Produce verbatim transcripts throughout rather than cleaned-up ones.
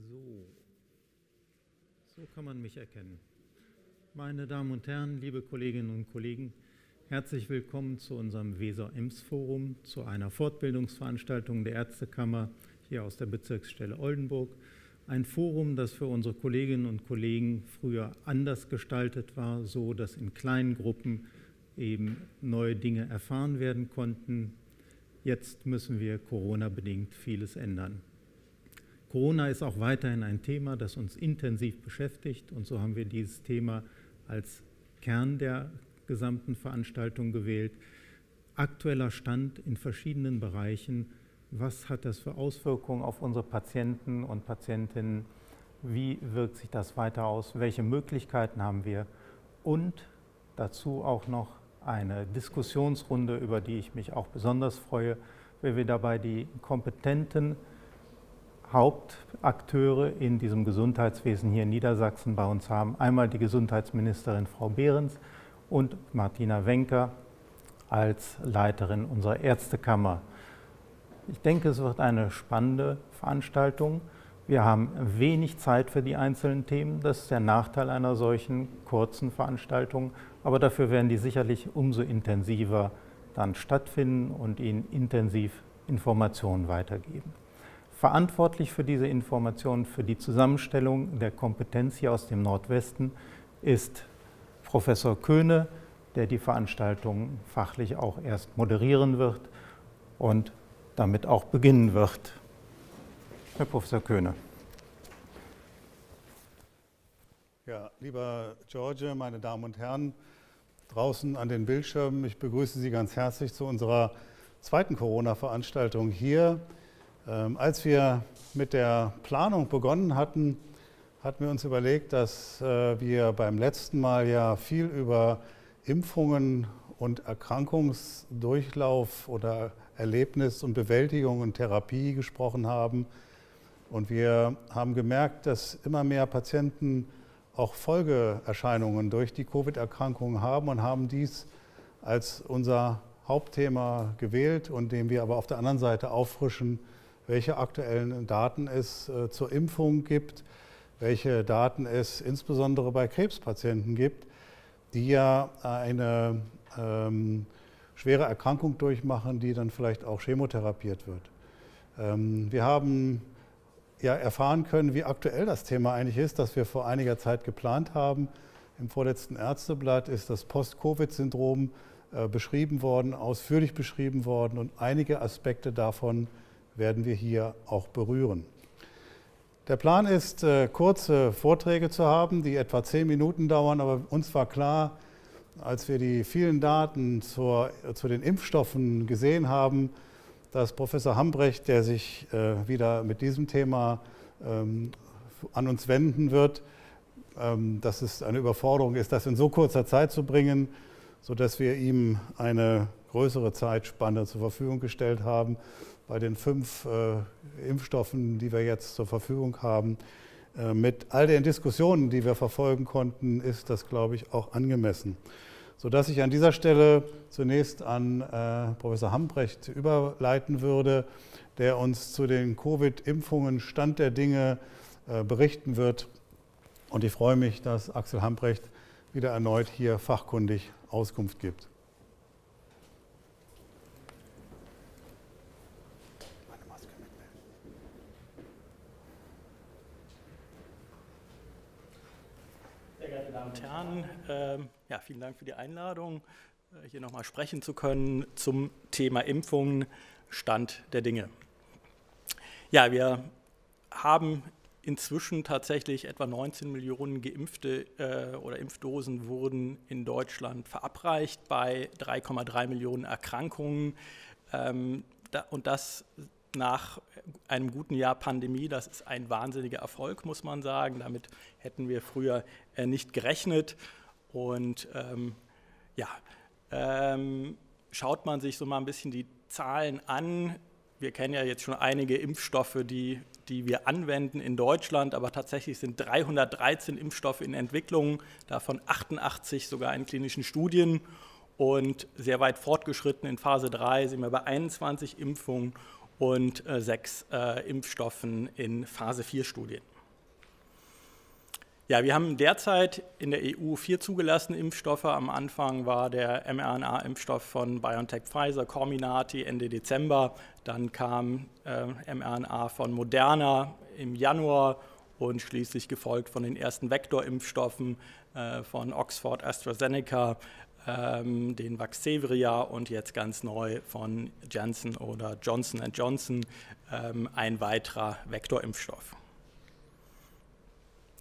So, so kann man mich erkennen. Meine Damen und Herren, liebe Kolleginnen und Kollegen, herzlich willkommen zu unserem Weser-Ems-Forum, zu einer Fortbildungsveranstaltung der Ärztekammer hier aus der Bezirksstelle Oldenburg. Ein Forum, das für unsere Kolleginnen und Kollegen früher anders gestaltet war, so dass in kleinen Gruppen eben neue Dinge erfahren werden konnten. Jetzt müssen wir Corona-bedingt vieles ändern. Corona ist auch weiterhin ein Thema, das uns intensiv beschäftigt, und so haben wir dieses Thema als Kern der gesamten Veranstaltung gewählt. Aktueller Stand in verschiedenen Bereichen. Was hat das für Auswirkungen auf unsere Patienten und Patientinnen? Wie wirkt sich das weiter aus? Welche Möglichkeiten haben wir? Und dazu auch noch eine Diskussionsrunde, über die ich mich auch besonders freue, weil wir dabei die kompetenten Hauptakteure in diesem Gesundheitswesen hier in Niedersachsen bei uns haben. Einmal die Gesundheitsministerin Frau Behrens und Martina Wenker als Leiterin unserer Ärztekammer. Ich denke, es wird eine spannende Veranstaltung. Wir haben wenig Zeit für die einzelnen Themen. Das ist der Nachteil einer solchen kurzen Veranstaltung. Aber dafür werden die sicherlich umso intensiver dann stattfinden und Ihnen intensiv Informationen weitergeben. Verantwortlich für diese Informationen, für die Zusammenstellung der Kompetenz hier aus dem Nordwesten, ist Professor Köhne, der die Veranstaltung fachlich auch erst moderieren wird und damit auch beginnen wird. Herr Professor Köhne. Ja, lieber George, meine Damen und Herren, draußen an den Bildschirmen, ich begrüße Sie ganz herzlich zu unserer zweiten Corona-Veranstaltung hier. Ähm, als wir mit der Planung begonnen hatten, hatten wir uns überlegt, dass äh, wir beim letzten Mal ja viel über Impfungen und Erkrankungsdurchlauf oder Erlebnis und Bewältigung und Therapie gesprochen haben. Und wir haben gemerkt, dass immer mehr Patienten auch Folgeerscheinungen durch die Covid-Erkrankung haben und haben dies als unser Hauptthema gewählt und dem wir aber auf der anderen Seite auffrischen, welche aktuellen Daten es äh, zur Impfung gibt, welche Daten es insbesondere bei Krebspatienten gibt, die ja eine ähm, schwere Erkrankung durchmachen, die dann vielleicht auch chemotherapiert wird. Ähm, wir haben ja erfahren können, wie aktuell das Thema eigentlich ist, das wir vor einiger Zeit geplant haben. Im vorletzten Ärzteblatt ist das Post-Covid-Syndrom äh, beschrieben worden, ausführlich beschrieben worden, und einige Aspekte davon werden wir hier auch berühren. Der Plan ist, kurze Vorträge zu haben, die etwa zehn Minuten dauern, aber uns war klar, als wir die vielen Daten zur, zu den Impfstoffen gesehen haben, dass Professor Hambrecht, der sich wieder mit diesem Thema an uns wenden wird, dass es eine Überforderung ist, das in so kurzer Zeit zu bringen, sodass wir ihm eine größere Zeitspanne zur Verfügung gestellt haben. Bei den fünf äh, Impfstoffen, die wir jetzt zur Verfügung haben, äh, mit all den Diskussionen, die wir verfolgen konnten, ist das, glaube ich, auch angemessen. Sodass ich an dieser Stelle zunächst an äh, Professor Hambrecht überleiten würde, der uns zu den Covid-Impfungen Stand der Dinge äh, berichten wird. Und ich freue mich, dass Axel Hambrecht wieder erneut hier fachkundig Auskunft gibt. Ähm, ja, vielen Dank für die Einladung, hier nochmal sprechen zu können zum Thema Impfungen, Stand der Dinge. Ja, wir haben inzwischen tatsächlich etwa neunzehn Millionen Geimpfte äh, oder Impfdosen wurden in Deutschland verabreicht bei drei Komma drei Millionen Erkrankungen, ähm, da, und das nach einem guten Jahr Pandemie. Das ist ein wahnsinniger Erfolg, muss man sagen. Damit hätten wir früher äh, nicht gerechnet. Und ähm, ja, ähm, schaut man sich so mal ein bisschen die Zahlen an. Wir kennen ja jetzt schon einige Impfstoffe, die, die wir anwenden in Deutschland, aber tatsächlich sind dreihundertdreizehn Impfstoffe in Entwicklung, davon achtundachtzig sogar in klinischen Studien. Und sehr weit fortgeschritten in Phase drei sind wir bei einundzwanzig Impfungen. und äh, sechs äh, Impfstoffen in Phase vier Studien. Ja, wir haben derzeit in der E U vier zugelassene Impfstoffe. Am Anfang war der mRNA-Impfstoff von BioNTech, Pfizer, Comirnaty Ende Dezember. Dann kam äh, mRNA von Moderna im Januar und schließlich gefolgt von den ersten Vektorimpfstoffen äh, von Oxford, AstraZeneca, ähm, den Vaxzevria und jetzt ganz neu von Janssen oder Johnson and Johnson ähm, ein weiterer Vektorimpfstoff.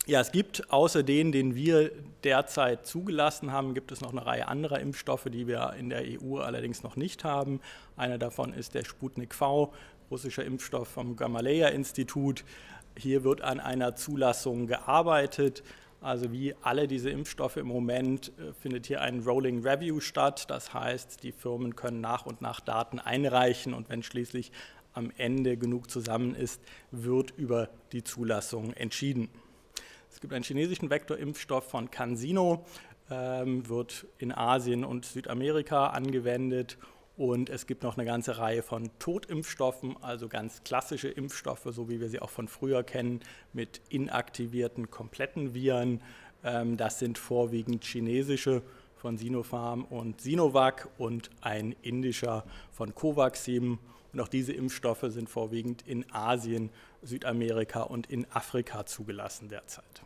Ja, es gibt außer denen, den wir derzeit zugelassen haben, gibt es noch eine Reihe anderer Impfstoffe, die wir in der E U allerdings noch nicht haben. Einer davon ist der Sputnik V, russischer Impfstoff vom Gamaleya-Institut. Hier wird an einer Zulassung gearbeitet. Also wie alle diese Impfstoffe im Moment findet hier ein Rolling Review statt. Das heißt, die Firmen können nach und nach Daten einreichen und wenn schließlich am Ende genug zusammen ist, wird über die Zulassung entschieden. Es gibt einen chinesischen Vektorimpfstoff von CanSino, ähm, wird in Asien und Südamerika angewendet und es gibt noch eine ganze Reihe von Totimpfstoffen, also ganz klassische Impfstoffe, so wie wir sie auch von früher kennen, mit inaktivierten, kompletten Viren. Ähm, das sind vorwiegend chinesische von Sinopharm und Sinovac und ein indischer von Covaxin. Und auch diese Impfstoffe sind vorwiegend in Asien, Südamerika und in Afrika zugelassen derzeit.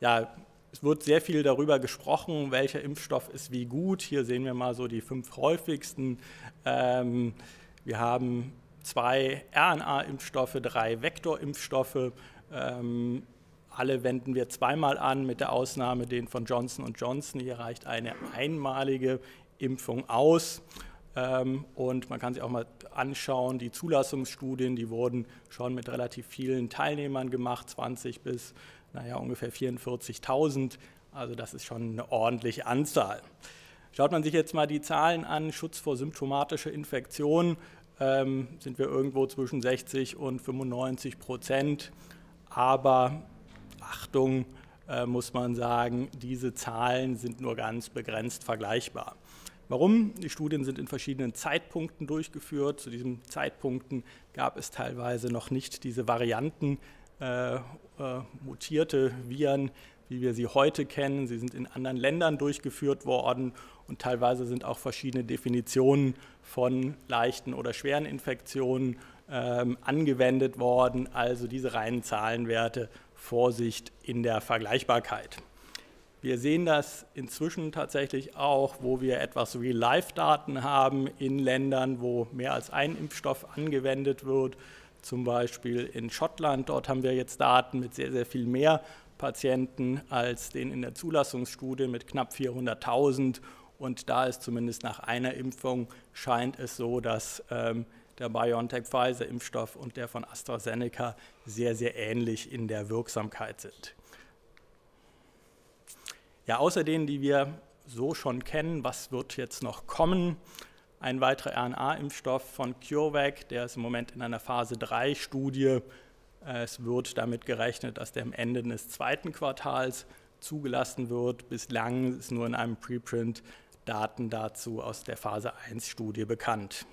Ja, es wird sehr viel darüber gesprochen, welcher Impfstoff ist wie gut. Hier sehen wir mal so die fünf häufigsten. Ähm, wir haben zwei R N A-Impfstoffe, drei Vektor-Impfstoffe. Ähm, alle wenden wir zweimal an, mit der Ausnahme den von Johnson and Johnson. Hier reicht eine einmalige Impfung aus. Und man kann sich auch mal anschauen, die Zulassungsstudien, die wurden schon mit relativ vielen Teilnehmern gemacht, zwanzig bis naja, ungefähr vierundvierzigtausend, also das ist schon eine ordentliche Anzahl. Schaut man sich jetzt mal die Zahlen an, Schutz vor symptomatischer Infektion, ähm, sind wir irgendwo zwischen sechzig und fünfundneunzig Prozent, aber Achtung, äh, muss man sagen, diese Zahlen sind nur ganz begrenzt vergleichbar. Warum? Die Studien sind in verschiedenen Zeitpunkten durchgeführt. Zu diesen Zeitpunkten gab es teilweise noch nicht diese Varianten, äh, äh, mutierte Viren, wie wir sie heute kennen. Sie sind in anderen Ländern durchgeführt worden und teilweise sind auch verschiedene Definitionen von leichten oder schweren Infektionen äh, angewendet worden. Also diese reinen Zahlenwerte, Vorsicht in der Vergleichbarkeit. Wir sehen das inzwischen tatsächlich auch, wo wir etwas Real-Life-Daten haben in Ländern, wo mehr als ein Impfstoff angewendet wird. Zum Beispiel in Schottland, dort haben wir jetzt Daten mit sehr, sehr viel mehr Patienten als den in der Zulassungsstudie mit knapp vierhunderttausend. Und da ist zumindest nach einer Impfung, scheint es so, dass ähm, der BioNTech-Pfizer-Impfstoff und der von AstraZeneca sehr, sehr ähnlich in der Wirksamkeit sind. Ja, außer denen, die wir so schon kennen, was wird jetzt noch kommen? Ein weiterer R N A-Impfstoff von CureVac, der ist im Moment in einer Phase drei Studie. Es wird damit gerechnet, dass der am Ende des zweiten Quartals zugelassen wird. Bislang ist nur in einem Preprint Daten dazu aus der Phase eins Studie bekannt.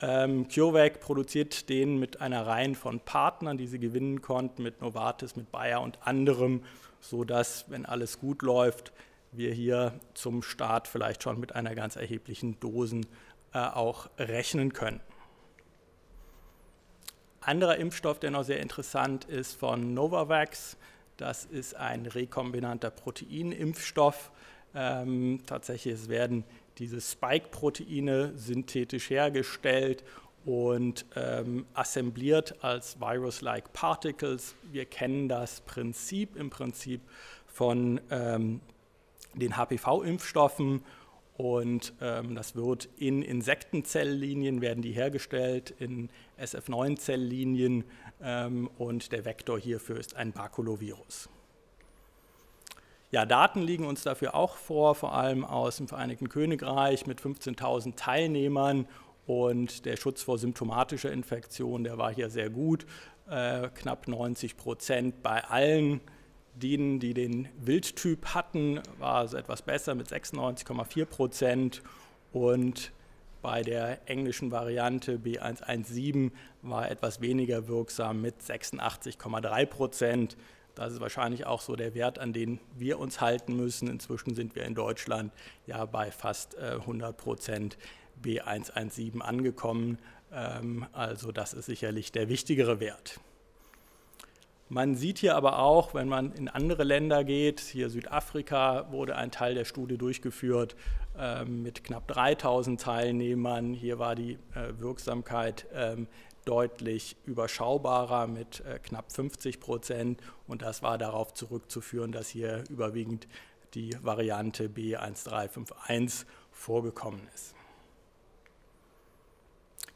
Ähm, CureVac produziert den mit einer Reihe von Partnern, die sie gewinnen konnten, mit Novartis, mit Bayer und anderem, sodass, wenn alles gut läuft, wir hier zum Start vielleicht schon mit einer ganz erheblichen Dosen äh, auch rechnen können. Anderer Impfstoff, der noch sehr interessant ist, von Novavax. Das ist ein rekombinanter Proteinimpfstoff. Ähm, tatsächlich, es werden diese Spike-Proteine synthetisch hergestellt und ähm, assembliert als Virus-like Particles. Wir kennen das Prinzip im Prinzip von ähm, den H P V-Impfstoffen und ähm, das wird in Insektenzelllinien, werden die hergestellt, in S F neun Zelllinien ähm, und der Vektor hierfür ist ein Bakulovirus. Ja, Daten liegen uns dafür auch vor, vor allem aus dem Vereinigten Königreich mit fünfzehntausend Teilnehmern und der Schutz vor symptomatischer Infektion, der war hier sehr gut, äh, knapp neunzig Prozent bei allen. Denen, die den Wildtyp hatten, war es etwas besser mit sechsundneunzig Komma vier Prozent und Bei der englischen Variante B eins eins sieben war etwas weniger wirksam mit sechsundachtzig Komma drei Prozent. Das ist wahrscheinlich auch so der Wert, an den wir uns halten müssen. Inzwischen sind wir in Deutschland ja bei fast hundert Prozent B eins eins sieben angekommen. Also das ist sicherlich der wichtigere Wert. Man sieht hier aber auch, wenn man in andere Länder geht, hier Südafrika wurde ein Teil der Studie durchgeführt äh, mit knapp dreitausend Teilnehmern. Hier war die äh, Wirksamkeit äh, deutlich überschaubarer mit äh, knapp fünfzig Prozent. Und das war darauf zurückzuführen, dass hier überwiegend die Variante B eins drei fünf eins vorgekommen ist.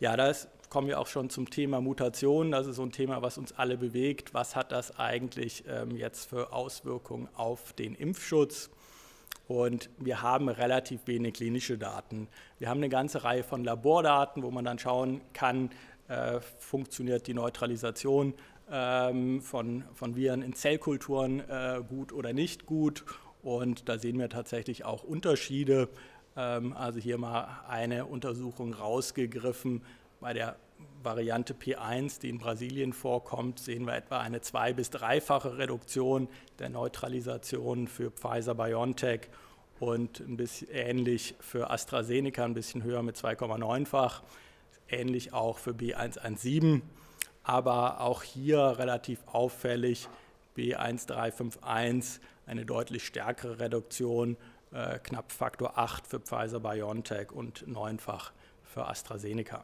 Ja, das kommen wir auch schon zum Thema Mutationen. Das ist so ein Thema, was uns alle bewegt. Was hat das eigentlich ähm, jetzt für Auswirkungen auf den Impfschutz? Und wir haben relativ wenig klinische Daten. Wir haben eine ganze Reihe von Labordaten, wo man dann schauen kann, äh, funktioniert die Neutralisation ähm, von, von Viren in Zellkulturen äh, gut oder nicht gut. Und da sehen wir tatsächlich auch Unterschiede. Ähm, also hier mal eine Untersuchung rausgegriffen. Bei der Variante P eins, die in Brasilien vorkommt, sehen wir etwa eine zwei- bis dreifache Reduktion der Neutralisation für Pfizer-BioNTech und ein bisschen ähnlich für AstraZeneca, ein bisschen höher mit zwei Komma neun-fach, ähnlich auch für B eins eins sieben. Aber auch hier relativ auffällig, B eins drei fünf eins, eine deutlich stärkere Reduktion, äh, knapp Faktor acht für Pfizer-BioNTech und neun-fach für AstraZeneca.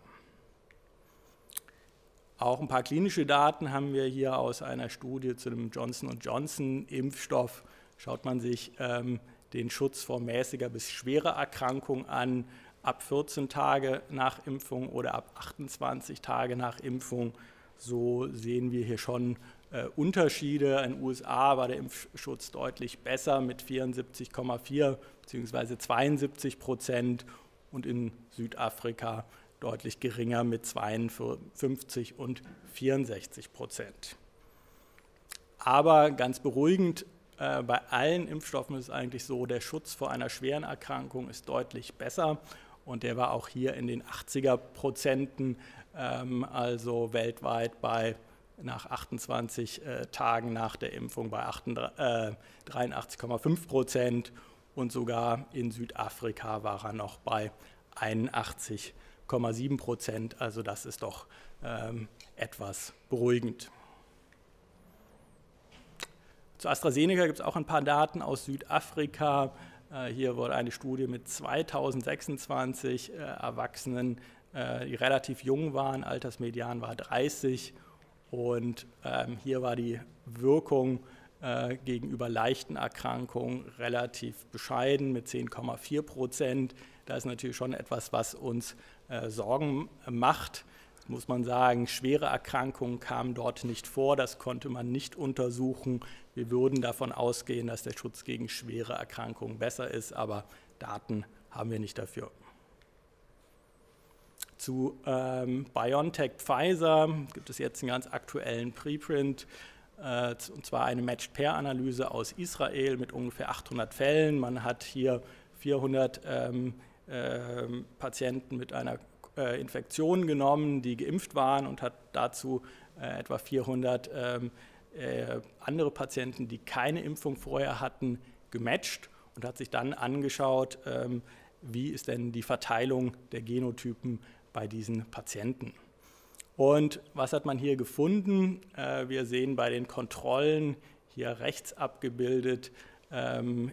Auch ein paar klinische Daten haben wir hier aus einer Studie zu dem Johnson und Johnson-Impfstoff. Schaut man sich ähm, den Schutz vor mäßiger bis schwerer Erkrankung an, ab vierzehn Tage nach Impfung oder ab achtundzwanzig Tage nach Impfung. So sehen wir hier schon äh, Unterschiede. In den U S A war der Impfschutz deutlich besser mit vierundsiebzig Komma vier bzw. zweiundsiebzig Prozent und in Südafrika deutlich geringer mit zweiundfünfzig und vierundsechzig Prozent. Aber ganz beruhigend, äh, bei allen Impfstoffen ist es eigentlich so, der Schutz vor einer schweren Erkrankung ist deutlich besser und der war auch hier in den achtziger Prozenten, ähm, also weltweit bei nach achtundzwanzig äh, Tagen nach der Impfung bei äh, dreiundachtzig Komma fünf Prozent und sogar in Südafrika war er noch bei einundachtzig Komma sieben Prozent, also das ist doch ähm, etwas beruhigend. Zu AstraZeneca gibt es auch ein paar Daten aus Südafrika. Äh, hier wurde eine Studie mit zweitausendsechsundzwanzig äh, Erwachsenen, äh, die relativ jung waren, Altersmedian war dreißig und ähm, hier war die Wirkung äh, gegenüber leichten Erkrankungen relativ bescheiden mit zehn Komma vier Prozent. Da ist natürlich schon etwas, was uns äh, Sorgen macht. Das muss man sagen, schwere Erkrankungen kamen dort nicht vor, das konnte man nicht untersuchen. Wir würden davon ausgehen, dass der Schutz gegen schwere Erkrankungen besser ist, aber Daten haben wir nicht dafür. Zu ähm, BioNTech Pfizer gibt es jetzt einen ganz aktuellen Preprint, äh, und zwar eine Matched-Pair-Analyse aus Israel mit ungefähr achthundert Fällen. Man hat hier vierhundert ähm, Ähm, Patienten mit einer äh, Infektion genommen, die geimpft waren und hat dazu äh, etwa vierhundert ähm, äh, andere Patienten, die keine Impfung vorher hatten, gematcht und hat sich dann angeschaut, ähm, wie ist denn die Verteilung der Genotypen bei diesen Patienten. Und was hat man hier gefunden? Äh, wir sehen bei den Kontrollen hier rechts abgebildet,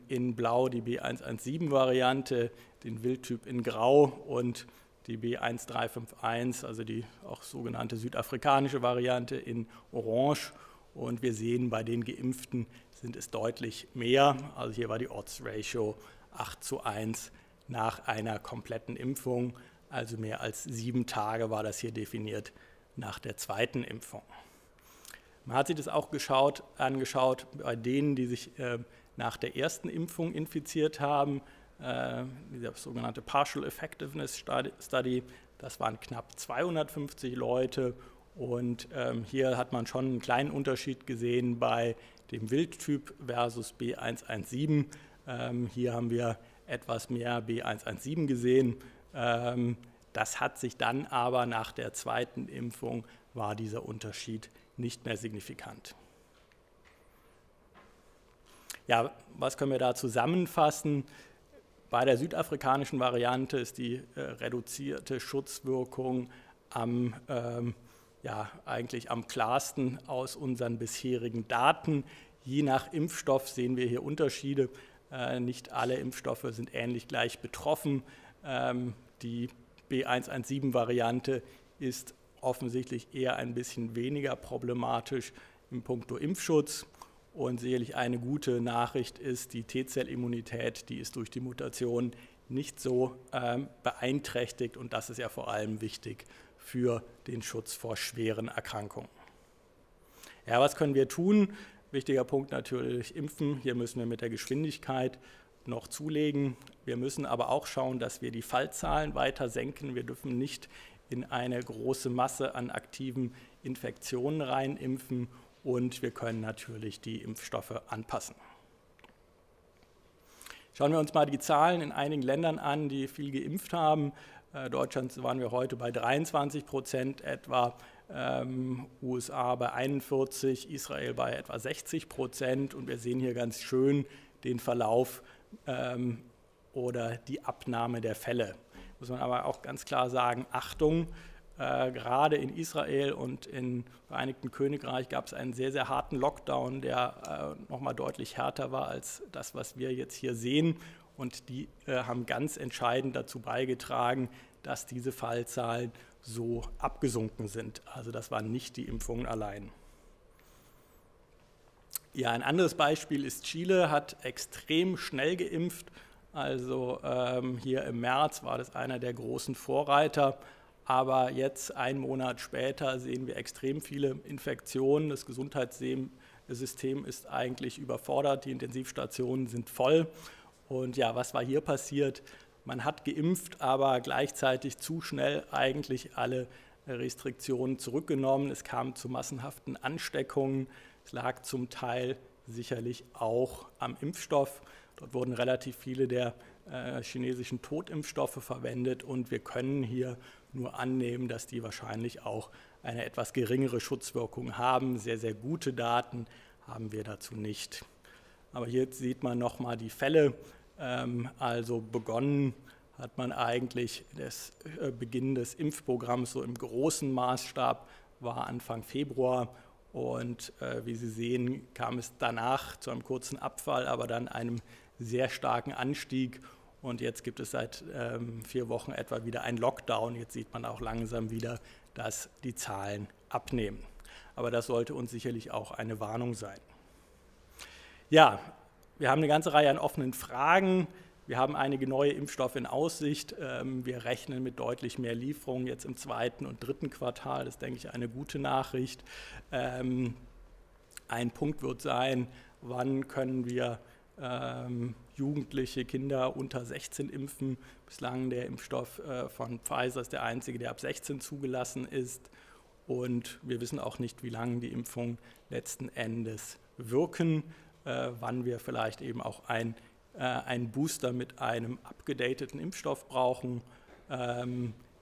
in Blau die B eins eins sieben-Variante, den Wildtyp in Grau und die B eins drei fünf eins, also die auch sogenannte südafrikanische Variante in Orange. Und wir sehen, bei den Geimpften sind es deutlich mehr. Also hier war die Odds-Ratio acht zu eins nach einer kompletten Impfung. Also mehr als sieben Tage war das hier definiert nach der zweiten Impfung. Man hat sich das auch geschaut, angeschaut bei denen, die sich äh, nach der ersten Impfung infiziert haben, äh, die sogenannte Partial Effectiveness Study, das waren knapp zweihundertfünfzig Leute und ähm, hier hat man schon einen kleinen Unterschied gesehen bei dem Wildtyp versus B eins eins sieben. Ähm, hier haben wir etwas mehr B eins eins sieben gesehen, ähm, Das hat sich dann aber nach der zweiten Impfung, war dieser Unterschied nicht mehr signifikant. Ja, was können wir da zusammenfassen? Bei der südafrikanischen Variante ist die äh, reduzierte Schutzwirkung am, ähm, ja, eigentlich am klarsten aus unseren bisherigen Daten. Je nach Impfstoff sehen wir hier Unterschiede. Äh, nicht alle Impfstoffe sind ähnlich gleich betroffen. Ähm, die B eins eins sieben Variante ist offensichtlich eher ein bisschen weniger problematisch in puncto Impfschutz. Und sicherlich eine gute Nachricht ist, die T-Zellimmunität, die ist durch die Mutation nicht so ähm, beeinträchtigt. Und das ist ja vor allem wichtig für den Schutz vor schweren Erkrankungen. Ja, was können wir tun? Wichtiger Punkt natürlich impfen. Hier müssen wir mit der Geschwindigkeit noch zulegen. Wir müssen aber auch schauen, dass wir die Fallzahlen weiter senken. Wir dürfen nicht in eine große Masse an aktiven Infektionen reinimpfen. Und wir können natürlich die Impfstoffe anpassen. Schauen wir uns mal die Zahlen in einigen Ländern an, die viel geimpft haben. Äh, Deutschland waren wir heute bei dreiundzwanzig Prozent etwa, ähm, U S A bei einundvierzig Prozent, Israel bei etwa sechzig Prozent. Und wir sehen hier ganz schön den Verlauf ähm, oder die Abnahme der Fälle. Muss man aber auch ganz klar sagen, Achtung! Gerade in Israel und im Vereinigten Königreich gab es einen sehr, sehr harten Lockdown, der äh, nochmal deutlich härter war als das, was wir jetzt hier sehen. Und die äh, haben ganz entscheidend dazu beigetragen, dass diese Fallzahlen so abgesunken sind. Also das waren nicht die Impfungen allein. Ja, ein anderes Beispiel ist Chile, hat extrem schnell geimpft. Also ähm, hier im März war das einer der großen Vorreiter. Aber jetzt, einen Monat später, sehen wir extrem viele Infektionen. Das Gesundheitssystem ist eigentlich überfordert. Die Intensivstationen sind voll. Und ja, was war hier passiert? Man hat geimpft, aber gleichzeitig zu schnell eigentlich alle Restriktionen zurückgenommen. Es kam zu massenhaften Ansteckungen. Es lag zum Teil sicherlich auch am Impfstoff. Dort wurden relativ viele der äh, chinesischen Totimpfstoffe verwendet. Und wir können hier nur annehmen, dass die wahrscheinlich auch eine etwas geringere Schutzwirkung haben. Sehr, sehr gute Daten haben wir dazu nicht. Aber hier sieht man nochmal die Fälle. Also begonnen hat man eigentlich das Beginn des Impfprogramms so im großen Maßstab, war Anfang Februar. Und wie Sie sehen, kam es danach zu einem kurzen Abfall, aber dann einem sehr starken Anstieg. Und jetzt gibt es seit ähm, vier Wochen etwa wieder einen Lockdown. Jetzt sieht man auch langsam wieder, dass die Zahlen abnehmen. Aber das sollte uns sicherlich auch eine Warnung sein. Ja, wir haben eine ganze Reihe an offenen Fragen. Wir haben einige neue Impfstoffe in Aussicht. Ähm, wir rechnen mit deutlich mehr Lieferungen jetzt im zweiten und dritten Quartal. Das ist, denke ich, eine gute Nachricht. Ähm, ein Punkt wird sein, wann können wir ähm, Jugendliche, Kinder unter sechzehn impfen. Bislang der Impfstoff von Pfizer ist der einzige, der ab sechzehn zugelassen ist. Und wir wissen auch nicht, wie lange die Impfungen letzten Endes wirken, wann wir vielleicht eben auch ein, einen Booster mit einem abgedateten Impfstoff brauchen.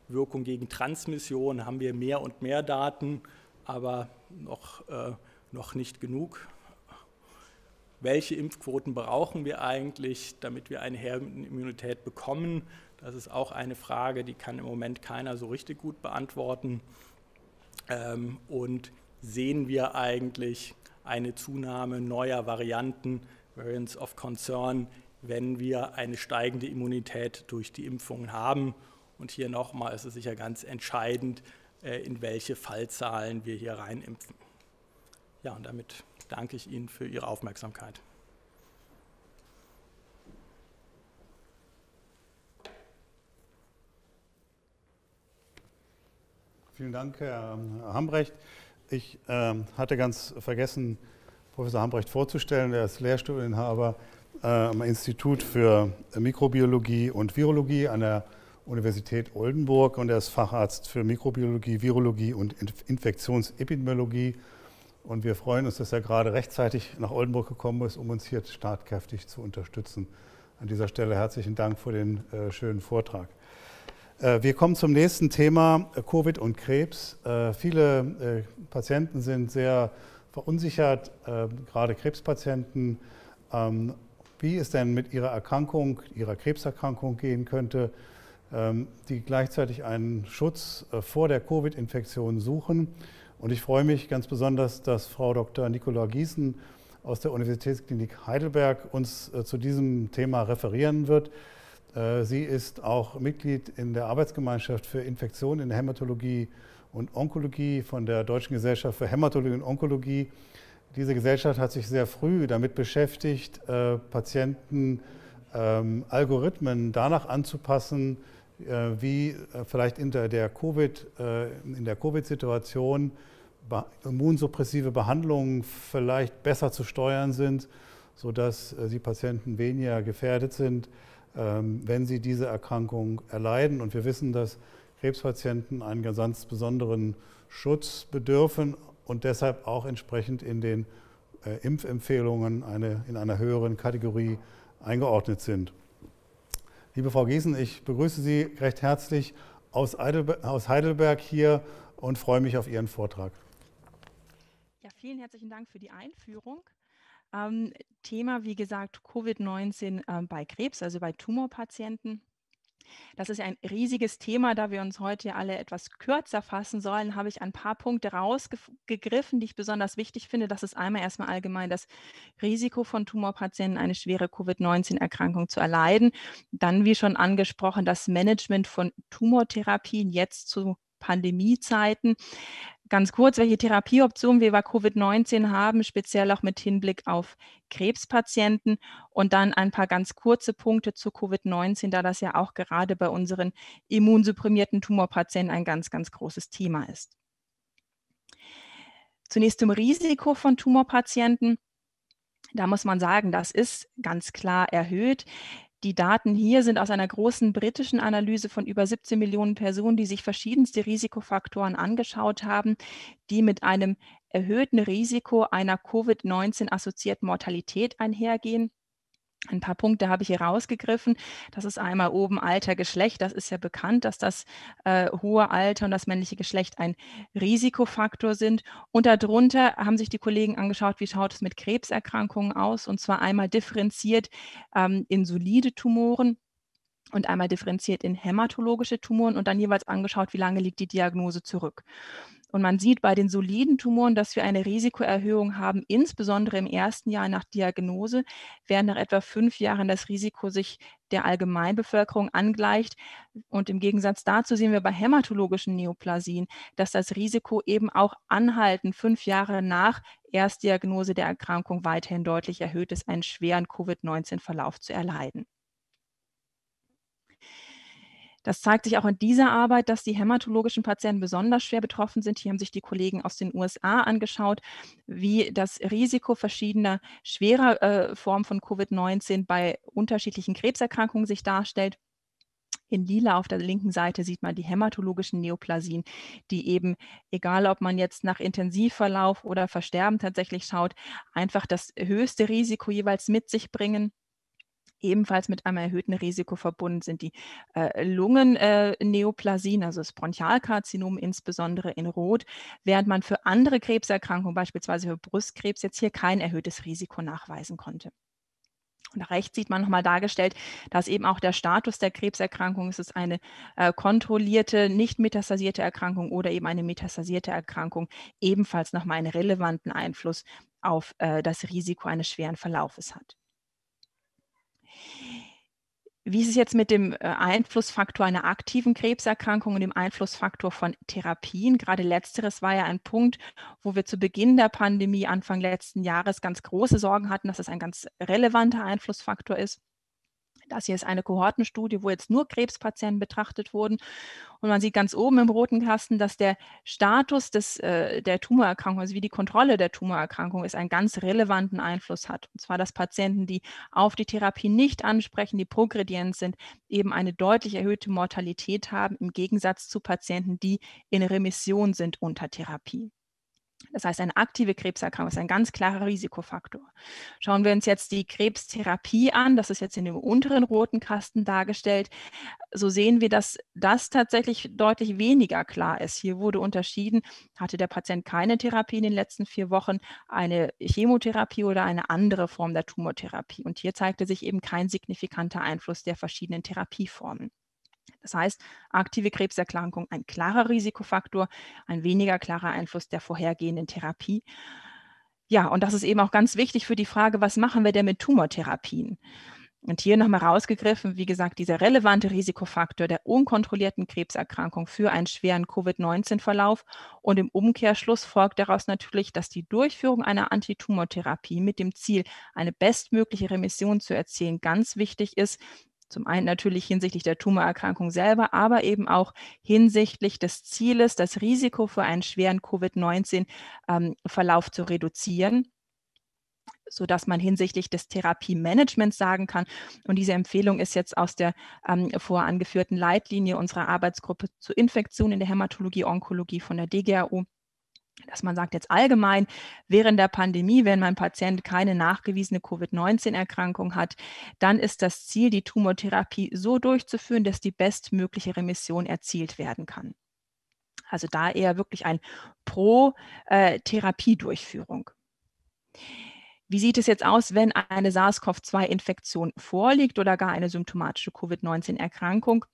Wirkung gegen Transmission haben wir mehr und mehr Daten, aber noch, noch nicht genug. Welche Impfquoten brauchen wir eigentlich, damit wir eine Herdenimmunität bekommen? Das ist auch eine Frage, die kann im Moment keiner so richtig gut beantworten. Und sehen wir eigentlich eine Zunahme neuer Varianten, Variants of Concern, wenn wir eine steigende Immunität durch die Impfungen haben? Und hier nochmal ist es sicher ganz entscheidend, in welche Fallzahlen wir hier reinimpfen. Ja, und damit danke ich Ihnen für Ihre Aufmerksamkeit. Vielen Dank, Herr Hambrecht. Ich äh, hatte ganz vergessen, Professor Hambrecht vorzustellen. Er ist Lehrstuhlinhaber äh, am Institut für Mikrobiologie und Virologie an der Universität Oldenburg und er ist Facharzt für Mikrobiologie, Virologie und Infektionsepidemiologie. Und wir freuen uns, dass er gerade rechtzeitig nach Oldenburg gekommen ist, um uns hier startkräftig zu unterstützen. An dieser Stelle herzlichen Dank für den äh, schönen Vortrag. Wir kommen zum nächsten Thema, Covid und Krebs. Viele Patienten sind sehr verunsichert, gerade Krebspatienten, wie es denn mit ihrer Erkrankung, ihrer Krebserkrankung gehen könnte, die gleichzeitig einen Schutz vor der Covid-Infektion suchen. Und ich freue mich ganz besonders, dass Frau Doktor Nicola Gießen aus der Universitätsklinik Heidelberg uns zu diesem Thema referieren wird. Sie ist auch Mitglied in der Arbeitsgemeinschaft für Infektionen in Hämatologie und Onkologie von der Deutschen Gesellschaft für Hämatologie und Onkologie. Diese Gesellschaft hat sich sehr früh damit beschäftigt, Patienten Algorithmen danach anzupassen, wie vielleicht in der Covid, in der Covid-Situation immunsuppressive Behandlungen vielleicht besser zu steuern sind, sodass die Patienten weniger gefährdet sind, wenn sie diese Erkrankung erleiden. Und wir wissen, dass Krebspatienten einen ganz besonderen Schutz bedürfen und deshalb auch entsprechend in den äh, Impfempfehlungen eine, in einer höheren Kategorie eingeordnet sind. Liebe Frau Gießen, ich begrüße Sie recht herzlich aus Heidelberg hier und freue mich auf Ihren Vortrag. Ja, vielen herzlichen Dank für die Einführung. Ähm, Thema, wie gesagt, Covid neunzehn äh, bei Krebs, also bei Tumorpatienten. Das ist ein riesiges Thema. Da wir uns heute alle etwas kürzer fassen sollen, habe ich ein paar Punkte rausgegriffen, die ich besonders wichtig finde. Das ist einmal erstmal allgemein das Risiko von Tumorpatienten, eine schwere Covid neunzehn-Erkrankung zu erleiden. Dann, wie schon angesprochen, das Management von Tumortherapien jetzt zu Pandemiezeiten. Ganz kurz, welche Therapieoptionen wir bei Covid neunzehn haben, speziell auch mit Hinblick auf Krebspatienten, und dann ein paar ganz kurze Punkte zu Covid neunzehn, da das ja auch gerade bei unseren immunsupprimierten Tumorpatienten ein ganz, ganz großes Thema ist. Zunächst zum Risiko von Tumorpatienten. Da muss man sagen, das ist ganz klar erhöht. Die Daten hier sind aus einer großen britischen Analyse von über siebzehn Millionen Personen, die sich verschiedenste Risikofaktoren angeschaut haben, die mit einem erhöhten Risiko einer Covid neunzehn-assoziierten Mortalität einhergehen. Ein paar Punkte habe ich hier rausgegriffen. Das ist einmal oben Alter, Geschlecht. Das ist ja bekannt, dass das äh, hohe Alter und das männliche Geschlecht ein Risikofaktor sind. Und darunter haben sich die Kollegen angeschaut, wie schaut es mit Krebserkrankungen aus? Und zwar einmal differenziert ähm, in solide Tumoren und einmal differenziert in hämatologische Tumoren und dann jeweils angeschaut, wie lange liegt die Diagnose zurück. Und man sieht bei den soliden Tumoren, dass wir eine Risikoerhöhung haben, insbesondere im ersten Jahr nach Diagnose, während nach etwa fünf Jahren das Risiko sich der Allgemeinbevölkerung angleicht. Und im Gegensatz dazu sehen wir bei hämatologischen Neoplasien, dass das Risiko eben auch anhaltend fünf Jahre nach Erstdiagnose der Erkrankung weiterhin deutlich erhöht ist, einen schweren Covid neunzehn-Verlauf zu erleiden. Das zeigt sich auch in dieser Arbeit, dass die hämatologischen Patienten besonders schwer betroffen sind. Hier haben sich die Kollegen aus den U S A angeschaut, wie das Risiko verschiedener schwerer äh, Formen von Covid neunzehn bei unterschiedlichen Krebserkrankungen sich darstellt. In lila auf der linken Seite sieht man die hämatologischen Neoplasien, die eben, egal ob man jetzt nach Intensivverlauf oder Versterben tatsächlich schaut, einfach das höchste Risiko jeweils mit sich bringen. Ebenfalls mit einem erhöhten Risiko verbunden sind die äh, Lungenneoplasien, äh, also das Bronchialkarzinom insbesondere in Rot, während man für andere Krebserkrankungen, beispielsweise für Brustkrebs, jetzt hier kein erhöhtes Risiko nachweisen konnte. Und nach rechts sieht man nochmal dargestellt, dass eben auch der Status der Krebserkrankung ist, es eine äh, kontrollierte, nicht metastasierte Erkrankung oder eben eine metastasierte Erkrankung, ebenfalls nochmal einen relevanten Einfluss auf äh, das Risiko eines schweren Verlaufes hat. Wie ist es jetzt mit dem Einflussfaktor einer aktiven Krebserkrankung und dem Einflussfaktor von Therapien? Gerade letzteres war ja ein Punkt, wo wir zu Beginn der Pandemie Anfang letzten Jahres ganz große Sorgen hatten, dass es ein ganz relevanter Einflussfaktor ist. Das hier ist eine Kohortenstudie, wo jetzt nur Krebspatienten betrachtet wurden. Und man sieht ganz oben im roten Kasten, dass der Status des, äh, der Tumorerkrankung, also wie die Kontrolle der Tumorerkrankung ist, einen ganz relevanten Einfluss hat. Und zwar, dass Patienten, die auf die Therapie nicht ansprechen, die progredient sind, eben eine deutlich erhöhte Mortalität haben, im Gegensatz zu Patienten, die in Remission sind unter Therapie. Das heißt, eine aktive Krebserkrankung ist ein ganz klarer Risikofaktor. Schauen wir uns jetzt die Krebstherapie an, das ist jetzt in dem unteren roten Kasten dargestellt, so sehen wir, dass das tatsächlich deutlich weniger klar ist. Hier wurde unterschieden, hatte der Patient keine Therapie in den letzten vier Wochen, eine Chemotherapie oder eine andere Form der Tumortherapie. Und hier zeigte sich eben kein signifikanter Einfluss der verschiedenen Therapieformen. Das heißt, aktive Krebserkrankung ein klarer Risikofaktor, ein weniger klarer Einfluss der vorhergehenden Therapie. Ja, und das ist eben auch ganz wichtig für die Frage, was machen wir denn mit Tumortherapien? Und hier nochmal rausgegriffen, wie gesagt, dieser relevante Risikofaktor der unkontrollierten Krebserkrankung für einen schweren Covid neunzehn-Verlauf. Und im Umkehrschluss folgt daraus natürlich, dass die Durchführung einer Antitumortherapie mit dem Ziel, eine bestmögliche Remission zu erzielen, ganz wichtig ist. Zum einen natürlich hinsichtlich der Tumorerkrankung selber, aber eben auch hinsichtlich des Zieles, das Risiko für einen schweren Covid neunzehn-Verlauf zu reduzieren, sodass man hinsichtlich des Therapiemanagements sagen kann, und diese Empfehlung ist jetzt aus der ähm, vorangeführten Leitlinie unserer Arbeitsgruppe zur Infektion in der Hämatologie-Onkologie von der D G A O, dass man sagt, jetzt allgemein während der Pandemie, wenn mein Patient keine nachgewiesene Covid neunzehn-Erkrankung hat, dann ist das Ziel, die Tumortherapie so durchzuführen, dass die bestmögliche Remission erzielt werden kann. Also da eher wirklich ein Pro-Therapiedurchführung. Wie sieht es jetzt aus, wenn eine SARS-CoV zwei Infektion vorliegt oder gar eine symptomatische Covid neunzehn-Erkrankung?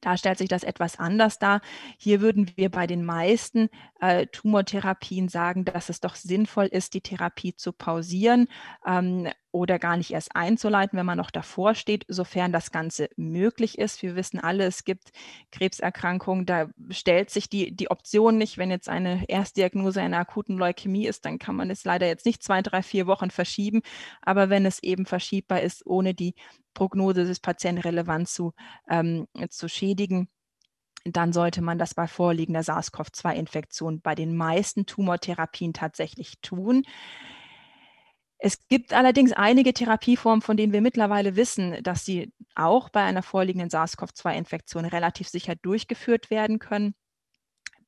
Da stellt sich das etwas anders dar. Hier würden wir bei den meisten äh, Tumortherapien sagen, dass es doch sinnvoll ist, die Therapie zu pausieren ähm, oder gar nicht erst einzuleiten, wenn man noch davor steht, sofern das Ganze möglich ist. Wir wissen alle, es gibt Krebserkrankungen, da stellt sich die, die Option nicht. Wenn jetzt eine Erstdiagnose einer akuten Leukämie ist, dann kann man es leider jetzt nicht zwei, drei, vier Wochen verschieben. Aber wenn es eben verschiebbar ist, ohne die Prognose des Patienten relevant zu, ähm, zu schädigen, dann sollte man das bei vorliegender SARS-CoV zwei Infektion bei den meisten Tumortherapien tatsächlich tun. Es gibt allerdings einige Therapieformen, von denen wir mittlerweile wissen, dass sie auch bei einer vorliegenden SARS-CoV zwei Infektion relativ sicher durchgeführt werden können.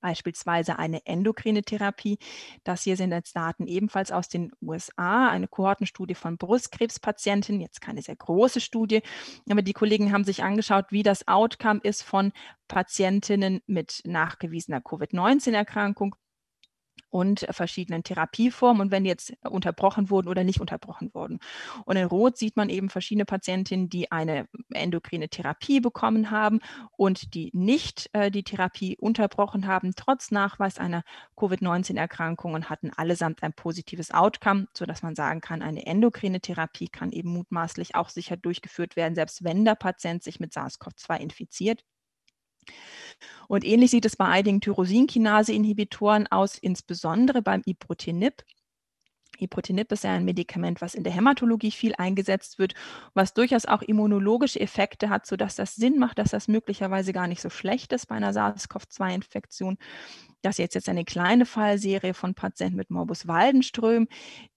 Beispielsweise eine endokrine Therapie. Das hier sind jetzt Daten ebenfalls aus den U S A, eine Kohortenstudie von Brustkrebspatienten, jetzt keine sehr große Studie, aber die Kollegen haben sich angeschaut, wie das Outcome ist von Patientinnen mit nachgewiesener Covid neunzehn-Erkrankung und verschiedenen Therapieformen und wenn die jetzt unterbrochen wurden oder nicht unterbrochen wurden. Und in Rot sieht man eben verschiedene Patientinnen, die eine endokrine Therapie bekommen haben und die nicht äh, die Therapie unterbrochen haben, trotz Nachweis einer Covid neunzehn-Erkrankung und hatten allesamt ein positives Outcome, sodass man sagen kann, eine endokrine Therapie kann eben mutmaßlich auch sicher durchgeführt werden, selbst wenn der Patient sich mit SARS-CoV zwei infiziert. Und ähnlich sieht es bei einigen Tyrosinkinase-Inhibitoren aus, insbesondere beim Ibrutinib. Ibrutinib ist ja ein Medikament, was in der Hämatologie viel eingesetzt wird, was durchaus auch immunologische Effekte hat, sodass das Sinn macht, dass das möglicherweise gar nicht so schlecht ist bei einer SARS-CoV zwei Infektion. Das ist jetzt, jetzt eine kleine Fallserie von Patienten mit Morbus Waldenström,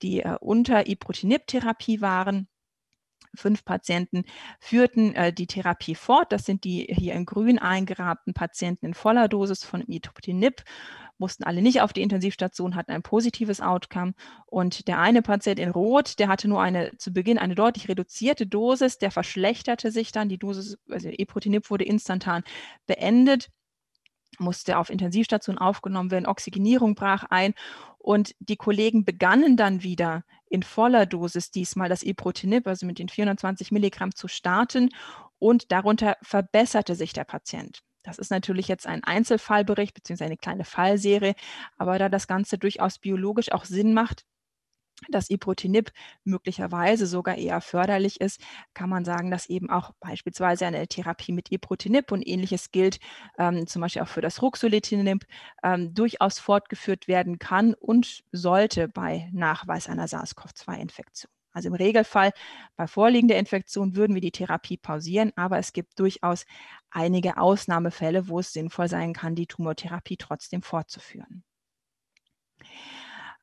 die äh, unter Ibrutinib-Therapie waren. Fünf Patienten führten äh, die Therapie fort. Das sind die hier in grün eingerahmten Patienten in voller Dosis von Ibrutinib, mussten alle nicht auf die Intensivstation, hatten ein positives Outcome. Und der eine Patient in Rot, der hatte nur eine zu Beginn eine deutlich reduzierte Dosis, der verschlechterte sich dann. Die Dosis, also Ibrutinib wurde instantan beendet, musste auf Intensivstation aufgenommen werden, Oxygenierung brach ein und die Kollegen begannen dann wieder in voller Dosis diesmal das Ibrutinib, also mit den vierhundertzwanzig Milligramm zu starten und darunter verbesserte sich der Patient. Das ist natürlich jetzt ein Einzelfallbericht bzw. eine kleine Fallserie, aber da das Ganze durchaus biologisch auch Sinn macht, dass Ibrutinib möglicherweise sogar eher förderlich ist, kann man sagen, dass eben auch beispielsweise eine Therapie mit Ibrutinib und ähnliches gilt, ähm, zum Beispiel auch für das Ruxolitinib, ähm, durchaus fortgeführt werden kann und sollte bei Nachweis einer SARS-CoV zwei Infektion. Also im Regelfall bei vorliegender Infektion würden wir die Therapie pausieren, aber es gibt durchaus einige Ausnahmefälle, wo es sinnvoll sein kann, die Tumortherapie trotzdem fortzuführen.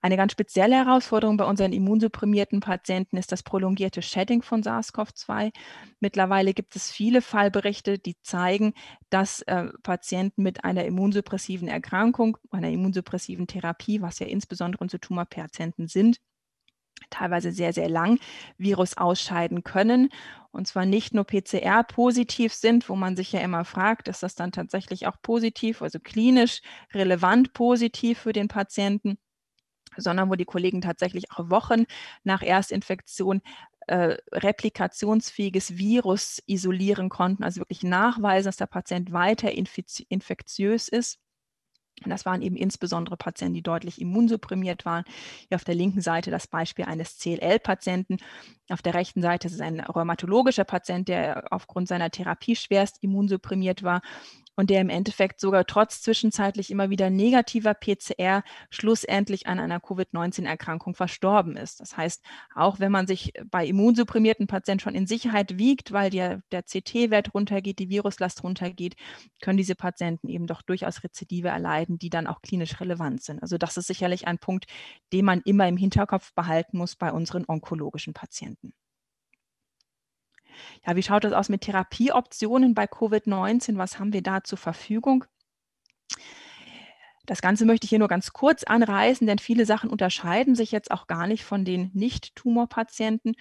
Eine ganz spezielle Herausforderung bei unseren immunsupprimierten Patienten ist das prolongierte Shedding von SARS-CoV zwei. Mittlerweile gibt es viele Fallberichte, die zeigen, dass äh, Patienten mit einer immunsuppressiven Erkrankung, einer immunsuppressiven Therapie, was ja insbesondere unsere Tumorpatienten sind, teilweise sehr, sehr lang Virus ausscheiden können. Und zwar nicht nur P C R-positiv sind, wo man sich ja immer fragt, ist das dann tatsächlich auch positiv, also klinisch relevant positiv für den Patienten, sondern wo die Kollegen tatsächlich auch Wochen nach Erstinfektion äh, replikationsfähiges Virus isolieren konnten, also wirklich nachweisen, dass der Patient weiter infiz- infektiös ist. Und das waren eben insbesondere Patienten, die deutlich immunsupprimiert waren. Hier auf der linken Seite das Beispiel eines C L L-Patienten. Auf der rechten Seite ist es ein rheumatologischer Patient, der aufgrund seiner Therapie schwerst immunsupprimiert war und der im Endeffekt sogar trotz zwischenzeitlich immer wieder negativer P C R schlussendlich an einer Covid neunzehn-Erkrankung verstorben ist. Das heißt, auch wenn man sich bei immunsupprimierten Patienten schon in Sicherheit wiegt, weil der, der C T-Wert runtergeht, die Viruslast runtergeht, können diese Patienten eben doch durchaus Rezidive erleiden, die dann auch klinisch relevant sind. Also das ist sicherlich ein Punkt, den man immer im Hinterkopf behalten muss bei unseren onkologischen Patienten. Ja, wie schaut das aus mit Therapieoptionen bei Covid neunzehn? Was haben wir da zur Verfügung? Das Ganze möchte ich hier nur ganz kurz anreißen, denn viele Sachen unterscheiden sich jetzt auch gar nicht von den Nicht-Tumorpatienten.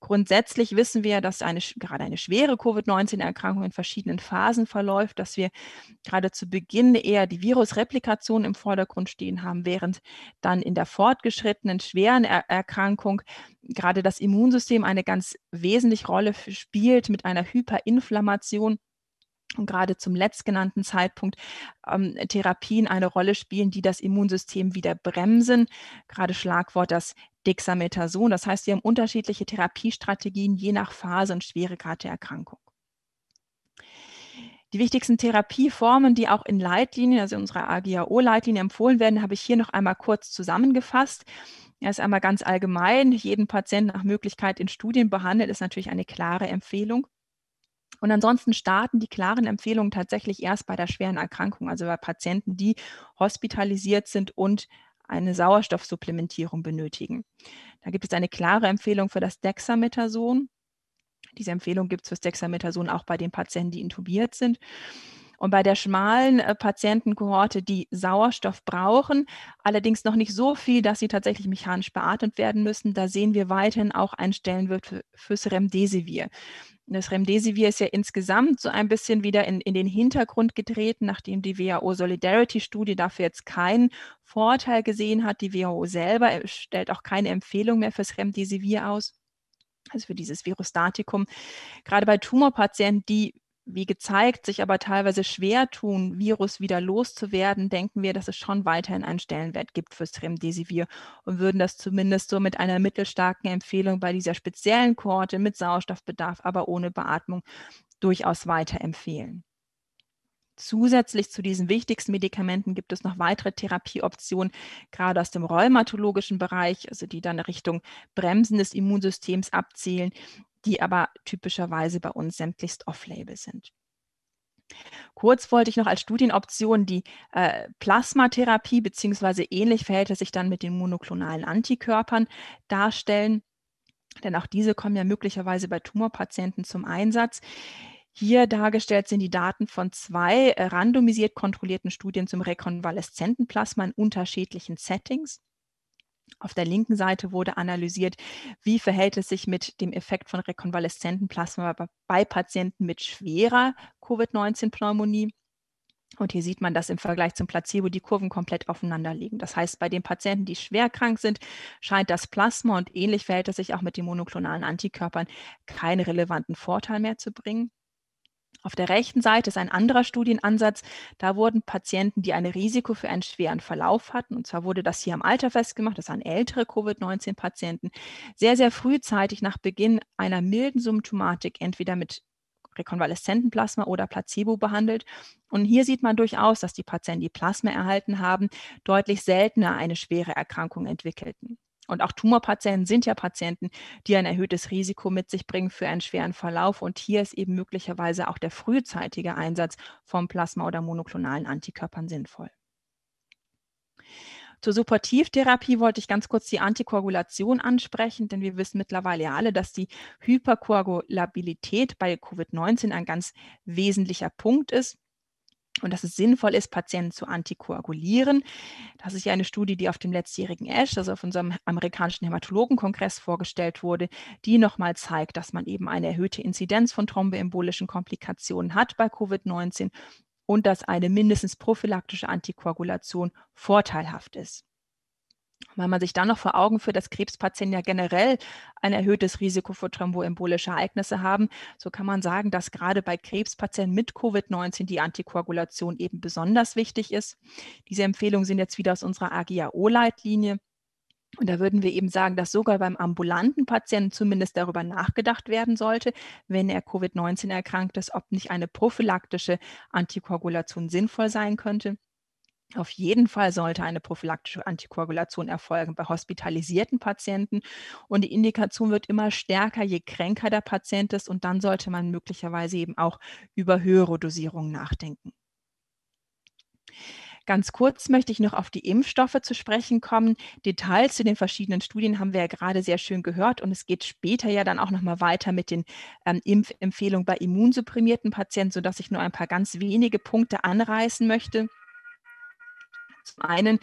Grundsätzlich wissen wir, dass eine, gerade eine schwere Covid neunzehn-Erkrankung in verschiedenen Phasen verläuft, dass wir gerade zu Beginn eher die Virusreplikation im Vordergrund stehen haben, während dann in der fortgeschrittenen schweren er- Erkrankung gerade das Immunsystem eine ganz wesentliche Rolle spielt mit einer Hyperinflammation. Und gerade zum letztgenannten Zeitpunkt ähm, Therapien eine Rolle spielen, die das Immunsystem wieder bremsen. Gerade Schlagwort das Dexamethason. Das heißt, wir haben unterschiedliche Therapiestrategien je nach Phase und Schweregrad der Erkrankung. Die wichtigsten Therapieformen, die auch in Leitlinien, also in unserer A G A O-Leitlinie empfohlen werden, habe ich hier noch einmal kurz zusammengefasst. Erst einmal ganz allgemein, jeden Patienten nach Möglichkeit in Studien behandelt, ist natürlich eine klare Empfehlung. Und ansonsten starten die klaren Empfehlungen tatsächlich erst bei der schweren Erkrankung, also bei Patienten, die hospitalisiert sind und eine Sauerstoffsupplementierung benötigen. Da gibt es eine klare Empfehlung für das Dexamethason. Diese Empfehlung gibt es für das Dexamethason auch bei den Patienten, die intubiert sind. Und bei der schmalen äh, Patientenkohorte, die Sauerstoff brauchen, allerdings noch nicht so viel, dass sie tatsächlich mechanisch beatmet werden müssen, da sehen wir weiterhin auch einen Stellenwert für, fürs Remdesivir. Das Remdesivir ist ja insgesamt so ein bisschen wieder in, in den Hintergrund getreten, nachdem die W H O-Solidarity-Studie dafür jetzt keinen Vorteil gesehen hat. Die W H O selber stellt auch keine Empfehlung mehr fürs Remdesivir aus, also für dieses Virustatikum. Gerade bei Tumorpatienten, die, wie gezeigt, sich aber teilweise schwer tun, Virus wieder loszuwerden, denken wir, dass es schon weiterhin einen Stellenwert gibt fürs Remdesivir und würden das zumindest so mit einer mittelstarken Empfehlung bei dieser speziellen Kohorte mit Sauerstoffbedarf, aber ohne Beatmung durchaus weiterempfehlen. Zusätzlich zu diesen wichtigsten Medikamenten gibt es noch weitere Therapieoptionen, gerade aus dem rheumatologischen Bereich, also die dann Richtung Bremsen des Immunsystems abzielen, die aber typischerweise bei uns sämtlichst off-label sind. Kurz wollte ich noch als Studienoption die äh, Plasmatherapie, beziehungsweise ähnlich verhält es sich dann mit den monoklonalen Antikörpern, darstellen, denn auch diese kommen ja möglicherweise bei Tumorpatienten zum Einsatz. Hier dargestellt sind die Daten von zwei randomisiert kontrollierten Studien zum rekonvaleszenten Plasma in unterschiedlichen Settings. Auf der linken Seite wurde analysiert, wie verhält es sich mit dem Effekt von rekonvaleszenten Plasma bei Patienten mit schwerer Covid neunzehn-Pneumonie. Und hier sieht man, dass im Vergleich zum Placebo die Kurven komplett aufeinander liegen. Das heißt, bei den Patienten, die schwer krank sind, scheint das Plasma, und ähnlich verhält es sich auch mit den monoklonalen Antikörpern, keinen relevanten Vorteil mehr zu bringen. Auf der rechten Seite ist ein anderer Studienansatz. Da wurden Patienten, die ein Risiko für einen schweren Verlauf hatten, und zwar wurde das hier am Alter festgemacht, das waren ältere Covid neunzehn-Patienten, sehr, sehr frühzeitig nach Beginn einer milden Symptomatik entweder mit rekonvaleszenten Plasma oder Placebo behandelt. Und hier sieht man durchaus, dass die Patienten, die Plasma erhalten haben, deutlich seltener eine schwere Erkrankung entwickelten. Und auch Tumorpatienten sind ja Patienten, die ein erhöhtes Risiko mit sich bringen für einen schweren Verlauf. Und hier ist eben möglicherweise auch der frühzeitige Einsatz von Plasma oder monoklonalen Antikörpern sinnvoll. Zur Supportivtherapie wollte ich ganz kurz die Antikoagulation ansprechen, denn wir wissen mittlerweile ja alle, dass die Hyperkoagulabilität bei Covid neunzehn ein ganz wesentlicher Punkt ist und dass es sinnvoll ist, Patienten zu antikoagulieren. Das ist ja eine Studie, die auf dem letztjährigen A S H, also auf unserem amerikanischen Hämatologenkongress, vorgestellt wurde, die nochmal zeigt, dass man eben eine erhöhte Inzidenz von thromboembolischen Komplikationen hat bei Covid neunzehn und dass eine mindestens prophylaktische Antikoagulation vorteilhaft ist. Wenn man sich dann noch vor Augen führt, dass Krebspatienten ja generell ein erhöhtes Risiko für thromboembolische Ereignisse haben, so kann man sagen, dass gerade bei Krebspatienten mit Covid neunzehn die Antikoagulation eben besonders wichtig ist. Diese Empfehlungen sind jetzt wieder aus unserer A G A O-Leitlinie. Und da würden wir eben sagen, dass sogar beim ambulanten Patienten zumindest darüber nachgedacht werden sollte, wenn er Covid neunzehn erkrankt ist, ob nicht eine prophylaktische Antikoagulation sinnvoll sein könnte. Auf jeden Fall sollte eine prophylaktische Antikoagulation erfolgen bei hospitalisierten Patienten. Und die Indikation wird immer stärker, je kränker der Patient ist. Und dann sollte man möglicherweise eben auch über höhere Dosierungen nachdenken. Ganz kurz möchte ich noch auf die Impfstoffe zu sprechen kommen. Details zu den verschiedenen Studien haben wir ja gerade sehr schön gehört und es geht später ja dann auch nochmal weiter mit den ähm, Impfempfehlungen bei immunsupprimierten Patienten, sodass ich nur ein paar ganz wenige Punkte anreißen möchte. Zum einen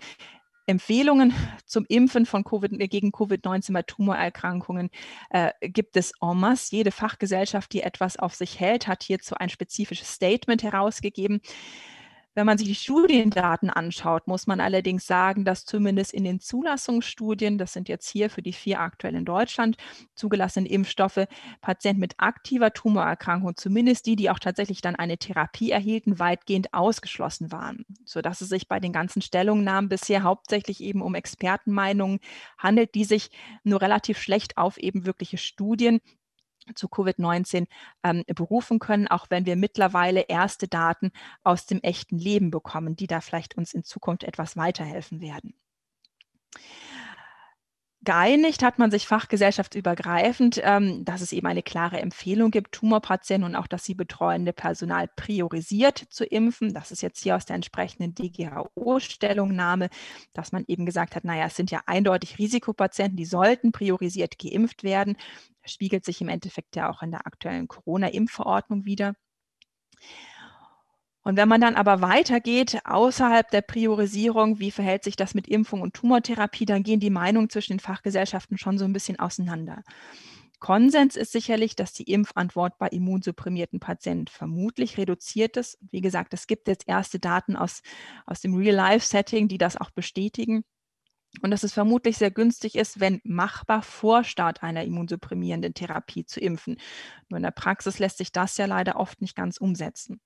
Empfehlungen zum Impfen von COVID, gegen Covid neunzehn bei Tumorerkrankungen äh, gibt es en masse. Jede Fachgesellschaft, die etwas auf sich hält, hat hierzu ein spezifisches Statement herausgegeben. Wenn man sich die Studiendaten anschaut, muss man allerdings sagen, dass zumindest in den Zulassungsstudien, das sind jetzt hier für die vier aktuell in Deutschland zugelassenen Impfstoffe, Patienten mit aktiver Tumorerkrankung, zumindest die, die auch tatsächlich dann eine Therapie erhielten, weitgehend ausgeschlossen waren, sodass es sich bei den ganzen Stellungnahmen bisher hauptsächlich eben um Expertenmeinungen handelt, die sich nur relativ schlecht auf eben wirkliche Studien zu Covid neunzehn ähm, berufen können, auch wenn wir mittlerweile erste Daten aus dem echten Leben bekommen, die da vielleicht uns in Zukunft etwas weiterhelfen werden. Geeinigt hat man sich fachgesellschaftsübergreifend, ähm, dass es eben eine klare Empfehlung gibt, Tumorpatienten und auch das sie betreuende Personal priorisiert zu impfen. Das ist jetzt hier aus der entsprechenden D G H O-Stellungnahme, dass man eben gesagt hat, naja, es sind ja eindeutig Risikopatienten, die sollten priorisiert geimpft werden. Das spiegelt sich im Endeffekt ja auch in der aktuellen Corona-Impfverordnung wider. Und wenn man dann aber weitergeht, außerhalb der Priorisierung, wie verhält sich das mit Impfung und Tumortherapie, dann gehen die Meinungen zwischen den Fachgesellschaften schon so ein bisschen auseinander. Konsens ist sicherlich, dass die Impfantwort bei immunsupprimierten Patienten vermutlich reduziert ist. Wie gesagt, es gibt jetzt erste Daten aus, aus dem Real-Life-Setting, die das auch bestätigen. Und dass es vermutlich sehr günstig ist, wenn machbar vor Start einer immunsupprimierenden Therapie zu impfen. Nur in der Praxis lässt sich das ja leider oft nicht ganz umsetzen.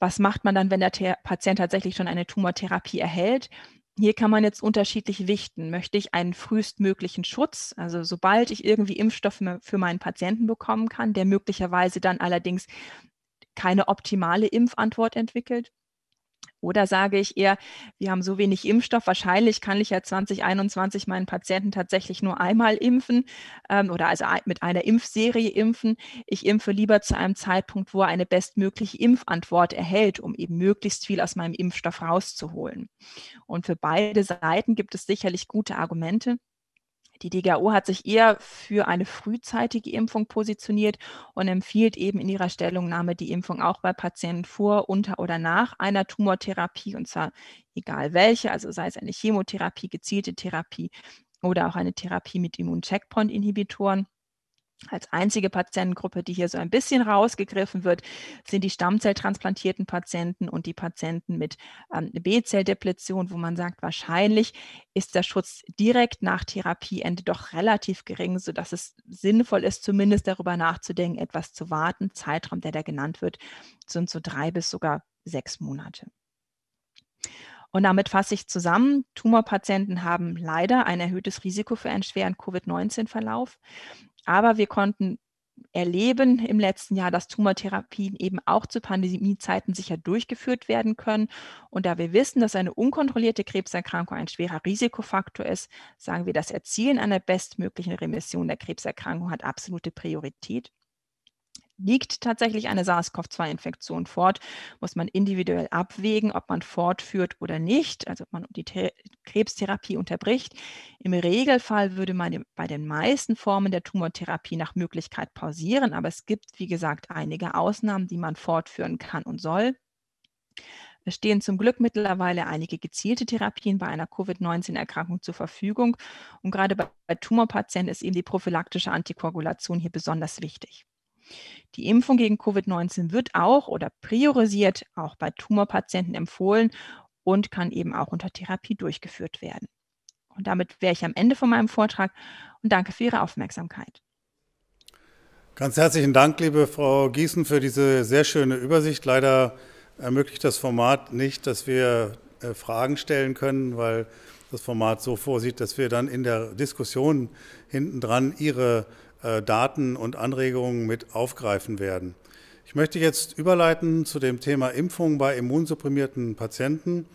Was macht man dann, wenn der Th- Patient tatsächlich schon eine Tumortherapie erhält? Hier kann man jetzt unterschiedlich wichten. Möchte ich einen frühestmöglichen Schutz, also sobald ich irgendwie Impfstoffe für meinen Patienten bekommen kann, der möglicherweise dann allerdings keine optimale Impfantwort entwickelt? Oder sage ich eher, wir haben so wenig Impfstoff, wahrscheinlich kann ich ja zwanzig einundzwanzig meinen Patienten tatsächlich nur einmal impfen ähm, oder also mit einer Impfserie impfen. Ich impfe lieber zu einem Zeitpunkt, wo er eine bestmögliche Impfantwort erhält, um eben möglichst viel aus meinem Impfstoff rauszuholen. Und für beide Seiten gibt es sicherlich gute Argumente. Die D G A O hat sich eher für eine frühzeitige Impfung positioniert und empfiehlt eben in ihrer Stellungnahme die Impfung auch bei Patienten vor, unter oder nach einer Tumortherapie, und zwar egal welche, also sei es eine Chemotherapie, gezielte Therapie oder auch eine Therapie mit Immuncheckpoint-Inhibitoren. Als einzige Patientengruppe, die hier so ein bisschen rausgegriffen wird, sind die stammzelltransplantierten Patienten und die Patienten mit ähm, B-Zelldepletion, wo man sagt, wahrscheinlich ist der Schutz direkt nach Therapieende doch relativ gering, sodass es sinnvoll ist, zumindest darüber nachzudenken, etwas zu warten. Zeitraum, der da genannt wird, sind so drei bis sogar sechs Monate. Und damit fasse ich zusammen, Tumorpatienten haben leider ein erhöhtes Risiko für einen schweren Covid neunzehn-Verlauf. Aber wir konnten erleben im letzten Jahr, dass Tumortherapien eben auch zu Pandemiezeiten sicher durchgeführt werden können. Und da wir wissen, dass eine unkontrollierte Krebserkrankung ein schwerer Risikofaktor ist, sagen wir, das Erzielen einer bestmöglichen Remission der Krebserkrankung hat absolute Priorität. Liegt tatsächlich eine SARS-C o V zwei Infektion fort, muss man individuell abwägen, ob man fortführt oder nicht, also ob man die The- Krebstherapie unterbricht. Im Regelfall würde man bei den meisten Formen der Tumortherapie nach Möglichkeit pausieren, aber es gibt, wie gesagt, einige Ausnahmen, die man fortführen kann und soll. Es stehen zum Glück mittlerweile einige gezielte Therapien bei einer Covid neunzehn Erkrankung zur Verfügung. Und gerade bei, bei Tumorpatienten ist eben die prophylaktische Antikoagulation hier besonders wichtig. Die Impfung gegen Covid neunzehn wird auch oder priorisiert auch bei Tumorpatienten empfohlen und kann eben auch unter Therapie durchgeführt werden. Und damit wäre ich am Ende von meinem Vortrag und danke für Ihre Aufmerksamkeit. Ganz herzlichen Dank, liebe Frau Gießen, für diese sehr schöne Übersicht. Leider ermöglicht das Format nicht, dass wir äh, Fragen stellen können, weil das Format so vorsieht, dass wir dann in der Diskussion hintendran Ihre Daten und Anregungen mit aufgreifen werden. Ich möchte jetzt überleiten zu dem Thema Impfung bei immunsupprimierten Patienten.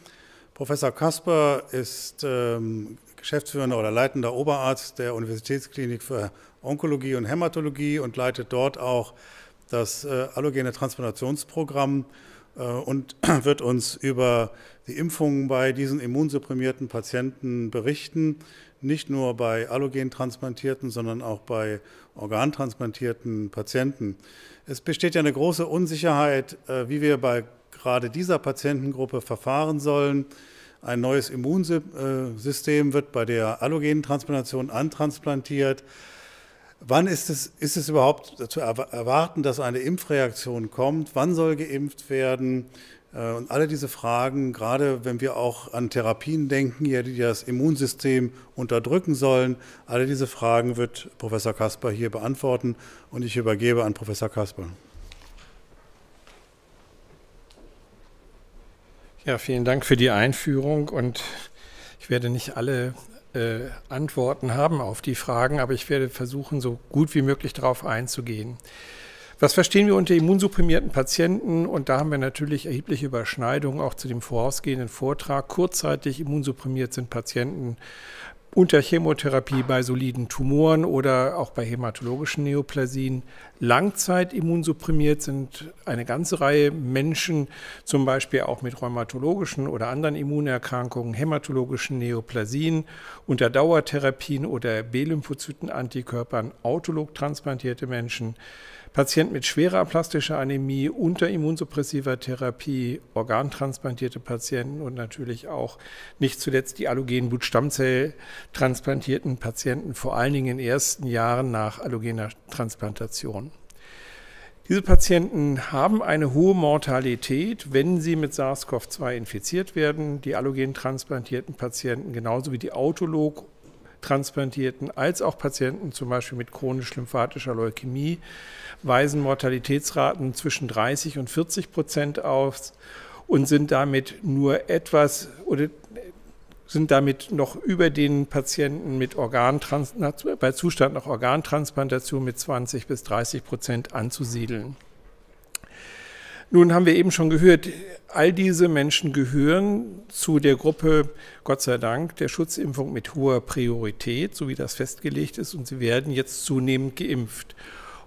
Professor Kasper ist ähm, geschäftsführender oder leitender Oberarzt der Universitätsklinik für Onkologie und Hämatologie und leitet dort auch das äh, allogene Transplantationsprogramm äh, und wird uns über die Impfungen bei diesen immunsupprimierten Patienten berichten. Nicht nur bei allogentransplantierten, sondern auch bei organtransplantierten Patienten. Es besteht ja eine große Unsicherheit, wie wir bei gerade dieser Patientengruppe verfahren sollen. Ein neues Immunsystem wird bei der Allogentransplantation antransplantiert. Wann ist es, ist es überhaupt zu erwarten, dass eine Impfreaktion kommt? Wann soll geimpft werden? Und alle diese Fragen, gerade wenn wir auch an Therapien denken, die das Immunsystem unterdrücken sollen, alle diese Fragen wird Professor Kasper hier beantworten und ich übergebe an Professor Kasper. Ja, vielen Dank für die Einführung und ich werde nicht alle äh, Antworten haben auf die Fragen, aber ich werde versuchen, so gut wie möglich darauf einzugehen. Was verstehen wir unter immunsupprimierten Patienten? Und da haben wir natürlich erhebliche Überschneidungen auch zu dem vorausgehenden Vortrag. Kurzzeitig immunsupprimiert sind Patienten unter Chemotherapie bei soliden Tumoren oder auch bei hämatologischen Neoplasien. Langzeitimmunsupprimiert sind eine ganze Reihe Menschen, zum Beispiel auch mit rheumatologischen oder anderen Immunerkrankungen, hämatologischen Neoplasien, unter Dauertherapien oder B-Lymphozyten-Antikörpern, autolog transplantierte Menschen, Patienten mit schwerer aplastischer Anämie, unter immunsuppressiver Therapie, organtransplantierte Patienten und natürlich auch nicht zuletzt die allogenen Blutstammzelltransplantierten Patienten, vor allen Dingen in den ersten Jahren nach allogener Transplantation. Diese Patienten haben eine hohe Mortalität, wenn sie mit SARS-C o V zwei infiziert werden. Die allogen transplantierten Patienten genauso wie die autolog transplantierten als auch Patienten zum Beispiel mit chronisch-lymphatischer Leukämie weisen Mortalitätsraten zwischen dreißig und vierzig Prozent auf und sind damit nur etwas oder sind damit noch über den Patienten mit Organtrans bei Zustand nach Organtransplantation mit zwanzig bis dreißig Prozent anzusiedeln. Nun haben wir eben schon gehört, all diese Menschen gehören zu der Gruppe, Gott sei Dank, der Schutzimpfung mit hoher Priorität, so wie das festgelegt ist, und sie werden jetzt zunehmend geimpft.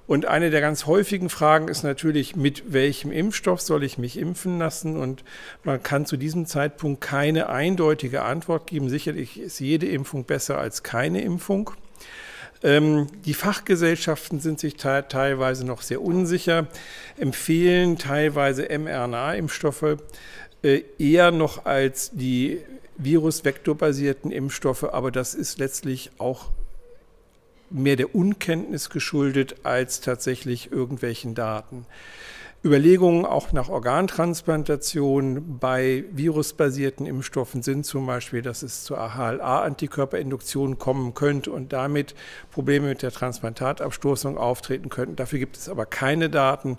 Und eine der ganz häufigen Fragen ist natürlich, mit welchem Impfstoff soll ich mich impfen lassen? Und man kann zu diesem Zeitpunkt keine eindeutige Antwort geben. Sicherlich ist jede Impfung besser als keine Impfung. Die Fachgesellschaften sind sich teilweise noch sehr unsicher, empfehlen teilweise mRNA-Impfstoffe eher noch als die virusvektorbasierten Impfstoffe, aber das ist letztlich auch mehr der Unkenntnis geschuldet als tatsächlich irgendwelchen Daten. Überlegungen auch nach Organtransplantation bei virusbasierten Impfstoffen sind zum Beispiel, dass es zu H L A-Antikörperinduktion kommen könnte und damit Probleme mit der Transplantatabstoßung auftreten könnten. Dafür gibt es aber keine Daten.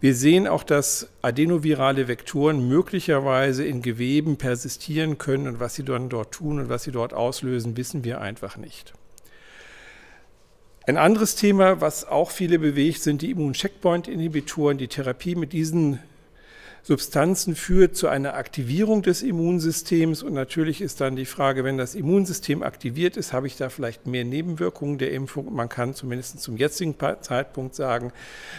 Wir sehen auch, dass adenovirale Vektoren möglicherweise in Geweben persistieren können und was sie dann dort tun und was sie dort auslösen, wissen wir einfach nicht. Ein anderes Thema, was auch viele bewegt, sind die Immuncheckpoint-Inhibitoren. Die Therapie mit diesen Substanzen führt zu einer Aktivierung des Immunsystems. Und natürlich ist dann die Frage, wenn das Immunsystem aktiviert ist, habe ich da vielleicht mehr Nebenwirkungen der Impfung. Man kann zumindest zum jetzigen Zeitpunkt sagen,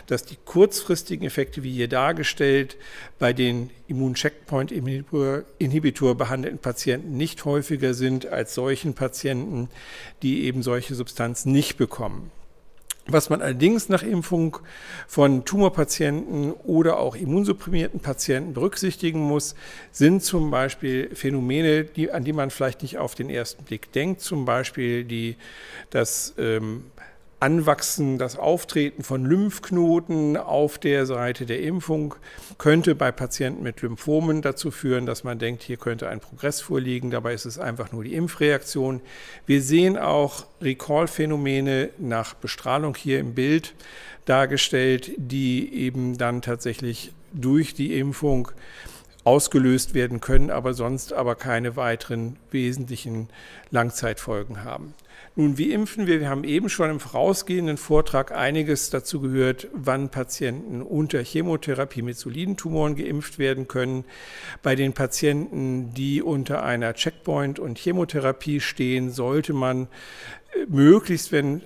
dass die kurzfristigen Effekte, wie hier dargestellt, bei den Immuncheckpoint-Inhibitor behandelten Patienten nicht häufiger sind als solchen Patienten, die eben solche Substanzen nicht bekommen. Was man allerdings nach Impfung von Tumorpatienten oder auch immunsupprimierten Patienten berücksichtigen muss, sind zum Beispiel Phänomene, die, an die man vielleicht nicht auf den ersten Blick denkt, zum Beispiel die, das ähm, Anwachsen, das Auftreten von Lymphknoten auf der Seite der Impfung könnte bei Patienten mit Lymphomen dazu führen, dass man denkt, hier könnte ein Progress vorliegen. Dabei ist es einfach nur die Impfreaktion. Wir sehen auch Recall-Phänomene nach Bestrahlung hier im Bild dargestellt, die eben dann tatsächlich durch die Impfung ausgelöst werden können, aber sonst aber keine weiteren wesentlichen Langzeitfolgen haben. Nun, wie impfen wir? Wir haben eben schon im vorausgehenden Vortrag einiges dazu gehört, wann Patienten unter Chemotherapie mit soliden Tumoren geimpft werden können. Bei den Patienten, die unter einer Checkpoint- und Chemotherapie stehen, sollte man möglichst, wenn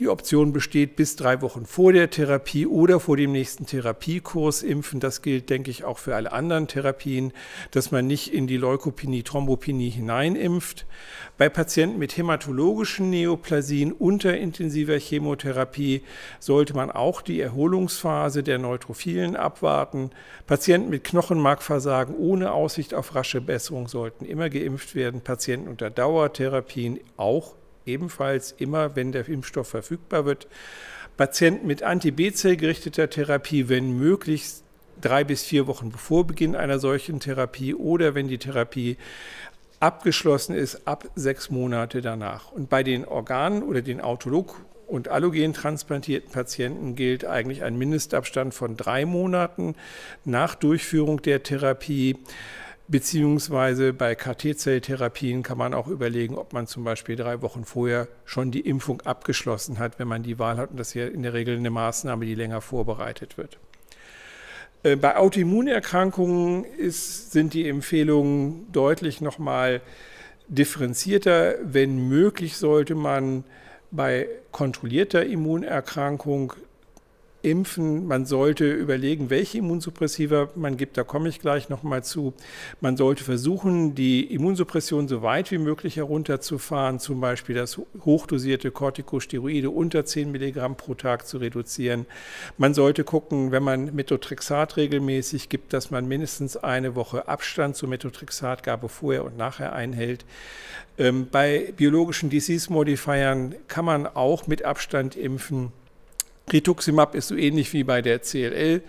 die Option besteht, bis drei Wochen vor der Therapie oder vor dem nächsten Therapiekurs impfen. Das gilt, denke ich, auch für alle anderen Therapien, dass man nicht in die Leukopenie, Thrombopenie hineinimpft. Bei Patienten mit hämatologischen Neoplasien unter intensiver Chemotherapie sollte man auch die Erholungsphase der Neutrophilen abwarten. Patienten mit Knochenmarkversagen ohne Aussicht auf rasche Besserung sollten immer geimpft werden. Patienten unter Dauertherapien auch ebenfalls immer, wenn der Impfstoff verfügbar wird. Patienten mit Anti-B-Zell gerichteter Therapie, wenn möglich, drei bis vier Wochen bevor Beginn einer solchen Therapie oder wenn die Therapie abgeschlossen ist, ab sechs Monate danach. Und bei den Organen oder den autolog- und allogentransplantierten Patienten gilt eigentlich ein Mindestabstand von drei Monaten nach Durchführung der Therapie. Beziehungsweise bei K T-Zelltherapien kann man auch überlegen, ob man zum Beispiel drei Wochen vorher schon die Impfung abgeschlossen hat, wenn man die Wahl hat. Und das ist ja in der Regel eine Maßnahme, die länger vorbereitet wird. Bei Autoimmunerkrankungen ist, sind die Empfehlungen deutlich nochmal differenzierter. Wenn möglich, sollte man bei kontrollierter Immunerkrankung impfen. Man sollte überlegen, welche Immunsuppressiva man gibt, da komme ich gleich nochmal zu. Man sollte versuchen, die Immunsuppression so weit wie möglich herunterzufahren, zum Beispiel das hochdosierte Corticosteroide unter zehn Milligramm pro Tag zu reduzieren. Man sollte gucken, wenn man Methotrexat regelmäßig gibt, dass man mindestens eine Woche Abstand zur Methotrexatgabe vorher und nachher einhält. Bei biologischen Disease-Modifiern kann man auch mit Abstand impfen. Rituximab ist so ähnlich wie bei der C L L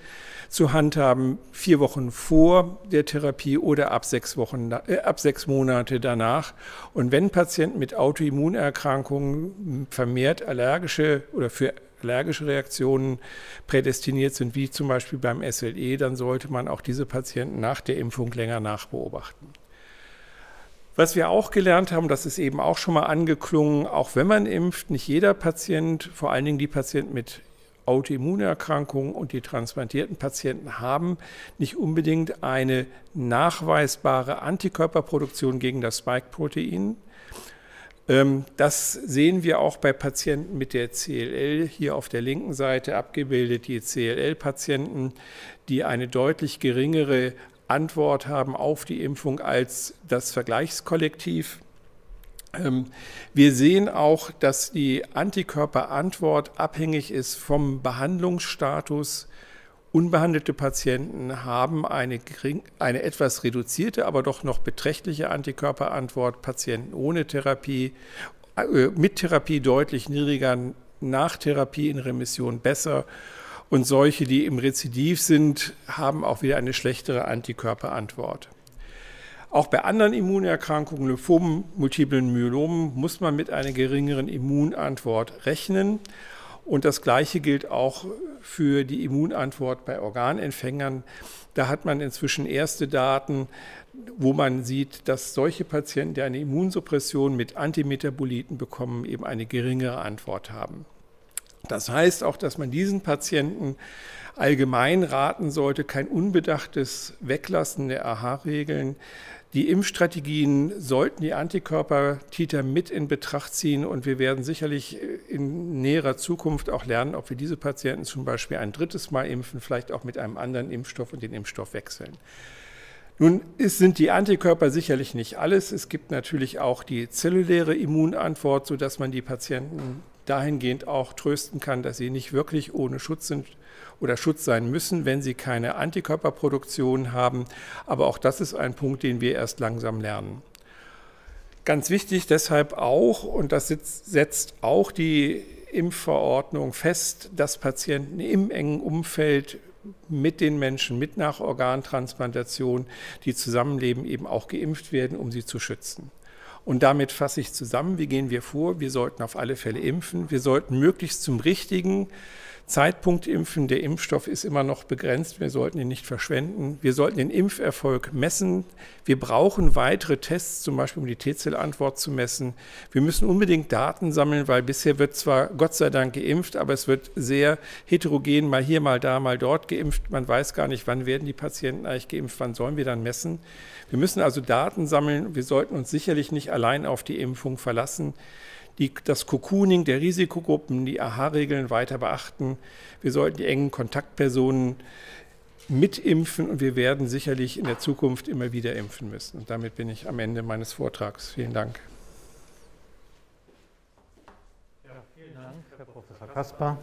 zu handhaben, vier Wochen vor der Therapie oder ab sechs, Wochen, äh, ab sechs Monate danach. Und wenn Patienten mit Autoimmunerkrankungen vermehrt allergische oder für allergische Reaktionen prädestiniert sind, wie zum Beispiel beim S L E, dann sollte man auch diese Patienten nach der Impfung länger nachbeobachten. Was wir auch gelernt haben, das ist eben auch schon mal angeklungen, auch wenn man impft, nicht jeder Patient, vor allen Dingen die Patienten mit Autoimmunerkrankungen und die transplantierten Patienten haben nicht unbedingt eine nachweisbare Antikörperproduktion gegen das Spike-Protein. Das sehen wir auch bei Patienten mit der C L L, hier auf der linken Seite abgebildet, die C L L-Patienten, die eine deutlich geringere Antwort haben auf die Impfung als das Vergleichskollektiv. Wir sehen auch, dass die Antikörperantwort abhängig ist vom Behandlungsstatus. Unbehandelte Patienten haben eine, gering, eine etwas reduzierte, aber doch noch beträchtliche Antikörperantwort. Patienten ohne Therapie, äh, mit Therapie deutlich niedriger, nach Therapie in Remission besser. Und solche, die im Rezidiv sind, haben auch wieder eine schlechtere Antikörperantwort. Auch bei anderen Immunerkrankungen, Lymphomen, multiplen Myelomen, muss man mit einer geringeren Immunantwort rechnen. Und das Gleiche gilt auch für die Immunantwort bei Organempfängern. Da hat man inzwischen erste Daten, wo man sieht, dass solche Patienten, die eine Immunsuppression mit Antimetaboliten bekommen, eben eine geringere Antwort haben. Das heißt auch, dass man diesen Patienten allgemein raten sollte, kein unbedachtes Weglassen der A H-Regeln. Die Impfstrategien sollten die Antikörpertiter mit in Betracht ziehen, und wir werden sicherlich in näherer Zukunft auch lernen, ob wir diese Patienten zum Beispiel ein drittes Mal impfen, vielleicht auch mit einem anderen Impfstoff und den Impfstoff wechseln. Nun sind die Antikörper sicherlich nicht alles. Es gibt natürlich auch die zelluläre Immunantwort, sodass man die Patienten dahingehend auch trösten kann, dass sie nicht wirklich ohne Schutz sind oder Schutz sein müssen, wenn sie keine Antikörperproduktion haben. Aber auch das ist ein Punkt, den wir erst langsam lernen. Ganz wichtig deshalb auch, und das setzt auch die Impfverordnung fest, dass Patienten im engen Umfeld mit den Menschen mit nach Organtransplantation, die zusammenleben, eben auch geimpft werden, um sie zu schützen. Und damit fasse ich zusammen, wie gehen wir vor? Wir sollten auf alle Fälle impfen. Wir sollten möglichst zum richtigen Zeitpunkt impfen. Der Impfstoff ist immer noch begrenzt. Wir sollten ihn nicht verschwenden. Wir sollten den Impferfolg messen. Wir brauchen weitere Tests, zum Beispiel um die T-Zellantwort zu messen. Wir müssen unbedingt Daten sammeln, weil bisher wird zwar Gott sei Dank geimpft, aber es wird sehr heterogen, mal hier, mal da, mal dort geimpft. Man weiß gar nicht, wann werden die Patienten eigentlich geimpft, wann sollen wir dann messen. Wir müssen also Daten sammeln. Wir sollten uns sicherlich nicht allein auf die Impfung verlassen. Die, das Cocooning der Risikogruppen, die A H-Regeln weiter beachten. Wir sollten die engen Kontaktpersonen mitimpfen, und wir werden sicherlich in der Zukunft immer wieder impfen müssen. Und damit bin ich am Ende meines Vortrags. Vielen Dank. Ja, vielen Dank, Herr Professor Kasper,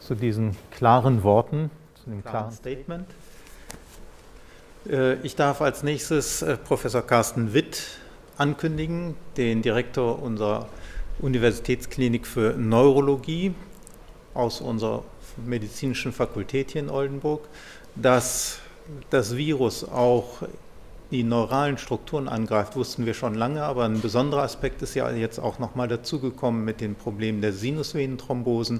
zu diesen klaren Worten, zu dem klaren Statement. Ich darf als nächstes Professor Carsten Witt ankündigen, den Direktor unserer Universitätsklinik für Neurologie aus unserer medizinischen Fakultät hier in Oldenburg, dass das Virus auch die neuralen Strukturen angreift, wussten wir schon lange, aber ein besonderer Aspekt ist ja jetzt auch nochmal dazugekommen mit den Problemen der Sinusvenenthrombosen,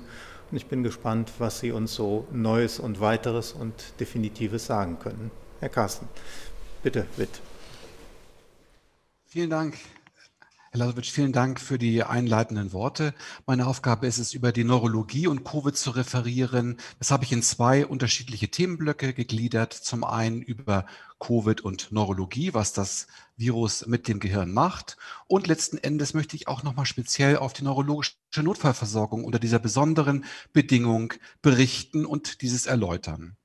und ich bin gespannt, was Sie uns so Neues und Weiteres und Definitives sagen können. Herr Carsten, bitte, bitte. Vielen Dank, Herr Lasowitsch, vielen Dank für die einleitenden Worte. Meine Aufgabe ist es, über die Neurologie und Covid zu referieren. Das habe ich in zwei unterschiedliche Themenblöcke gegliedert. Zum einen über Covid und Neurologie, was das Virus mit dem Gehirn macht. Und letzten Endes möchte ich auch nochmal speziell auf die neurologische Notfallversorgung unter dieser besonderen Bedingung berichten und dieses erläutern.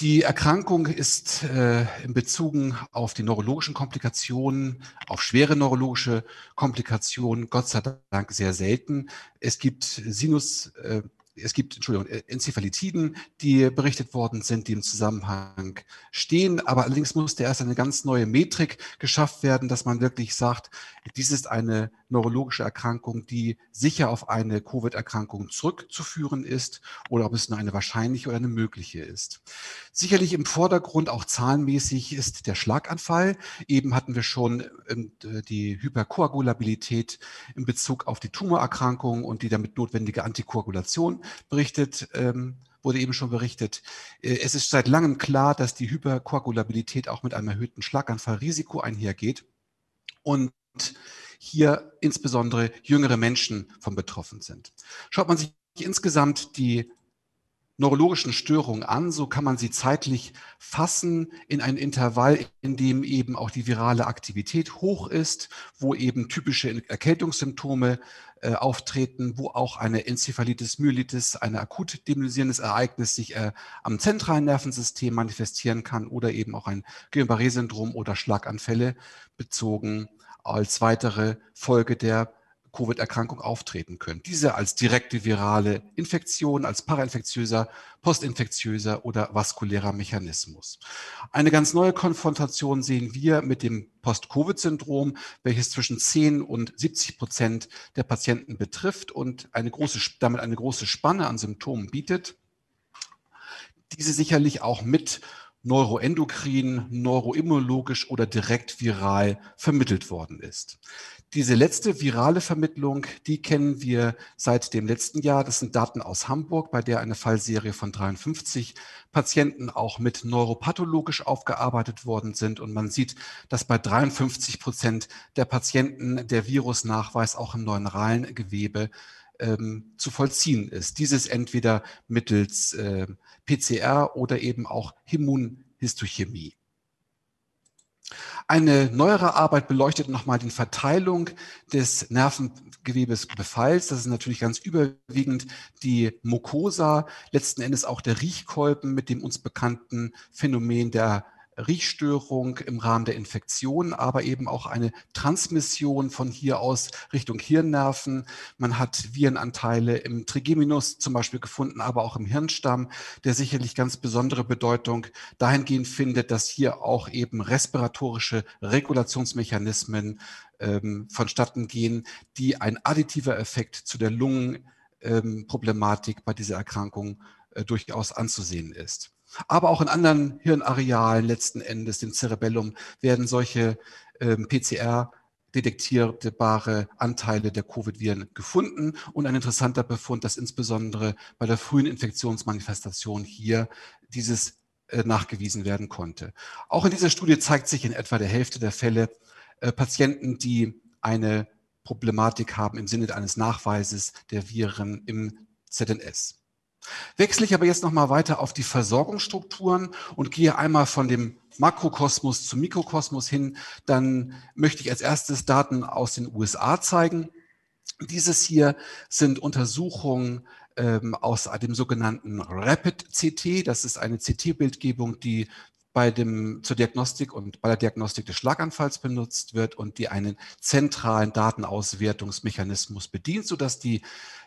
Die Erkrankung ist äh, in Bezug auf die neurologischen Komplikationen, auf schwere neurologische Komplikationen, Gott sei Dank sehr selten. Es gibt Sinus, äh, es gibt, Entschuldigung, Enzephalitiden, die berichtet worden sind, die im Zusammenhang stehen. Aber allerdings musste erst eine ganz neue Metrik geschafft werden, dass man wirklich sagt, dies ist eine neurologische Erkrankung, die sicher auf eine Covid-Erkrankung zurückzuführen ist, oder ob es nur eine wahrscheinliche oder eine mögliche ist. Sicherlich im Vordergrund auch zahlenmäßig ist der Schlaganfall. Eben hatten wir schon die Hyperkoagulabilität in Bezug auf die Tumorerkrankung und die damit notwendige Antikoagulation berichtet, ähm, wurde eben schon berichtet. Es ist seit langem klar, dass die Hyperkoagulabilität auch mit einem erhöhten Schlaganfallrisiko einhergeht und hier insbesondere jüngere Menschen von betroffen sind. Schaut man sich insgesamt die neurologischen Störungen an, so kann man sie zeitlich fassen in ein Intervall, in dem eben auch die virale Aktivität hoch ist, wo eben typische Erkältungssymptome äh, auftreten, wo auch eine Enzephalitis myelitis, ein akut demyelisierendes Ereignis sich äh, am zentralen Nervensystem manifestieren kann, oder eben auch ein Guillain-Barré-Syndrom oder Schlaganfälle bezogen als weitere Folge der Covid-Erkrankung auftreten können. Diese als direkte virale Infektion, als parainfektiöser, postinfektiöser oder vaskulärer Mechanismus. Eine ganz neue Konfrontation sehen wir mit dem Post-Covid-Syndrom, welches zwischen zehn und siebzig Prozent der Patienten betrifft und eine große, damit eine große Spanne an Symptomen bietet. Diese sicherlich auch mit neuroendokrin, neuroimmunologisch oder direkt viral vermittelt worden ist. Diese letzte virale Vermittlung, die kennen wir seit dem letzten Jahr. Das sind Daten aus Hamburg, bei der eine Fallserie von dreiundfünfzig Patienten auch mit neuropathologisch aufgearbeitet worden sind. Und man sieht, dass bei dreiundfünfzig Prozent der Patienten der Virusnachweis auch im neuralen Gewebe ähm, zu vollziehen ist. Dieses entweder mittels äh, P C R oder eben auch Immunhistochemie. Eine neuere Arbeit beleuchtet nochmal die Verteilung des Nervengewebesbefalls. Das ist natürlich ganz überwiegend die Mucosa, letzten Endes auch der Riechkolben mit dem uns bekannten Phänomen der Riechstörung im Rahmen der Infektion, aber eben auch eine Transmission von hier aus Richtung Hirnnerven. Man hat Virenanteile im Trigeminus zum Beispiel gefunden, aber auch im Hirnstamm, der sicherlich ganz besondere Bedeutung dahingehend findet, dass hier auch eben respiratorische Regulationsmechanismen ähm, vonstatten gehen, die ein additiver Effekt zu der Lungenproblematik ähm, bei dieser Erkrankung äh, durchaus anzusehen ist. Aber auch in anderen Hirnarealen, letzten Endes dem Cerebellum, werden solche äh, P C R-detektierbare Anteile der Covid-Viren gefunden. Und ein interessanter Befund, dass insbesondere bei der frühen Infektionsmanifestation hier dieses äh, nachgewiesen werden konnte. Auch in dieser Studie zeigt sich in etwa der Hälfte der Fälle äh, Patienten, die eine Problematik haben im Sinne eines Nachweises der Viren im Z N S. Wechsle ich aber jetzt nochmal weiter auf die Versorgungsstrukturen und gehe einmal von dem Makrokosmos zum Mikrokosmos hin. Dann möchte ich als erstes Daten aus den U S A zeigen. Dieses hier sind Untersuchungen ähm, aus dem sogenannten Rapid C T. Das ist eine C T-Bildgebung, die bei dem, zur Diagnostik und bei der Diagnostik des Schlaganfalls benutzt wird und die einen zentralen Datenauswertungsmechanismus bedient, sodass die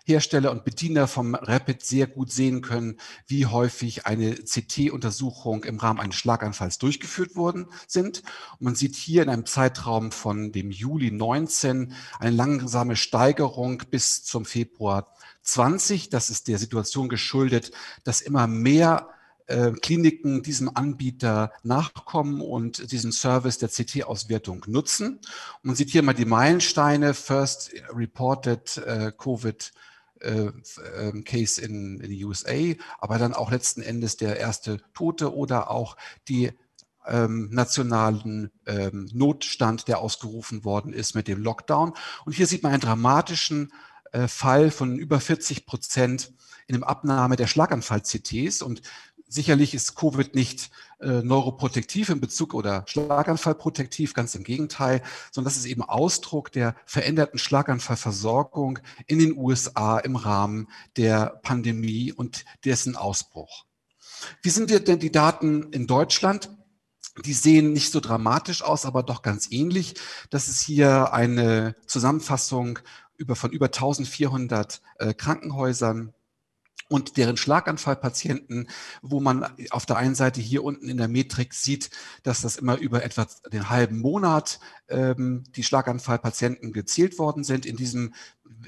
Hersteller und Bediener vom Rapid sehr gut sehen können, wie häufig eine C T-Untersuchung im Rahmen eines Schlaganfalls durchgeführt worden sind. Und man sieht hier in einem Zeitraum von dem Juli neunzehn eine langsame Steigerung bis zum Februar zwanzig. Das ist der Situation geschuldet, dass immer mehr Kliniken diesem Anbieter nachkommen und diesen Service der C T-Auswertung nutzen. Und man sieht hier mal die Meilensteine. First reported uh, Covid uh, um, Case in, in the U S A, aber dann auch letzten Endes der erste Tote oder auch die ähm, nationalen ähm, Notstand, der ausgerufen worden ist mit dem Lockdown. Und hier sieht man einen dramatischen äh, Fall von über vierzig Prozent in der Abnahme der Schlaganfall-C Ts. Und sicherlich ist Covid nicht äh, neuroprotektiv in Bezug oder Schlaganfallprotektiv, ganz im Gegenteil, sondern das ist eben Ausdruck der veränderten Schlaganfallversorgung in den U S A im Rahmen der Pandemie und dessen Ausbruch. Wie sind denn die Daten in Deutschland? Die sehen nicht so dramatisch aus, aber doch ganz ähnlich. Das ist hier eine Zusammenfassung über, von über eintausendvierhundert äh, Krankenhäusern und deren Schlaganfallpatienten, wo man auf der einen Seite hier unten in der Metrik sieht, dass das immer über etwa den halben Monat ähm, die Schlaganfallpatienten gezählt worden sind. In diesem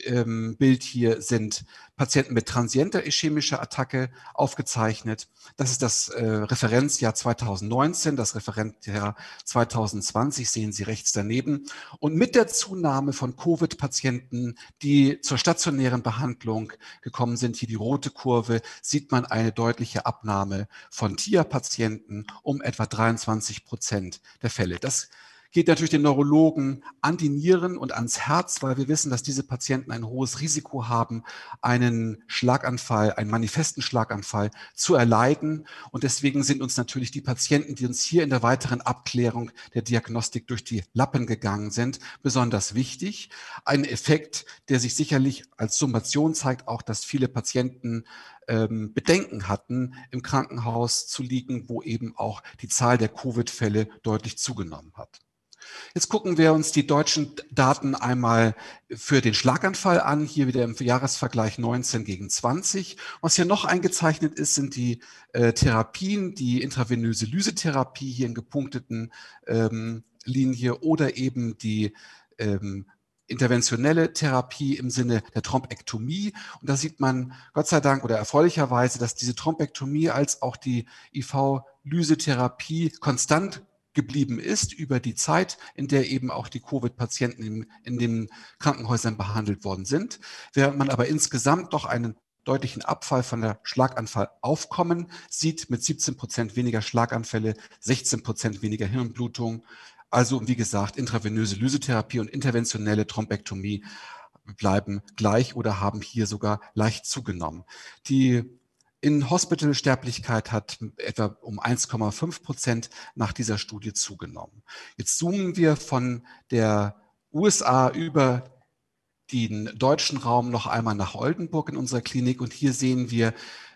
ähm, Bild hier sind Patienten mit transienter ischämischer Attacke aufgezeichnet. Das ist das äh, Referenzjahr zweitausendneunzehn, das Referenzjahr zweitausendzwanzig sehen Sie rechts daneben. Und mit der Zunahme von Covid-Patienten, die zur stationären Behandlung gekommen sind, hier die rote Kurve, sieht man eine deutliche Abnahme von T I A-Patienten um etwa dreiundzwanzig Prozent der Fälle. Das geht natürlich den Neurologen an die Nieren und ans Herz, weil wir wissen, dass diese Patienten ein hohes Risiko haben, einen Schlaganfall, einen manifesten Schlaganfall zu erleiden. Und deswegen sind uns natürlich die Patienten, die uns hier in der weiteren Abklärung der Diagnostik durch die Lappen gegangen sind, besonders wichtig. Ein Effekt, der sich sicherlich als Summation zeigt, auch dass viele Patienten ähm, Bedenken hatten, im Krankenhaus zu liegen, wo eben auch die Zahl der Covid-Fälle deutlich zugenommen hat. Jetzt gucken wir uns die deutschen Daten einmal für den Schlaganfall an, hier wieder im Jahresvergleich neunzehn gegen zwanzig. Was hier noch eingezeichnet ist, sind die äh, Therapien, die intravenöse Lysetherapie hier in gepunkteten ähm, Linie oder eben die ähm, interventionelle Therapie im Sinne der Thrombektomie. Und da sieht man Gott sei Dank oder erfreulicherweise, dass diese Thrombektomie als auch die I V-Lysetherapie konstant geblieben ist über die Zeit, in der eben auch die Covid-Patienten in, in den Krankenhäusern behandelt worden sind. Während man aber insgesamt doch einen deutlichen Abfall von der Schlaganfallaufkommen sieht, mit siebzehn Prozent weniger Schlaganfälle, sechzehn Prozent weniger Hirnblutung. Also wie gesagt, intravenöse Lysetherapie und interventionelle Thrombektomie bleiben gleich oder haben hier sogar leicht zugenommen. Die In-Hospital-Sterblichkeit hat etwa um eins Komma fünf Prozent nach dieser Studie zugenommen. Jetzt zoomen wir von der U S A über den deutschen Raum noch einmal nach Oldenburg in unserer Klinik und hier sehen wir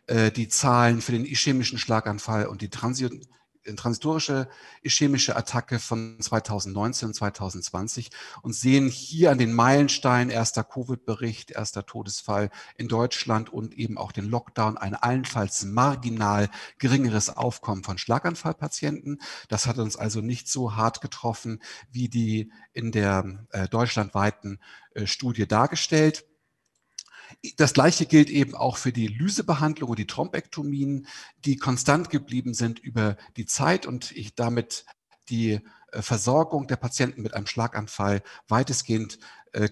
äh, die Zahlen für den ischämischen Schlaganfall und die Transit transitorische ischämische Attacke von zweitausendneunzehn und zweitausendzwanzig und sehen hier an den Meilenstein erster Covid-Bericht, erster Todesfall in Deutschland und eben auch den Lockdown ein allenfalls marginal geringeres Aufkommen von Schlaganfallpatienten. Das hat uns also nicht so hart getroffen wie die in der äh, deutschlandweiten äh, Studie dargestellt. Das Gleiche gilt eben auch für die Lysebehandlung und die Thrombektomien, die konstant geblieben sind über die Zeit und ich damit die Versorgung der Patienten mit einem Schlaganfall weitestgehend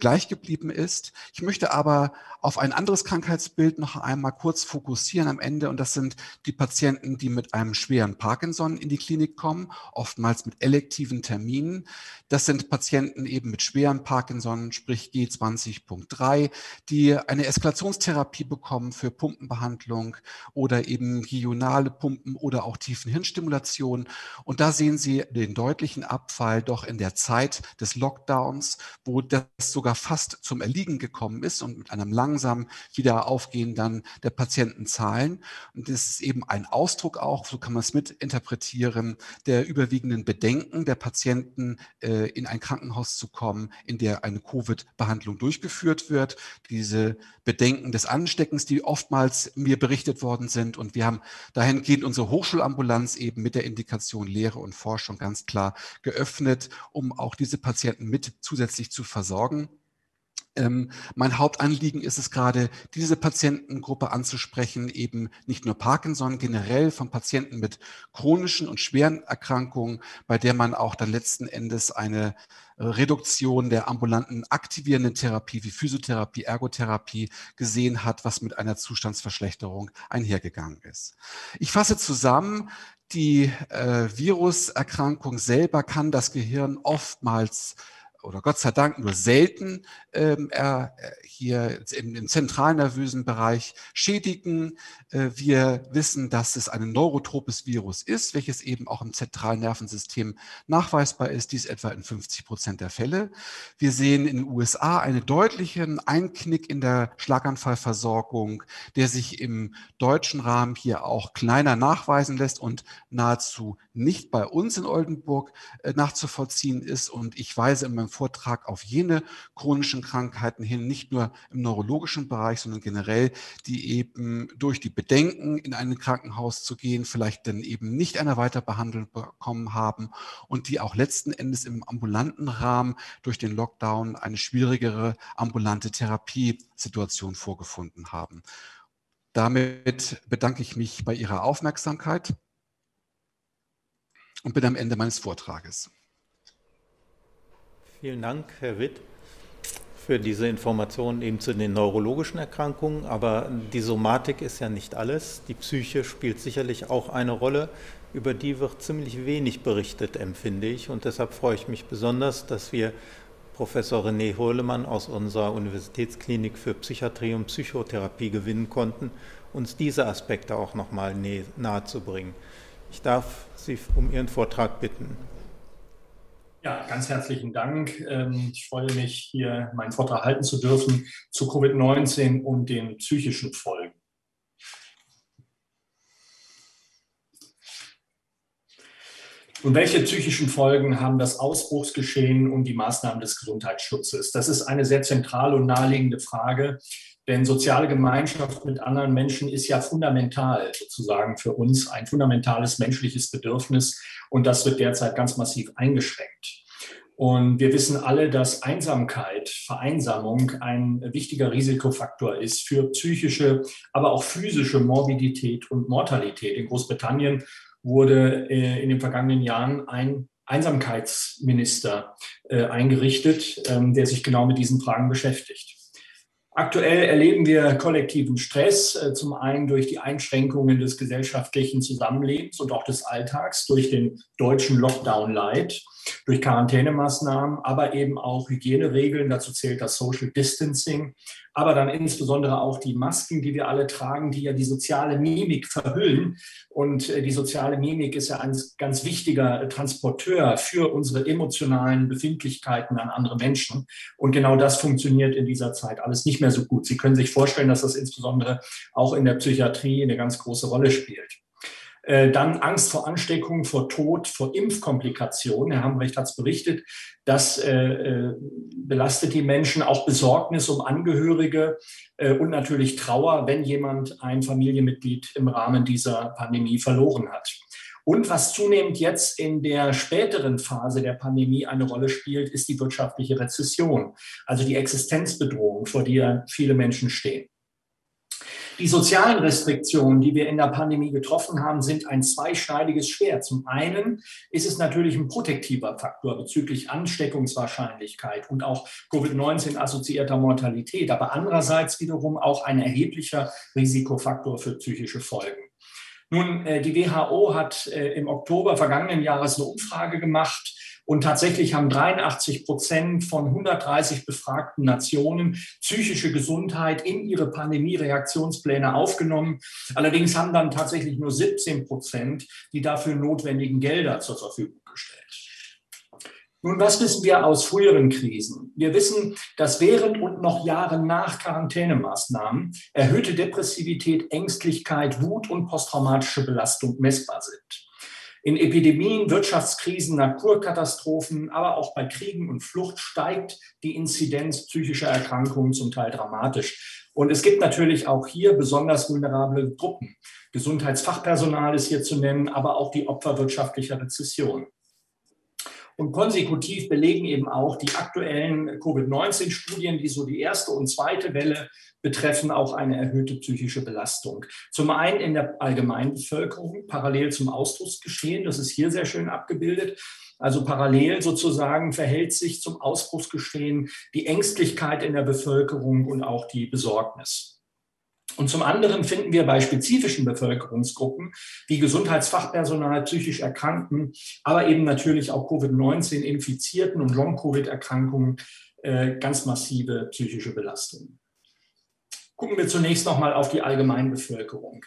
gleich geblieben ist. Ich möchte aber auf ein anderes Krankheitsbild noch einmal kurz fokussieren am Ende und das sind die Patienten, die mit einem schweren Parkinson in die Klinik kommen, oftmals mit elektiven Terminen. Das sind Patienten eben mit schweren Parkinson, sprich G zwanzig Punkt drei, die eine Eskalationstherapie bekommen für Pumpenbehandlung oder eben regionale Pumpen oder auch Tiefenhirnstimulation. Und da sehen Sie den deutlichen Abfall doch in der Zeit des Lockdowns, wo das sogar fast zum Erliegen gekommen ist und mit einem langsamen Wiederaufgehen dann der Patientenzahlen. Und das ist eben ein Ausdruck auch, so kann man es mitinterpretieren, der überwiegenden Bedenken der Patienten, äh, in ein Krankenhaus zu kommen, in der eine Covid-Behandlung durchgeführt wird. Diese Bedenken des Ansteckens, die oftmals mir berichtet worden sind. Und wir haben dahingehend unsere Hochschulambulanz eben mit der Indikation Lehre und Forschung ganz klar geöffnet, um auch diese Patienten mit zusätzlich zu versorgen. Ähm, mein Hauptanliegen ist es gerade, diese Patientengruppe anzusprechen, eben nicht nur Parkinson, generell von Patienten mit chronischen und schweren Erkrankungen, bei der man auch dann letzten Endes eine Reduktion der ambulanten aktivierenden Therapie wie Physiotherapie, Ergotherapie gesehen hat, was mit einer Zustandsverschlechterung einhergegangen ist. Ich fasse zusammen, die äh, Viruserkrankung selber kann das Gehirn oftmals oder Gott sei Dank nur selten ähm, äh, hier im, im zentralnervösen Bereich schädigen. Äh, wir wissen, dass es ein neurotropes Virus ist, welches eben auch im zentralen Nervensystem nachweisbar ist, dies etwa in fünfzig Prozent der Fälle. Wir sehen in den U S A einen deutlichen Einknick in der Schlaganfallversorgung, der sich im deutschen Rahmen hier auch kleiner nachweisen lässt und nahezu nicht bei uns in Oldenburg äh, nachzuvollziehen ist. Und ich weise in meinem Vortrag auf jene chronischen Krankheiten hin, nicht nur im neurologischen Bereich, sondern generell, die eben durch die Bedenken, in ein Krankenhaus zu gehen, vielleicht dann eben nicht eine Weiterbehandlung bekommen haben und die auch letzten Endes im ambulanten Rahmen durch den Lockdown eine schwierigere ambulante Therapiesituation vorgefunden haben. Damit bedanke ich mich bei Ihrer Aufmerksamkeit und bin am Ende meines Vortrages. Vielen Dank, Herr Witt, für diese Informationen eben zu den neurologischen Erkrankungen. Aber die Somatik ist ja nicht alles. Die Psyche spielt sicherlich auch eine Rolle. Über die wird ziemlich wenig berichtet, empfinde ich. Und deshalb freue ich mich besonders, dass wir Professor René Hürlemann aus unserer Universitätsklinik für Psychiatrie und Psychotherapie gewinnen konnten, uns diese Aspekte auch nochmal nahe zu bringen. Ich darf Sie um Ihren Vortrag bitten. Ja, ganz herzlichen Dank. Ich freue mich, hier meinen Vortrag halten zu dürfen zu Covid neunzehn und den psychischen Folgen. Und welche psychischen Folgen haben das Ausbruchsgeschehen und die Maßnahmen des Gesundheitsschutzes? Das ist eine sehr zentrale und naheliegende Frage, denn soziale Gemeinschaft mit anderen Menschen ist ja fundamental sozusagen für uns, ein fundamentales menschliches Bedürfnis. Und das wird derzeit ganz massiv eingeschränkt. Und wir wissen alle, dass Einsamkeit, Vereinsamung ein wichtiger Risikofaktor ist für psychische, aber auch physische Morbidität und Mortalität. In Großbritannien wurde in den vergangenen Jahren ein Einsamkeitsminister eingerichtet, der sich genau mit diesen Fragen beschäftigt. Aktuell erleben wir kollektiven Stress, zum einen durch die Einschränkungen des gesellschaftlichen Zusammenlebens und auch des Alltags, durch den deutschen Lockdown-Light, durch Quarantänemaßnahmen, aber eben auch Hygieneregeln, dazu zählt das Social Distancing, aber dann insbesondere auch die Masken, die wir alle tragen, die ja die soziale Mimik verhüllen. Und die soziale Mimik ist ja ein ganz wichtiger Transporteur für unsere emotionalen Befindlichkeiten an andere Menschen. Und genau das funktioniert in dieser Zeit alles nicht mehr so gut. Sie können sich vorstellen, dass das insbesondere auch in der Psychiatrie eine ganz große Rolle spielt. Dann Angst vor Ansteckung, vor Tod, vor Impfkomplikationen. Herr Hambrecht hat es berichtet, das äh, belastet die Menschen, auch Besorgnis um Angehörige äh, und natürlich Trauer, wenn jemand ein Familienmitglied im Rahmen dieser Pandemie verloren hat. Und was zunehmend jetzt in der späteren Phase der Pandemie eine Rolle spielt, ist die wirtschaftliche Rezession, also die Existenzbedrohung, vor der viele Menschen stehen. Die sozialen Restriktionen, die wir in der Pandemie getroffen haben, sind ein zweischneidiges Schwert. Zum einen ist es natürlich ein protektiver Faktor bezüglich Ansteckungswahrscheinlichkeit und auch Covid neunzehn assoziierter Mortalität, aber andererseits wiederum auch ein erheblicher Risikofaktor für psychische Folgen. Nun, die W H O hat im Oktober vergangenen Jahres eine Umfrage gemacht, und tatsächlich haben dreiundachtzig Prozent von hundertdreißig befragten Nationen psychische Gesundheit in ihre Pandemie-Reaktionspläne aufgenommen. Allerdings haben dann tatsächlich nur siebzehn Prozent die dafür notwendigen Gelder zur Verfügung gestellt. Nun, was wissen wir aus früheren Krisen? Wir wissen, dass während und noch Jahre nach Quarantänemaßnahmen erhöhte Depressivität, Ängstlichkeit, Wut und posttraumatische Belastung messbar sind. In Epidemien, Wirtschaftskrisen, Naturkatastrophen, aber auch bei Kriegen und Flucht steigt die Inzidenz psychischer Erkrankungen zum Teil dramatisch. Und es gibt natürlich auch hier besonders vulnerable Gruppen. Gesundheitsfachpersonal ist hier zu nennen, aber auch die Opfer wirtschaftlicher Rezession. Und konsekutiv belegen eben auch die aktuellen Covid neunzehn Studien, die so die erste und zweite Welle betreffen, auch eine erhöhte psychische Belastung. Zum einen in der Allgemeinbevölkerung, parallel zum Ausbruchsgeschehen, das ist hier sehr schön abgebildet. Also parallel sozusagen verhält sich zum Ausbruchsgeschehen die Ängstlichkeit in der Bevölkerung und auch die Besorgnis. Und zum anderen finden wir bei spezifischen Bevölkerungsgruppen wie Gesundheitsfachpersonal, psychisch Erkrankten, aber eben natürlich auch Covid neunzehn Infizierten und Long-Covid-Erkrankungen äh, ganz massive psychische Belastungen. Gucken wir zunächst nochmal auf die Allgemeinbevölkerung.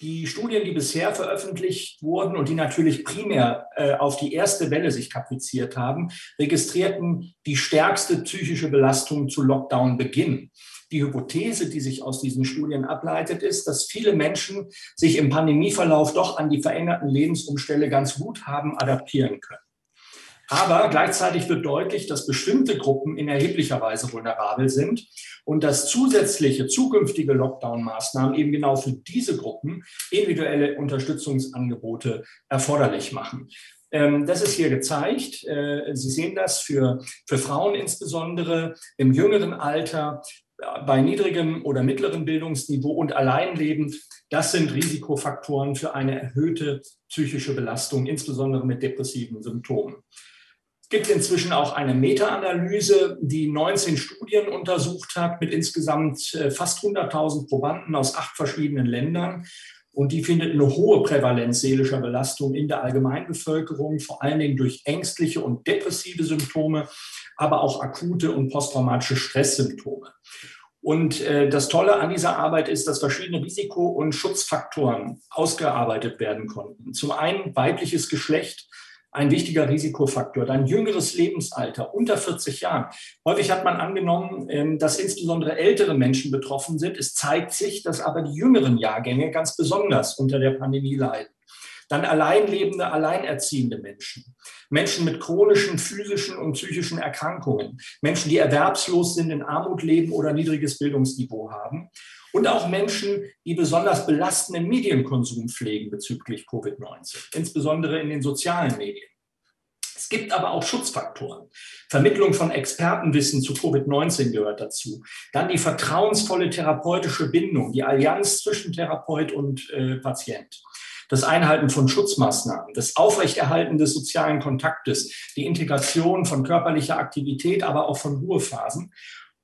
Die Studien, die bisher veröffentlicht wurden und die natürlich primär äh, auf die erste Welle sich kapriziert haben, registrierten die stärkste psychische Belastung zu Lockdown-Beginn. Die Hypothese, die sich aus diesen Studien ableitet, ist, dass viele Menschen sich im Pandemieverlauf doch an die veränderten Lebensumstände ganz gut haben adaptieren können. Aber gleichzeitig wird deutlich, dass bestimmte Gruppen in erheblicher Weise vulnerabel sind und dass zusätzliche zukünftige Lockdown-Maßnahmen eben genau für diese Gruppen individuelle Unterstützungsangebote erforderlich machen. Das ist hier gezeigt. Sie sehen das für, für Frauen insbesondere im jüngeren Alter, bei niedrigem oder mittlerem Bildungsniveau und alleinlebend. Das sind Risikofaktoren für eine erhöhte psychische Belastung, insbesondere mit depressiven Symptomen. Es gibt inzwischen auch eine Meta-Analyse, die neunzehn Studien untersucht hat mit insgesamt fast hunderttausend Probanden aus acht verschiedenen Ländern. Und die findet eine hohe Prävalenz seelischer Belastung in der Allgemeinbevölkerung, vor allen Dingen durch ängstliche und depressive Symptome, aber auch akute und posttraumatische Stresssymptome. Und äh, das Tolle an dieser Arbeit ist, dass verschiedene Risiko- und Schutzfaktoren ausgearbeitet werden konnten. Zum einen weibliches Geschlecht, ein wichtiger Risikofaktor, dann jüngeres Lebensalter, unter vierzig Jahren. Häufig hat man angenommen, dass insbesondere ältere Menschen betroffen sind. Es zeigt sich, dass aber die jüngeren Jahrgänge ganz besonders unter der Pandemie leiden. Dann alleinlebende, alleinerziehende Menschen, Menschen mit chronischen physischen und psychischen Erkrankungen, Menschen, die erwerbslos sind, in Armut leben oder niedriges Bildungsniveau haben und auch Menschen, die besonders belastenden Medienkonsum pflegen bezüglich Covid neunzehn, insbesondere in den sozialen Medien. Es gibt aber auch Schutzfaktoren. Vermittlung von Expertenwissen zu Covid neunzehn gehört dazu. Dann die vertrauensvolle therapeutische Bindung, die Allianz zwischen Therapeut und äh, Patient. Das Einhalten von Schutzmaßnahmen, das Aufrechterhalten des sozialen Kontaktes, die Integration von körperlicher Aktivität, aber auch von Ruhephasen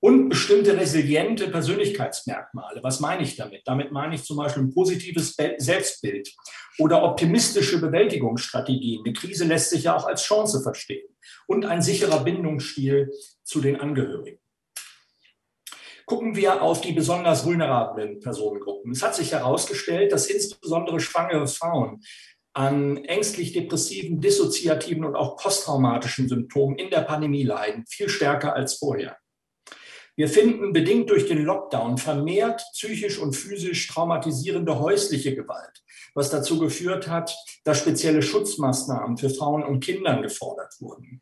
und bestimmte resiliente Persönlichkeitsmerkmale. Was meine ich damit? Damit meine ich zum Beispiel ein positives Selbstbild oder optimistische Bewältigungsstrategien. Eine Krise lässt sich ja auch als Chance verstehen und ein sicherer Bindungsstil zu den Angehörigen. Gucken wir auf die besonders vulnerablen Personengruppen. Es hat sich herausgestellt, dass insbesondere schwangere Frauen an ängstlich-depressiven, dissoziativen und auch posttraumatischen Symptomen in der Pandemie leiden, viel stärker als vorher. Wir finden bedingt durch den Lockdown vermehrt psychisch und physisch traumatisierende häusliche Gewalt, was dazu geführt hat, dass spezielle Schutzmaßnahmen für Frauen und Kinder gefordert wurden.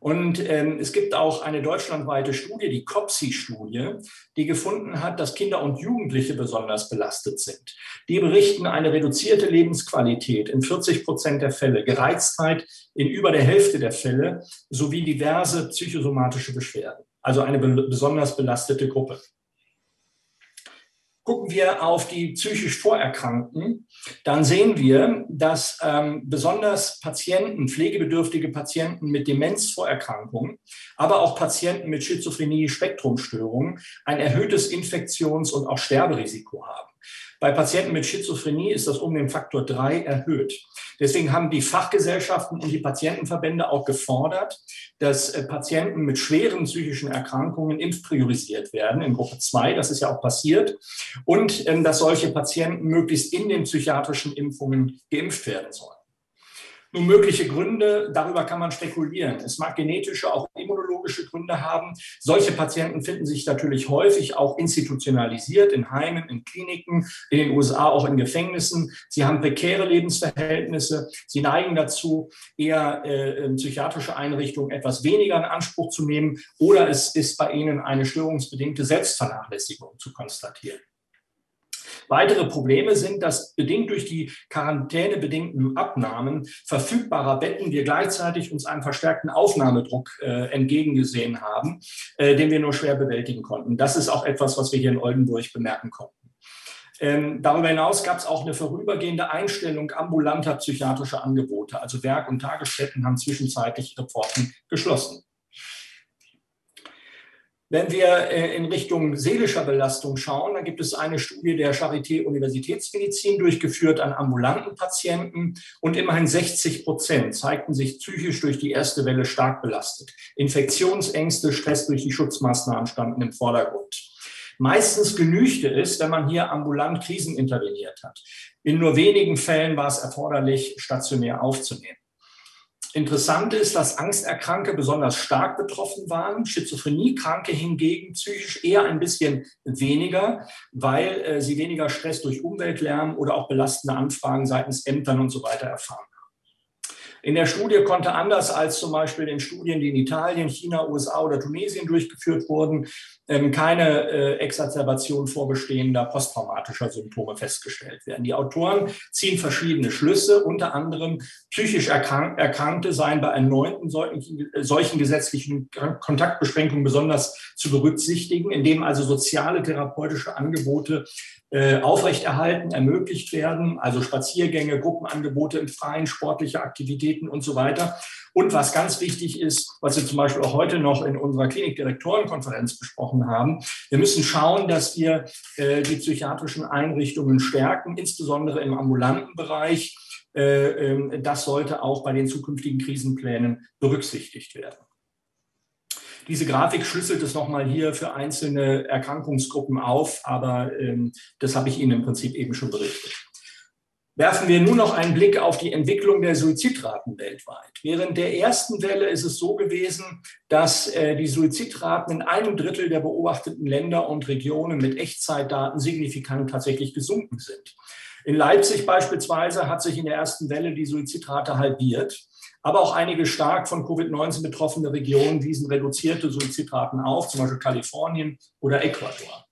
Und ähm, es gibt auch eine deutschlandweite Studie, die C O P S I-Studie, die gefunden hat, dass Kinder und Jugendliche besonders belastet sind. Die berichten eine reduzierte Lebensqualität in vierzig Prozent der Fälle, Gereiztheit in über der Hälfte der Fälle sowie diverse psychosomatische Beschwerden. Also eine be- besonders belastete Gruppe. Gucken wir auf die psychisch Vorerkrankten, dann sehen wir, dass ähm, besonders Patienten, pflegebedürftige Patienten mit Demenzvorerkrankungen, aber auch Patienten mit Schizophrenie, Spektrumstörungen ein erhöhtes Infektions- und auch Sterberisiko haben. Bei Patienten mit Schizophrenie ist das um den Faktor drei erhöht. Deswegen haben die Fachgesellschaften und die Patientenverbände auch gefordert, dass Patienten mit schweren psychischen Erkrankungen impfpriorisiert werden in Gruppe zwei. Das ist ja auch passiert. Und ähm, dass solche Patienten möglichst in den psychiatrischen Impfungen geimpft werden sollen. Nun, mögliche Gründe, darüber kann man spekulieren. Es mag genetische, auch immunologische Gründe haben. Solche Patienten finden sich natürlich häufig auch institutionalisiert in Heimen, in Kliniken, in den U S A auch in Gefängnissen. Sie haben prekäre Lebensverhältnisse. Sie neigen dazu, eher äh, psychiatrische Einrichtungen etwas weniger in Anspruch zu nehmen. Oder es ist bei ihnen eine störungsbedingte Selbstvernachlässigung zu konstatieren. Weitere Probleme sind, dass bedingt durch die quarantänebedingten Abnahmen verfügbarer Betten wir gleichzeitig uns einen verstärkten Aufnahmedruck äh, entgegengesehen haben, äh, den wir nur schwer bewältigen konnten. Das ist auch etwas, was wir hier in Oldenburg bemerken konnten. Ähm, darüber hinaus gab es auch eine vorübergehende Einstellung ambulanter psychiatrischer Angebote. Also Werk- und Tagesstätten haben zwischenzeitlich ihre Pforten geschlossen. Wenn wir in Richtung seelischer Belastung schauen, dann gibt es eine Studie der Charité Universitätsmedizin durchgeführt an ambulanten Patienten und immerhin sechzig Prozent zeigten sich psychisch durch die erste Welle stark belastet. Infektionsängste, Stress durch die Schutzmaßnahmen standen im Vordergrund. Meistens genügte es, wenn man hier ambulant Krisen interveniert hat. In nur wenigen Fällen war es erforderlich, stationär aufzunehmen. Interessant ist, dass Angsterkranke besonders stark betroffen waren, Schizophreniekranke hingegen psychisch eher ein bisschen weniger, weil äh, sie weniger Stress durch Umweltlärm oder auch belastende Anfragen seitens Ämtern und so weiter erfahren haben. In der Studie konnte, anders als zum Beispiel in Studien, die in Italien, China, U S A oder Tunesien durchgeführt wurden, ähm, keine äh, Exazerbation vorbestehender posttraumatischer Symptome festgestellt werden. Die Autoren ziehen verschiedene Schlüsse, unter anderem psychisch Erkrank- Erkrankte seien bei erneuten solchen, solchen gesetzlichen Kontaktbeschränkungen besonders zu berücksichtigen, indem also soziale therapeutische Angebote äh, aufrechterhalten, ermöglicht werden, also Spaziergänge, Gruppenangebote im Freien, sportliche Aktivitäten und so weiter. Und was ganz wichtig ist, was wir zum Beispiel auch heute noch in unserer Klinikdirektorenkonferenz besprochen haben, wir müssen schauen, dass wir äh, die psychiatrischen Einrichtungen stärken, insbesondere im ambulanten Bereich. Äh, äh, das sollte auch bei den zukünftigen Krisenplänen berücksichtigt werden. Diese Grafik schlüsselt es nochmal hier für einzelne Erkrankungsgruppen auf, aber äh, das habe ich Ihnen im Prinzip eben schon berichtet. Werfen wir nun noch einen Blick auf die Entwicklung der Suizidraten weltweit. Während der ersten Welle ist es so gewesen, dass äh, die Suizidraten in einem Drittel der beobachteten Länder und Regionen mit Echtzeitdaten signifikant tatsächlich gesunken sind. In Leipzig beispielsweise hat sich in der ersten Welle die Suizidrate halbiert. Aber auch einige stark von Covid neunzehn betroffene Regionen wiesen reduzierte Suizidraten auf, zum Beispiel Kalifornien oder Ecuador.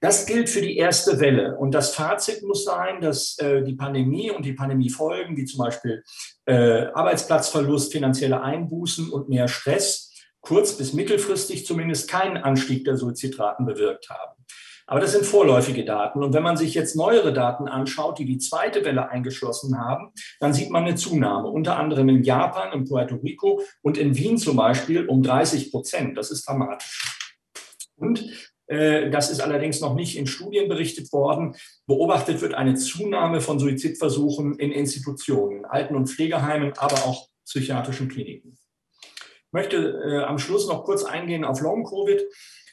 Das gilt für die erste Welle. Und das Fazit muss sein, dass äh, die Pandemie und die Pandemiefolgen, wie zum Beispiel äh, Arbeitsplatzverlust, finanzielle Einbußen und mehr Stress, kurz- bis mittelfristig zumindest keinen Anstieg der Suizidraten bewirkt haben. Aber das sind vorläufige Daten. Und wenn man sich jetzt neuere Daten anschaut, die die zweite Welle eingeschlossen haben, dann sieht man eine Zunahme, unter anderem in Japan, in Puerto Rico und in Wien zum Beispiel um dreißig Prozent. Das ist dramatisch. Und äh, das ist allerdings noch nicht in Studien berichtet worden, beobachtet wird eine Zunahme von Suizidversuchen in Institutionen, in Alten- und Pflegeheimen, aber auch psychiatrischen Kliniken. Ich möchte äh, am Schluss noch kurz eingehen auf Long-Covid,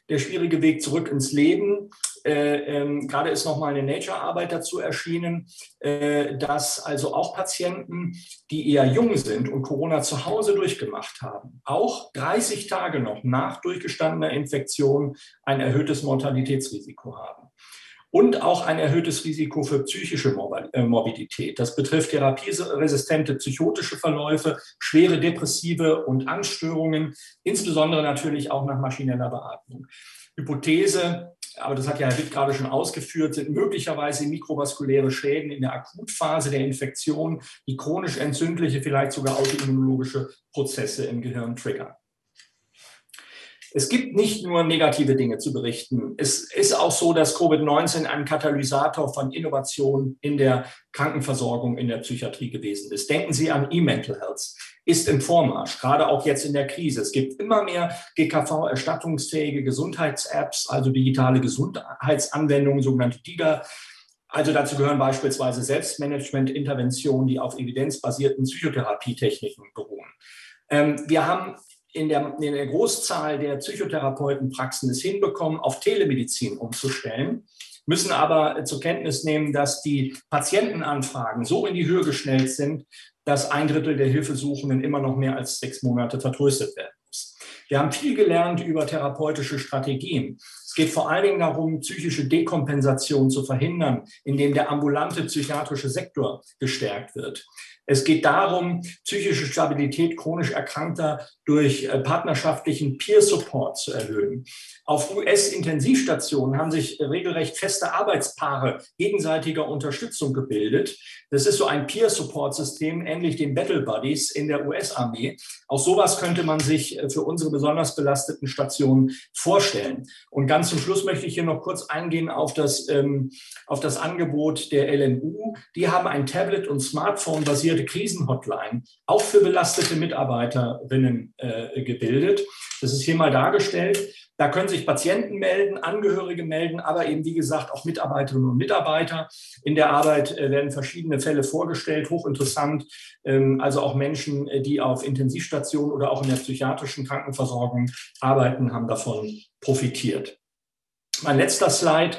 der schwierige Weg zurück ins Leben. Äh, ähm, gerade ist nochmal eine Nature-Arbeit dazu erschienen, äh, dass also auch Patienten, die eher jung sind und Corona zu Hause durchgemacht haben, auch dreißig Tage noch nach durchgestandener Infektion ein erhöhtes Mortalitätsrisiko haben. Und auch ein erhöhtes Risiko für psychische Morbidität. Das betrifft therapieresistente psychotische Verläufe, schwere depressive und Angststörungen, insbesondere natürlich auch nach maschineller Beatmung. Hypothese, aber das hat ja Herr Witt gerade schon ausgeführt, sind möglicherweise mikrovaskuläre Schäden in der Akutphase der Infektion, die chronisch entzündliche, vielleicht sogar autoimmunologische Prozesse im Gehirn triggern. Es gibt nicht nur negative Dinge zu berichten. Es ist auch so, dass Covid neunzehn ein Katalysator von Innovation in der Krankenversorgung, in der Psychiatrie gewesen ist. Denken Sie an E-Mental Health, ist im Vormarsch, gerade auch jetzt in der Krise. Es gibt immer mehr G K V-erstattungsfähige Gesundheits-Apps, also digitale Gesundheitsanwendungen, sogenannte D I G A. Also dazu gehören beispielsweise Selbstmanagement-Interventionen, die auf evidenzbasierten Psychotherapietechniken beruhen. Ähm, wir haben In der, in der Großzahl der Psychotherapeutenpraxen es hinbekommen, auf Telemedizin umzustellen, müssen aber zur Kenntnis nehmen, dass die Patientenanfragen so in die Höhe geschnellt sind, dass ein Drittel der Hilfesuchenden immer noch mehr als sechs Monate vertröstet werden muss. Wir haben viel gelernt über therapeutische Strategien. Es geht vor allen Dingen darum, psychische Dekompensation zu verhindern, indem der ambulante psychiatrische Sektor gestärkt wird. Es geht darum, psychische Stabilität chronisch Erkrankter durch partnerschaftlichen Peer-Support zu erhöhen. Auf U S-Intensivstationen haben sich regelrecht feste Arbeitspaare gegenseitiger Unterstützung gebildet. Das ist so ein Peer-Support-System, ähnlich den Battle Buddies in der U S-Armee. Auch sowas könnte man sich für unsere besonders belasteten Stationen vorstellen. Und ganz zum Schluss möchte ich hier noch kurz eingehen auf das, ähm, auf das Angebot der L M U. Die haben ein Tablet- und Smartphone-basiert Krisenhotline, auch für belastete Mitarbeiterinnen äh, gebildet. Das ist hier mal dargestellt. Da können sich Patienten melden, Angehörige melden, aber eben, wie gesagt, auch Mitarbeiterinnen und Mitarbeiter. In der Arbeit äh, werden verschiedene Fälle vorgestellt, hochinteressant. Ähm, also auch Menschen, die auf Intensivstationen oder auch in der psychiatrischen Krankenversorgung arbeiten, haben davon profitiert. Mein letzter Slide.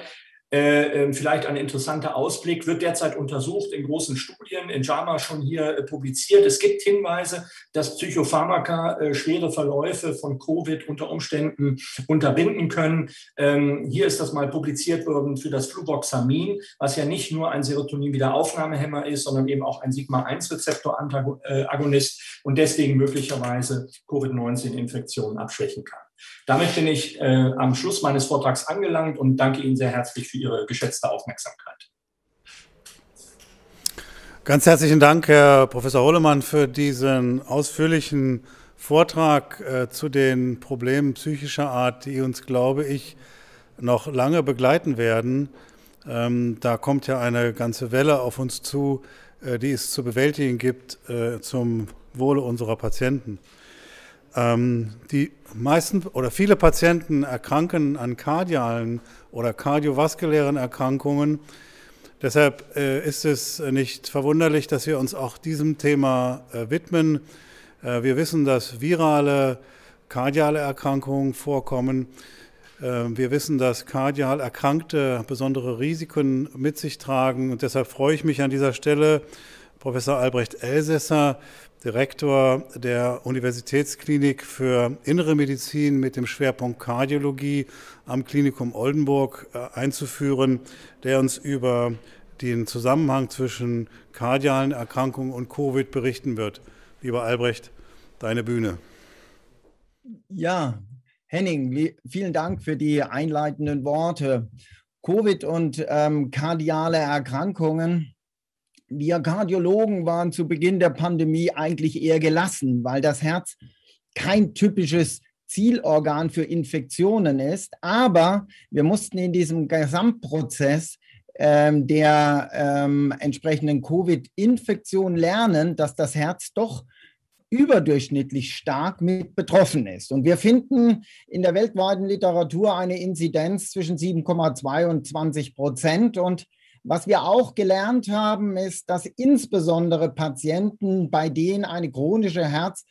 Äh, vielleicht ein interessanter Ausblick, wird derzeit untersucht in großen Studien, in JAMA schon hier äh, publiziert. Es gibt Hinweise, dass Psychopharmaka äh, schwere Verläufe von Covid unter Umständen unterbinden können. Ähm, hier ist das mal publiziert worden für das Fluvoxamin, was ja nicht nur ein Serotonin-Wiederaufnahmehemmer ist, sondern eben auch ein Sigma eins Rezeptor-Agonist und deswegen möglicherweise Covid neunzehn-Infektionen abschwächen kann. Damit bin ich äh, am Schluss meines Vortrags angelangt und danke Ihnen sehr herzlich für Ihre geschätzte Aufmerksamkeit. Ganz herzlichen Dank, Herr Professor Hollemann, für diesen ausführlichen Vortrag äh, zu den Problemen psychischer Art, die uns, glaube ich, noch lange begleiten werden. Ähm, da kommt ja eine ganze Welle auf uns zu, äh, die es zu bewältigen gibt, äh, zum Wohle unserer Patienten. Die meisten oder viele Patienten erkranken an kardialen oder kardiovaskulären Erkrankungen. Deshalb ist es nicht verwunderlich, dass wir uns auch diesem Thema widmen. Wir wissen, dass virale, kardiale Erkrankungen vorkommen. Wir wissen, dass kardial Erkrankte besondere Risiken mit sich tragen. Und deshalb freue ich mich an dieser Stelle, Professor Albrecht Elsässer, Direktor der Universitätsklinik für Innere Medizin mit dem Schwerpunkt Kardiologie am Klinikum Oldenburg einzuführen, der uns über den Zusammenhang zwischen kardialen Erkrankungen und Covid berichten wird. Lieber Albrecht, deine Bühne. Ja, Henning, vielen Dank für die einleitenden Worte. Covid und ähm, kardiale Erkrankungen. Wir Kardiologen waren zu Beginn der Pandemie eigentlich eher gelassen, weil das Herz kein typisches Zielorgan für Infektionen ist. Aber wir mussten in diesem Gesamtprozess ähm, der ähm, entsprechenden Covid-Infektion lernen, dass das Herz doch überdurchschnittlich stark mit betroffen ist. Und wir finden in der weltweiten Literatur eine Inzidenz zwischen sieben Komma zwei und zwanzig Prozent. Und was wir auch gelernt haben, ist, dass insbesondere Patienten, bei denen eine chronische Herz-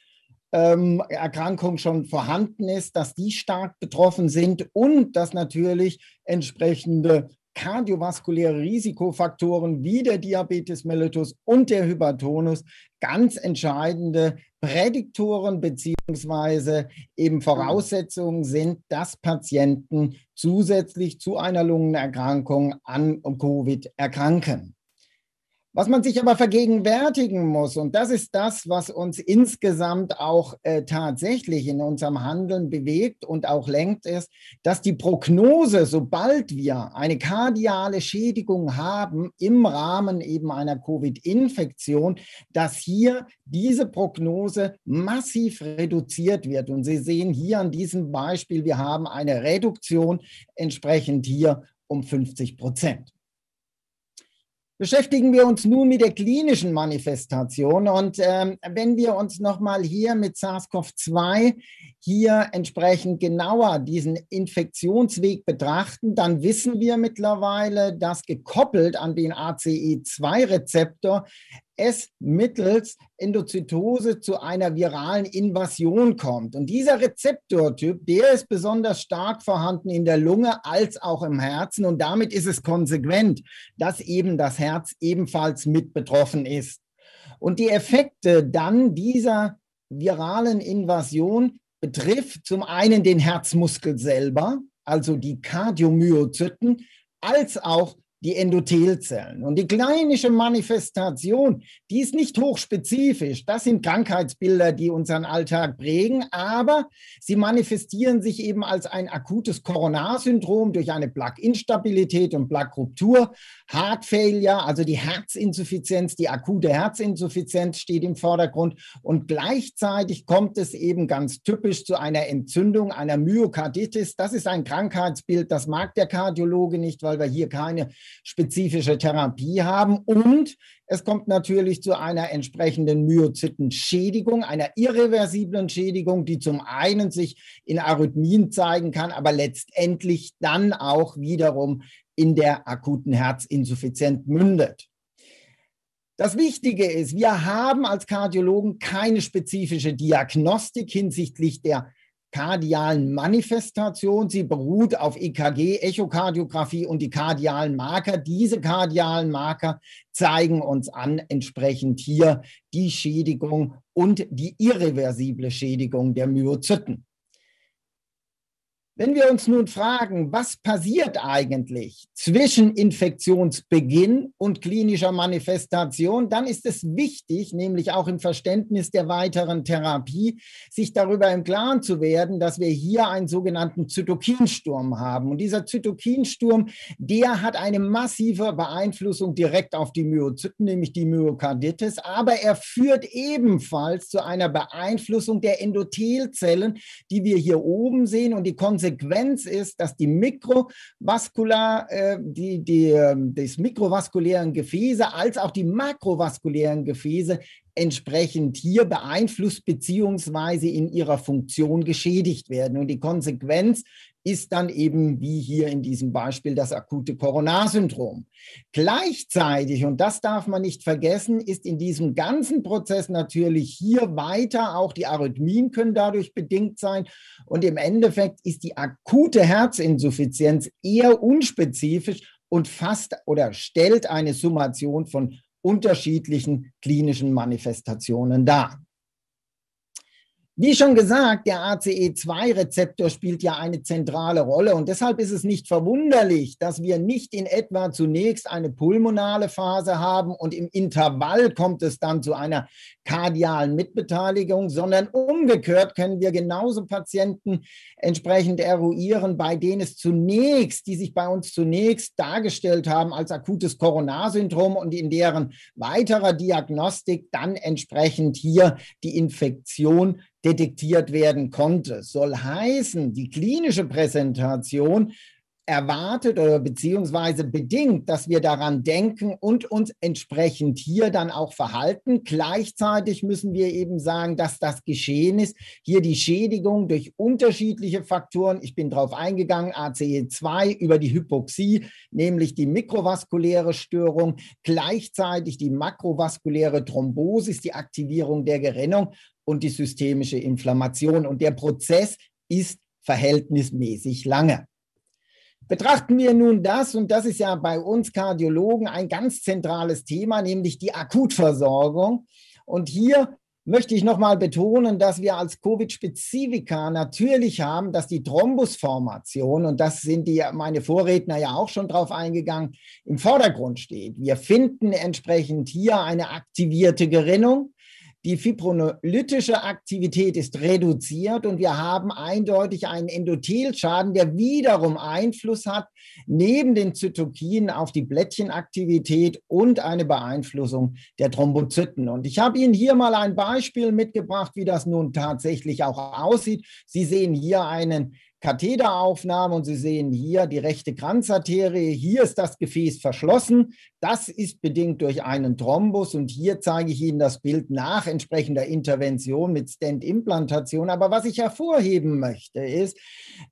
Ähm, Erkrankung schon vorhanden ist, dass die stark betroffen sind und dass natürlich entsprechende kardiovaskuläre Risikofaktoren wie der Diabetes mellitus und der Hypertonus ganz entscheidende Prädiktoren beziehungsweise eben Voraussetzungen sind, dass Patienten zusätzlich zu einer Lungenerkrankung an Covid erkranken. Was man sich aber vergegenwärtigen muss, und das ist das, was uns insgesamt auch äh, tatsächlich in unserem Handeln bewegt und auch lenkt, ist, dass die Prognose, sobald wir eine kardiale Schädigung haben im Rahmen eben einer Covid-Infektion, dass hier diese Prognose massiv reduziert wird. Und Sie sehen hier an diesem Beispiel, wir haben eine Reduktion entsprechend hier um fünfzig Prozent. Beschäftigen wir uns nun mit der klinischen Manifestation. Und ähm, wenn wir uns nochmal hier mit SARS-CoV zwei hier entsprechend genauer diesen Infektionsweg betrachten, dann wissen wir mittlerweile, dass gekoppelt an den A C E zwei Rezeptor es mittels Endozytose zu einer viralen Invasion kommt. Und dieser Rezeptortyp, der ist besonders stark vorhanden in der Lunge als auch im Herzen. Und damit ist es konsequent, dass eben das Herz ebenfalls mit betroffen ist. Und die Effekte dann dieser viralen Invasion betrifft zum einen den Herzmuskel selber, also die Kardiomyozyten, als auch die Endothelzellen. Und die klinische Manifestation, die ist nicht hochspezifisch. Das sind Krankheitsbilder, die unseren Alltag prägen, aber sie manifestieren sich eben als ein akutes Koronarsyndrom durch eine Plaque-Instabilität und Plaque-Ruptur, Heart Failure, also die Herzinsuffizienz, die akute Herzinsuffizienz steht im Vordergrund. Und gleichzeitig kommt es eben ganz typisch zu einer Entzündung, einer Myokarditis. Das ist ein Krankheitsbild, das mag der Kardiologe nicht, weil wir hier keine spezifische Therapie haben, und es kommt natürlich zu einer entsprechenden Myozytenschädigung, einer irreversiblen Schädigung, die zum einen sich in Arrhythmien zeigen kann, aber letztendlich dann auch wiederum in der akuten Herzinsuffizienz mündet. Das Wichtige ist, wir haben als Kardiologen keine spezifische Diagnostik hinsichtlich der kardialen Manifestation. Sie beruht auf E K G, Echokardiographie und die kardialen Marker. Diese kardialen Marker zeigen uns an, entsprechend hier die Schädigung und die irreversible Schädigung der Myozyten. Wenn wir uns nun fragen, was passiert eigentlich zwischen Infektionsbeginn und klinischer Manifestation, dann ist es wichtig, nämlich auch im Verständnis der weiteren Therapie, sich darüber im Klaren zu werden, dass wir hier einen sogenannten Zytokinsturm haben. Und dieser Zytokinsturm, der hat eine massive Beeinflussung direkt auf die Myozyten, nämlich die Myokarditis, aber er führt ebenfalls zu einer Beeinflussung der Endothelzellen, die wir hier oben sehen, und die Konsequenz Konsequenz ist, dass die mikrovaskular, äh, die, die, äh, des mikrovaskulären Gefäße als auch die makrovaskulären Gefäße entsprechend hier beeinflusst bzw. in ihrer Funktion geschädigt werden. Und die Konsequenz ist dann eben, wie hier in diesem Beispiel, das akute Koronarsyndrom. Gleichzeitig, und das darf man nicht vergessen, ist in diesem ganzen Prozess natürlich hier weiter, auch die Arrhythmien können dadurch bedingt sein. Und im Endeffekt ist die akute Herzinsuffizienz eher unspezifisch und fast oder stellt eine Summation von unterschiedlichen klinischen Manifestationen dar. Wie schon gesagt, der A C E zwei Rezeptor spielt ja eine zentrale Rolle, und deshalb ist es nicht verwunderlich, dass wir nicht in etwa zunächst eine pulmonale Phase haben und im Intervall kommt es dann zu einer kardialen Mitbeteiligung, sondern umgekehrt können wir genauso Patienten entsprechend eruieren, bei denen es zunächst, die sich bei uns zunächst dargestellt haben als akutes Koronarsyndrom und in deren weiterer Diagnostik dann entsprechend hier die Infektion detektiert werden konnte. Soll heißen, die klinische Präsentation erwartet oder beziehungsweise bedingt, dass wir daran denken und uns entsprechend hier dann auch verhalten. Gleichzeitig müssen wir eben sagen, dass das geschehen ist. Hier die Schädigung durch unterschiedliche Faktoren. Ich bin drauf eingegangen, A C E zwei über die Hypoxie, nämlich die mikrovaskuläre Störung, gleichzeitig die makrovaskuläre Thrombosis, die Aktivierung der Gerinnung und die systemische Inflammation. Und der Prozess ist verhältnismäßig lange. Betrachten wir nun das, und das ist ja bei uns Kardiologen ein ganz zentrales Thema, nämlich die Akutversorgung. Und hier möchte ich nochmal betonen, dass wir als Covid-Spezifika natürlich haben, dass die Thrombusformation, und das sind die, meine Vorredner ja auch schon drauf eingegangen, im Vordergrund steht. Wir finden entsprechend hier eine aktivierte Gerinnung. Die fibrinolytische Aktivität ist reduziert und wir haben eindeutig einen Endothelschaden, der wiederum Einfluss hat, neben den Zytokinen auf die Plättchenaktivität und eine Beeinflussung der Thrombozyten. Und ich habe Ihnen hier mal ein Beispiel mitgebracht, wie das nun tatsächlich auch aussieht. Sie sehen hier einen Katheteraufnahme und Sie sehen hier die rechte Kranzarterie, hier ist das Gefäß verschlossen, das ist bedingt durch einen Thrombus und hier zeige ich Ihnen das Bild nach entsprechender Intervention mit Stent-Implantation. Aber was ich hervorheben möchte ist,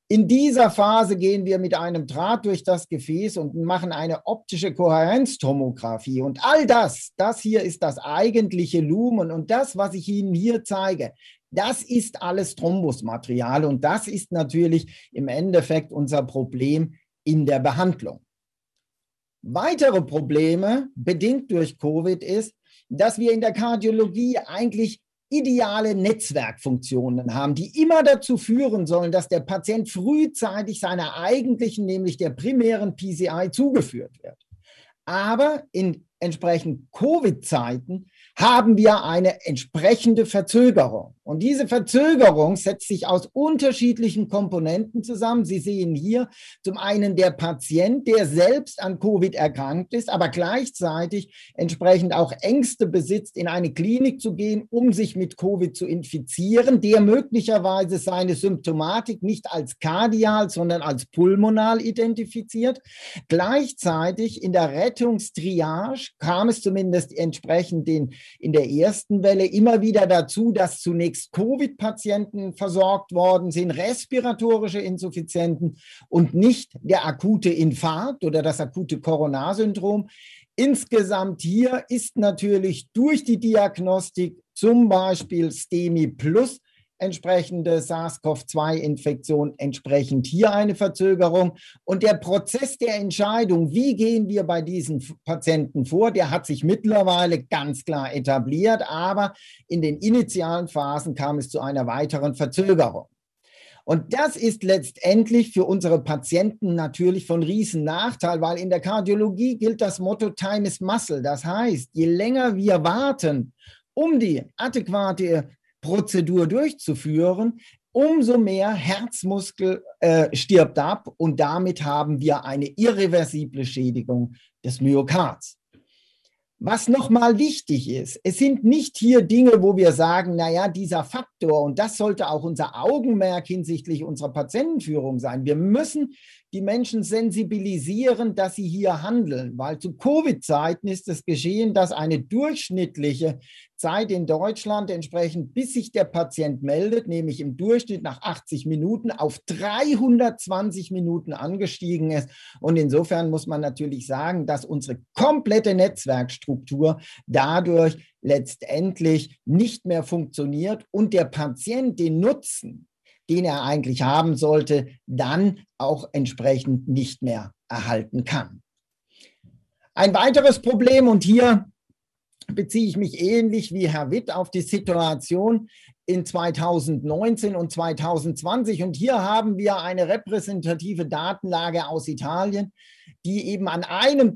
in dieser Phase gehen wir mit einem Draht durch das Gefäß und machen eine optische Kohärenztomographie und all das, das hier ist das eigentliche Lumen und das, was ich Ihnen hier zeige, das ist alles Thrombusmaterial und das ist natürlich im Endeffekt unser Problem in der Behandlung. Weitere Probleme, bedingt durch Covid, ist, dass wir in der Kardiologie eigentlich ideale Netzwerkfunktionen haben, die immer dazu führen sollen, dass der Patient frühzeitig seiner eigentlichen, nämlich der primären P C I, zugeführt wird. Aber in entsprechend Covid-Zeiten haben wir eine entsprechende Verzögerung. Und diese Verzögerung setzt sich aus unterschiedlichen Komponenten zusammen. Sie sehen hier zum einen der Patient, der selbst an Covid erkrankt ist, aber gleichzeitig entsprechend auch Ängste besitzt, in eine Klinik zu gehen, um sich mit Covid zu infizieren, der möglicherweise seine Symptomatik nicht als kardial, sondern als pulmonal identifiziert. Gleichzeitig in der Rettungstriage kam es zumindest entsprechend den, in der ersten Welle immer wieder dazu, dass zunächst Covid-Patienten versorgt worden sind, respiratorische Insuffizienten und nicht der akute Infarkt oder das akute Koronarsyndrom. Insgesamt hier ist natürlich durch die Diagnostik zum Beispiel STEMI plus entsprechende SARS-CoV zwei Infektion, entsprechend hier eine Verzögerung. Und der Prozess der Entscheidung, wie gehen wir bei diesen Patienten vor, der hat sich mittlerweile ganz klar etabliert, aber in den initialen Phasen kam es zu einer weiteren Verzögerung. Und das ist letztendlich für unsere Patienten natürlich von riesen Nachteil, weil in der Kardiologie gilt das Motto Time is Muscle. Das heißt, je länger wir warten, um die adäquate Prozedur durchzuführen, umso mehr Herzmuskel äh, stirbt ab und damit haben wir eine irreversible Schädigung des Myokards. Was nochmal wichtig ist, es sind nicht hier Dinge, wo wir sagen, naja, dieser Faktor, und das sollte auch unser Augenmerk hinsichtlich unserer Patientenführung sein. Wir müssen die Menschen sensibilisieren, dass sie hier handeln, weil zu Covid-Zeiten ist es geschehen, dass eine durchschnittliche Zeit in Deutschland entsprechend, bis sich der Patient meldet, nämlich im Durchschnitt nach achtzig Minuten auf dreihundertzwanzig Minuten angestiegen ist. Und insofern muss man natürlich sagen, dass unsere komplette Netzwerkstruktur dadurch letztendlich nicht mehr funktioniert und der Patient den Nutzen, den er eigentlich haben sollte, dann auch entsprechend nicht mehr erhalten kann. Ein weiteres Problem, und hier beziehe ich mich ähnlich wie Herr Witt auf die Situation in zweitausendneunzehn und zweitausendzwanzig. Und hier haben wir eine repräsentative Datenlage aus Italien, die eben an einem,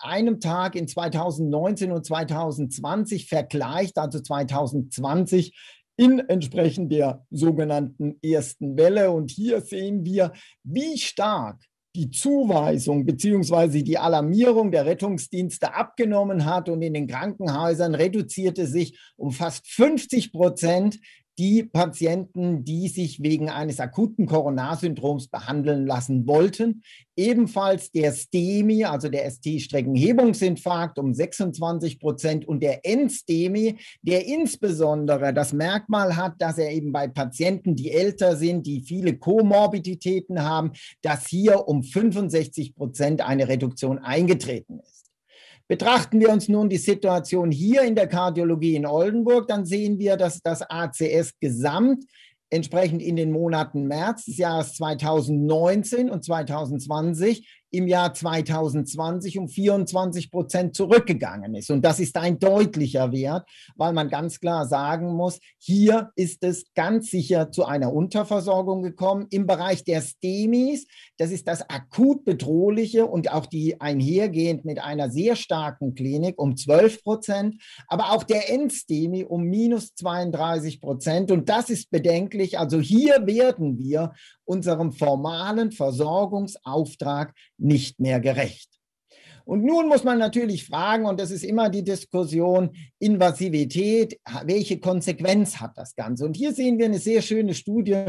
einem Tag in zweitausendneunzehn und zweitausendzwanzig vergleicht, also zweitausendzwanzig in entsprechend der sogenannten ersten Welle. Und hier sehen wir, wie stark die Zuweisung bzw. die Alarmierung der Rettungsdienste abgenommen hat und in den Krankenhäusern reduzierte sich um fast 50 Prozent die Patienten, die sich wegen eines akuten Koronarsyndroms behandeln lassen wollten. Ebenfalls der STEMI, also der S T-Streckenhebungsinfarkt um sechsundzwanzig Prozent und der End-STEMI, der insbesondere das Merkmal hat, dass er eben bei Patienten, die älter sind, die viele Komorbiditäten haben, dass hier um fünfundsechzig Prozent eine Reduktion eingetreten ist. Betrachten wir uns nun die Situation hier in der Kardiologie in Oldenburg, dann sehen wir, dass das A C S gesamt entsprechend in den Monaten März des Jahres zweitausendneunzehn und zweitausendzwanzig im Jahr zweitausendzwanzig um vierundzwanzig Prozent zurückgegangen ist. Und das ist ein deutlicher Wert, weil man ganz klar sagen muss, hier ist es ganz sicher zu einer Unterversorgung gekommen. Im Bereich der STEMIs, das ist das akut bedrohliche und auch die einhergehend mit einer sehr starken Klinik um zwölf Prozent, aber auch der End-STEMI um minus zweiunddreißig Prozent. Und das ist bedenklich. Also hier werden wir unserem formalen Versorgungsauftrag nicht mehr gerecht. Und nun muss man natürlich fragen, und das ist immer die Diskussion, Invasivität, welche Konsequenz hat das Ganze? Und hier sehen wir eine sehr schöne Studie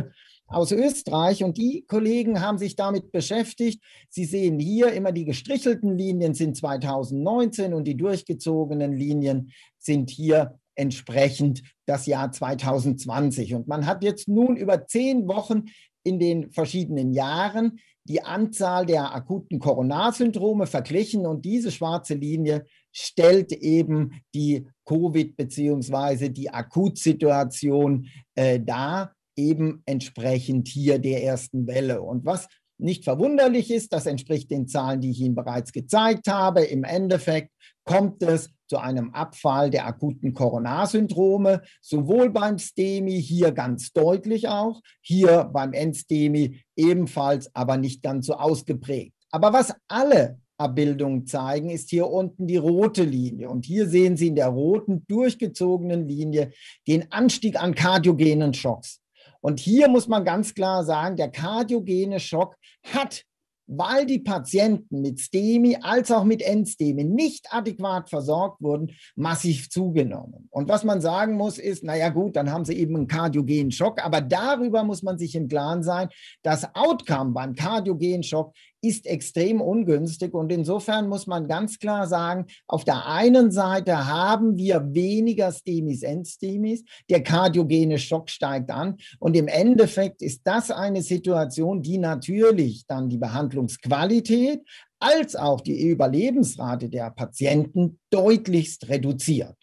aus Österreich und die Kollegen haben sich damit beschäftigt. Sie sehen hier immer die gestrichelten Linien sind zweitausendneunzehn und die durchgezogenen Linien sind hier entsprechend das Jahr zweitausendzwanzig. Und man hat jetzt nun über zehn Wochen in den verschiedenen Jahren die Anzahl der akuten Koronarsyndrome verglichen und diese schwarze Linie stellt eben die Covid- bzw. die Akutsituation äh, dar, eben entsprechend hier der ersten Welle. Und was nicht verwunderlich ist, das entspricht den Zahlen, die ich Ihnen bereits gezeigt habe. Im Endeffekt kommt es zu einem Abfall der akuten Koronarsyndrome, sowohl beim STEMI hier ganz deutlich auch, hier beim End-STEMI ebenfalls, aber nicht ganz so ausgeprägt. Aber was alle Abbildungen zeigen, ist hier unten die rote Linie. Und hier sehen Sie in der roten, durchgezogenen Linie den Anstieg an kardiogenen Schocks. Und hier muss man ganz klar sagen, der kardiogene Schock hat, weil die Patienten mit STEMI als auch mit End-STEMI nicht adäquat versorgt wurden, massiv zugenommen. Und was man sagen muss ist, naja gut, dann haben sie eben einen kardiogenen Schock, aber darüber muss man sich im Klaren sein, das Outcome beim kardiogenen Schock ist extrem ungünstig und insofern muss man ganz klar sagen, auf der einen Seite haben wir weniger STEMIs, End-STEMIs, der kardiogene Schock steigt an und im Endeffekt ist das eine Situation, die natürlich dann die Behandlungsqualität als auch die Überlebensrate der Patienten deutlichst reduziert.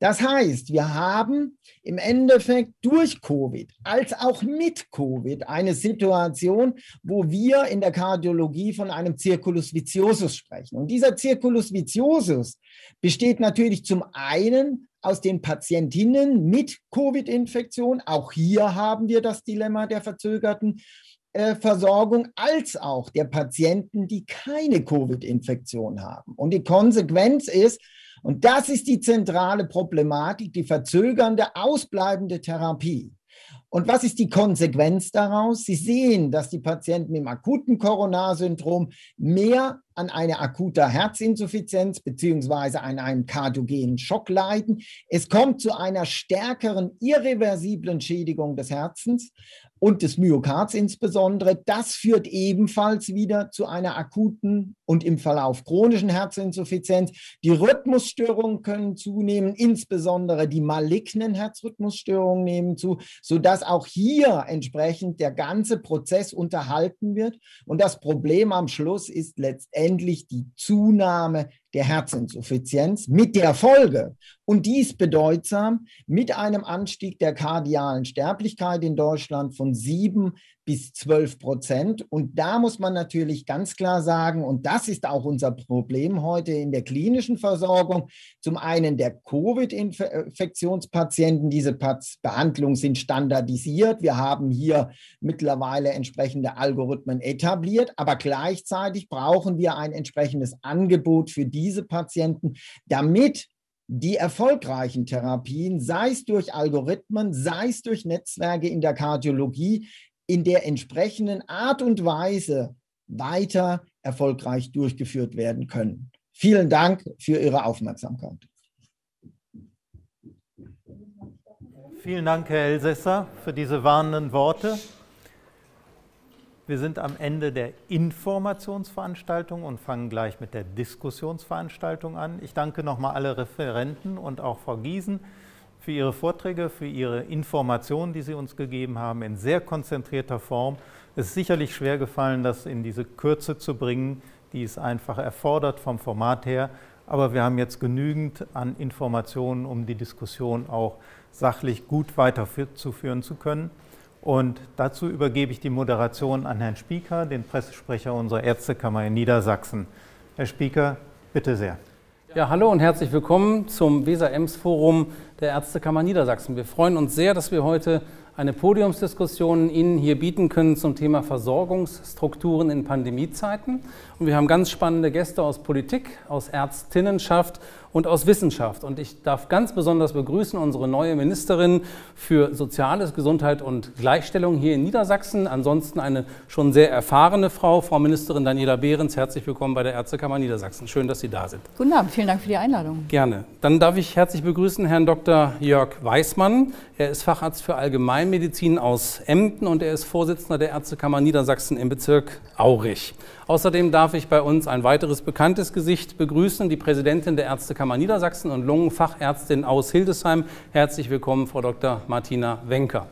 Das heißt, wir haben im Endeffekt durch Covid als auch mit Covid eine Situation, wo wir in der Kardiologie von einem Circulus viciosus sprechen. Und dieser Circulus viciosus besteht natürlich zum einen aus den Patientinnen mit Covid-Infektion. Auch hier haben wir das Dilemma der verzögerten Versorgung als auch der Patienten, die keine Covid-Infektion haben. Und die Konsequenz ist, und das ist die zentrale Problematik, die verzögernde, ausbleibende Therapie. Und was ist die Konsequenz daraus? Sie sehen, dass die Patienten im akuten Koronarsyndrom mehr an einer akuten Herzinsuffizienz beziehungsweise an einem kardiogenen Schock leiden. Es kommt zu einer stärkeren, irreversiblen Schädigung des Herzens und des Myokards insbesondere. Das führt ebenfalls wieder zu einer akuten und im Verlauf chronischen Herzinsuffizienz. Die Rhythmusstörungen können zunehmen, insbesondere die malignen Herzrhythmusstörungen nehmen zu, sodass auch hier entsprechend der ganze Prozess unterhalten wird. Und das Problem am Schluss ist letztendlich endlich die Zunahme der Herzinsuffizienz mit der Folge und dies bedeutsam mit einem Anstieg der kardialen Sterblichkeit in Deutschland von sieben bis zwölf Prozent. Und da muss man natürlich ganz klar sagen, und das ist auch unser Problem heute in der klinischen Versorgung, zum einen der Covid-Infektionspatienten, diese Behandlungen sind standardisiert. Wir haben hier mittlerweile entsprechende Algorithmen etabliert, aber gleichzeitig brauchen wir ein entsprechendes Angebot für die diese Patienten, damit die erfolgreichen Therapien, sei es durch Algorithmen, sei es durch Netzwerke in der Kardiologie, in der entsprechenden Art und Weise weiter erfolgreich durchgeführt werden können. Vielen Dank für Ihre Aufmerksamkeit. Vielen Dank, Herr Elsässer, für diese warnenden Worte. Wir sind am Ende der Informationsveranstaltung und fangen gleich mit der Diskussionsveranstaltung an. Ich danke nochmal alle Referenten und auch Frau Giesen für ihre Vorträge, für ihre Informationen, die sie uns gegeben haben, in sehr konzentrierter Form. Es ist sicherlich schwer gefallen, das in diese Kürze zu bringen, die es einfach erfordert vom Format her. Aber wir haben jetzt genügend an Informationen, um die Diskussion auch sachlich gut weiterzuführen zu können. Und dazu übergebe ich die Moderation an Herrn Spieker, den Pressesprecher unserer Ärztekammer in Niedersachsen. Herr Spieker, bitte sehr. Ja, hallo und herzlich willkommen zum Weser-Ems-Forum der Ärztekammer Niedersachsen. Wir freuen uns sehr, dass wir heute eine Podiumsdiskussion Ihnen hier bieten können zum Thema Versorgungsstrukturen in Pandemiezeiten. Und wir haben ganz spannende Gäste aus Politik, aus Ärztinnenschaft und aus Wissenschaft. Und ich darf ganz besonders begrüßen unsere neue Ministerin für Soziales, Gesundheit und Gleichstellung hier in Niedersachsen. Ansonsten eine schon sehr erfahrene Frau, Frau Ministerin Daniela Behrens. Herzlich willkommen bei der Ärztekammer Niedersachsen. Schön, dass Sie da sind. Guten Abend, vielen Dank für die Einladung. Gerne. Dann darf ich herzlich begrüßen Herrn Doktor Jörg Weißmann. Er ist Facharzt für Allgemeinmedizin aus Emden und er ist Vorsitzender der Ärztekammer Niedersachsen im Bezirk Aurich. Außerdem darf ich bei uns ein weiteres bekanntes Gesicht begrüßen, die Präsidentin der Ärztekammer Niedersachsen und Lungenfachärztin aus Hildesheim. Herzlich willkommen, Frau Doktor Martina Wenker.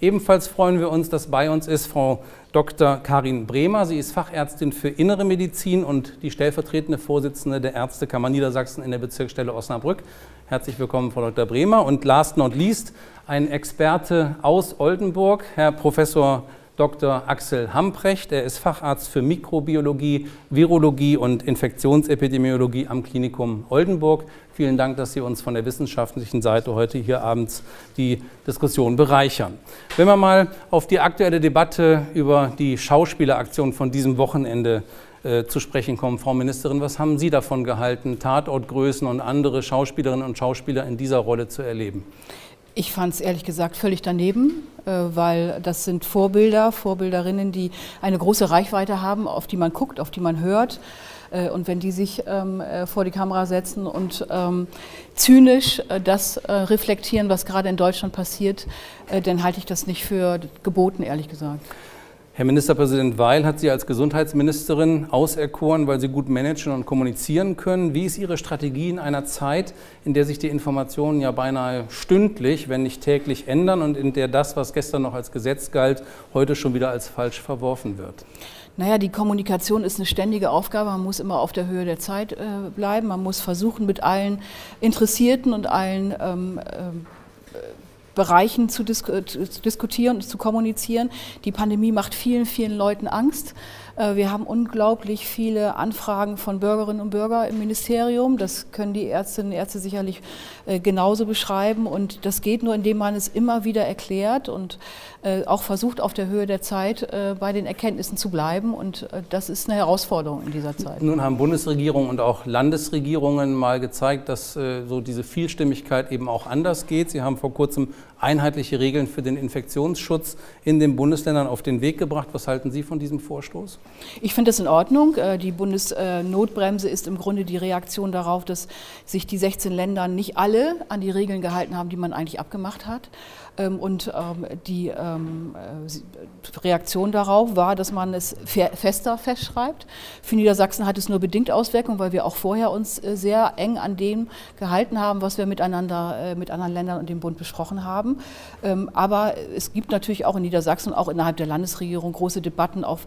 Ebenfalls freuen wir uns, dass bei uns ist Frau Doktor Karin Bremer. Sie ist Fachärztin für Innere Medizin und die stellvertretende Vorsitzende der Ärztekammer Niedersachsen in der Bezirksstelle Osnabrück. Herzlich willkommen, Frau Doktor Bremer. Und last not least ein Experte aus Oldenburg, Herr Professor Doktor Axel Hamprecht. Er ist Facharzt für Mikrobiologie, Virologie und Infektionsepidemiologie am Klinikum Oldenburg. Vielen Dank, dass Sie uns von der wissenschaftlichen Seite heute hier abends die Diskussion bereichern. Wenn wir mal auf die aktuelle Debatte über die Schauspieleraktion von diesem Wochenende äh, zu sprechen kommen, Frau Ministerin, was haben Sie davon gehalten, Tatortgrößen und andere Schauspielerinnen und Schauspieler in dieser Rolle zu erleben? Ich fand es ehrlich gesagt völlig daneben, weil das sind Vorbilder, Vorbilderinnen, die eine große Reichweite haben, auf die man guckt, auf die man hört. Und wenn die sich vor die Kamera setzen und zynisch das reflektieren, was gerade in Deutschland passiert, dann halte ich das nicht für geboten, ehrlich gesagt. Herr Ministerpräsident Weil hat Sie als Gesundheitsministerin auserkoren, weil Sie gut managen und kommunizieren können. Wie ist Ihre Strategie in einer Zeit, in der sich die Informationen ja beinahe stündlich, wenn nicht täglich ändern und in der das, was gestern noch als Gesetz galt, heute schon wieder als falsch verworfen wird? Naja, die Kommunikation ist eine ständige Aufgabe. Man muss immer auf der Höhe der Zeit äh, bleiben. Man muss versuchen, mit allen Interessierten und allen ähm, ähm, Bereichen zu, disk zu diskutieren und zu kommunizieren. Die Pandemie macht vielen, vielen Leuten Angst. Wir haben unglaublich viele Anfragen von Bürgerinnen und Bürgern im Ministerium. Das können die Ärztinnen und Ärzte sicherlich genauso beschreiben. Und das geht nur, indem man es immer wieder erklärt und auch versucht, auf der Höhe der Zeit bei den Erkenntnissen zu bleiben. Und das ist eine Herausforderung in dieser Zeit. Nun haben Bundesregierung und auch Landesregierungen mal gezeigt, dass so diese Vielstimmigkeit eben auch anders geht. Sie haben vor kurzem einheitliche Regeln für den Infektionsschutz in den Bundesländern auf den Weg gebracht. Was halten Sie von diesem Vorstoß? Ich finde das in Ordnung. Die Bundesnotbremse ist im Grunde die Reaktion darauf, dass sich die sechzehn Länder nicht alle an die Regeln gehalten haben, die man eigentlich abgemacht hat. Und die Reaktion darauf war, dass man es fester festschreibt. Für Niedersachsen hat es nur bedingt Auswirkungen, weil wir auch vorher uns sehr eng an dem gehalten haben, was wir miteinander mit anderen Ländern und dem Bund besprochen haben. Aber es gibt natürlich auch in Niedersachsen, auch innerhalb der Landesregierung, große Debatten auf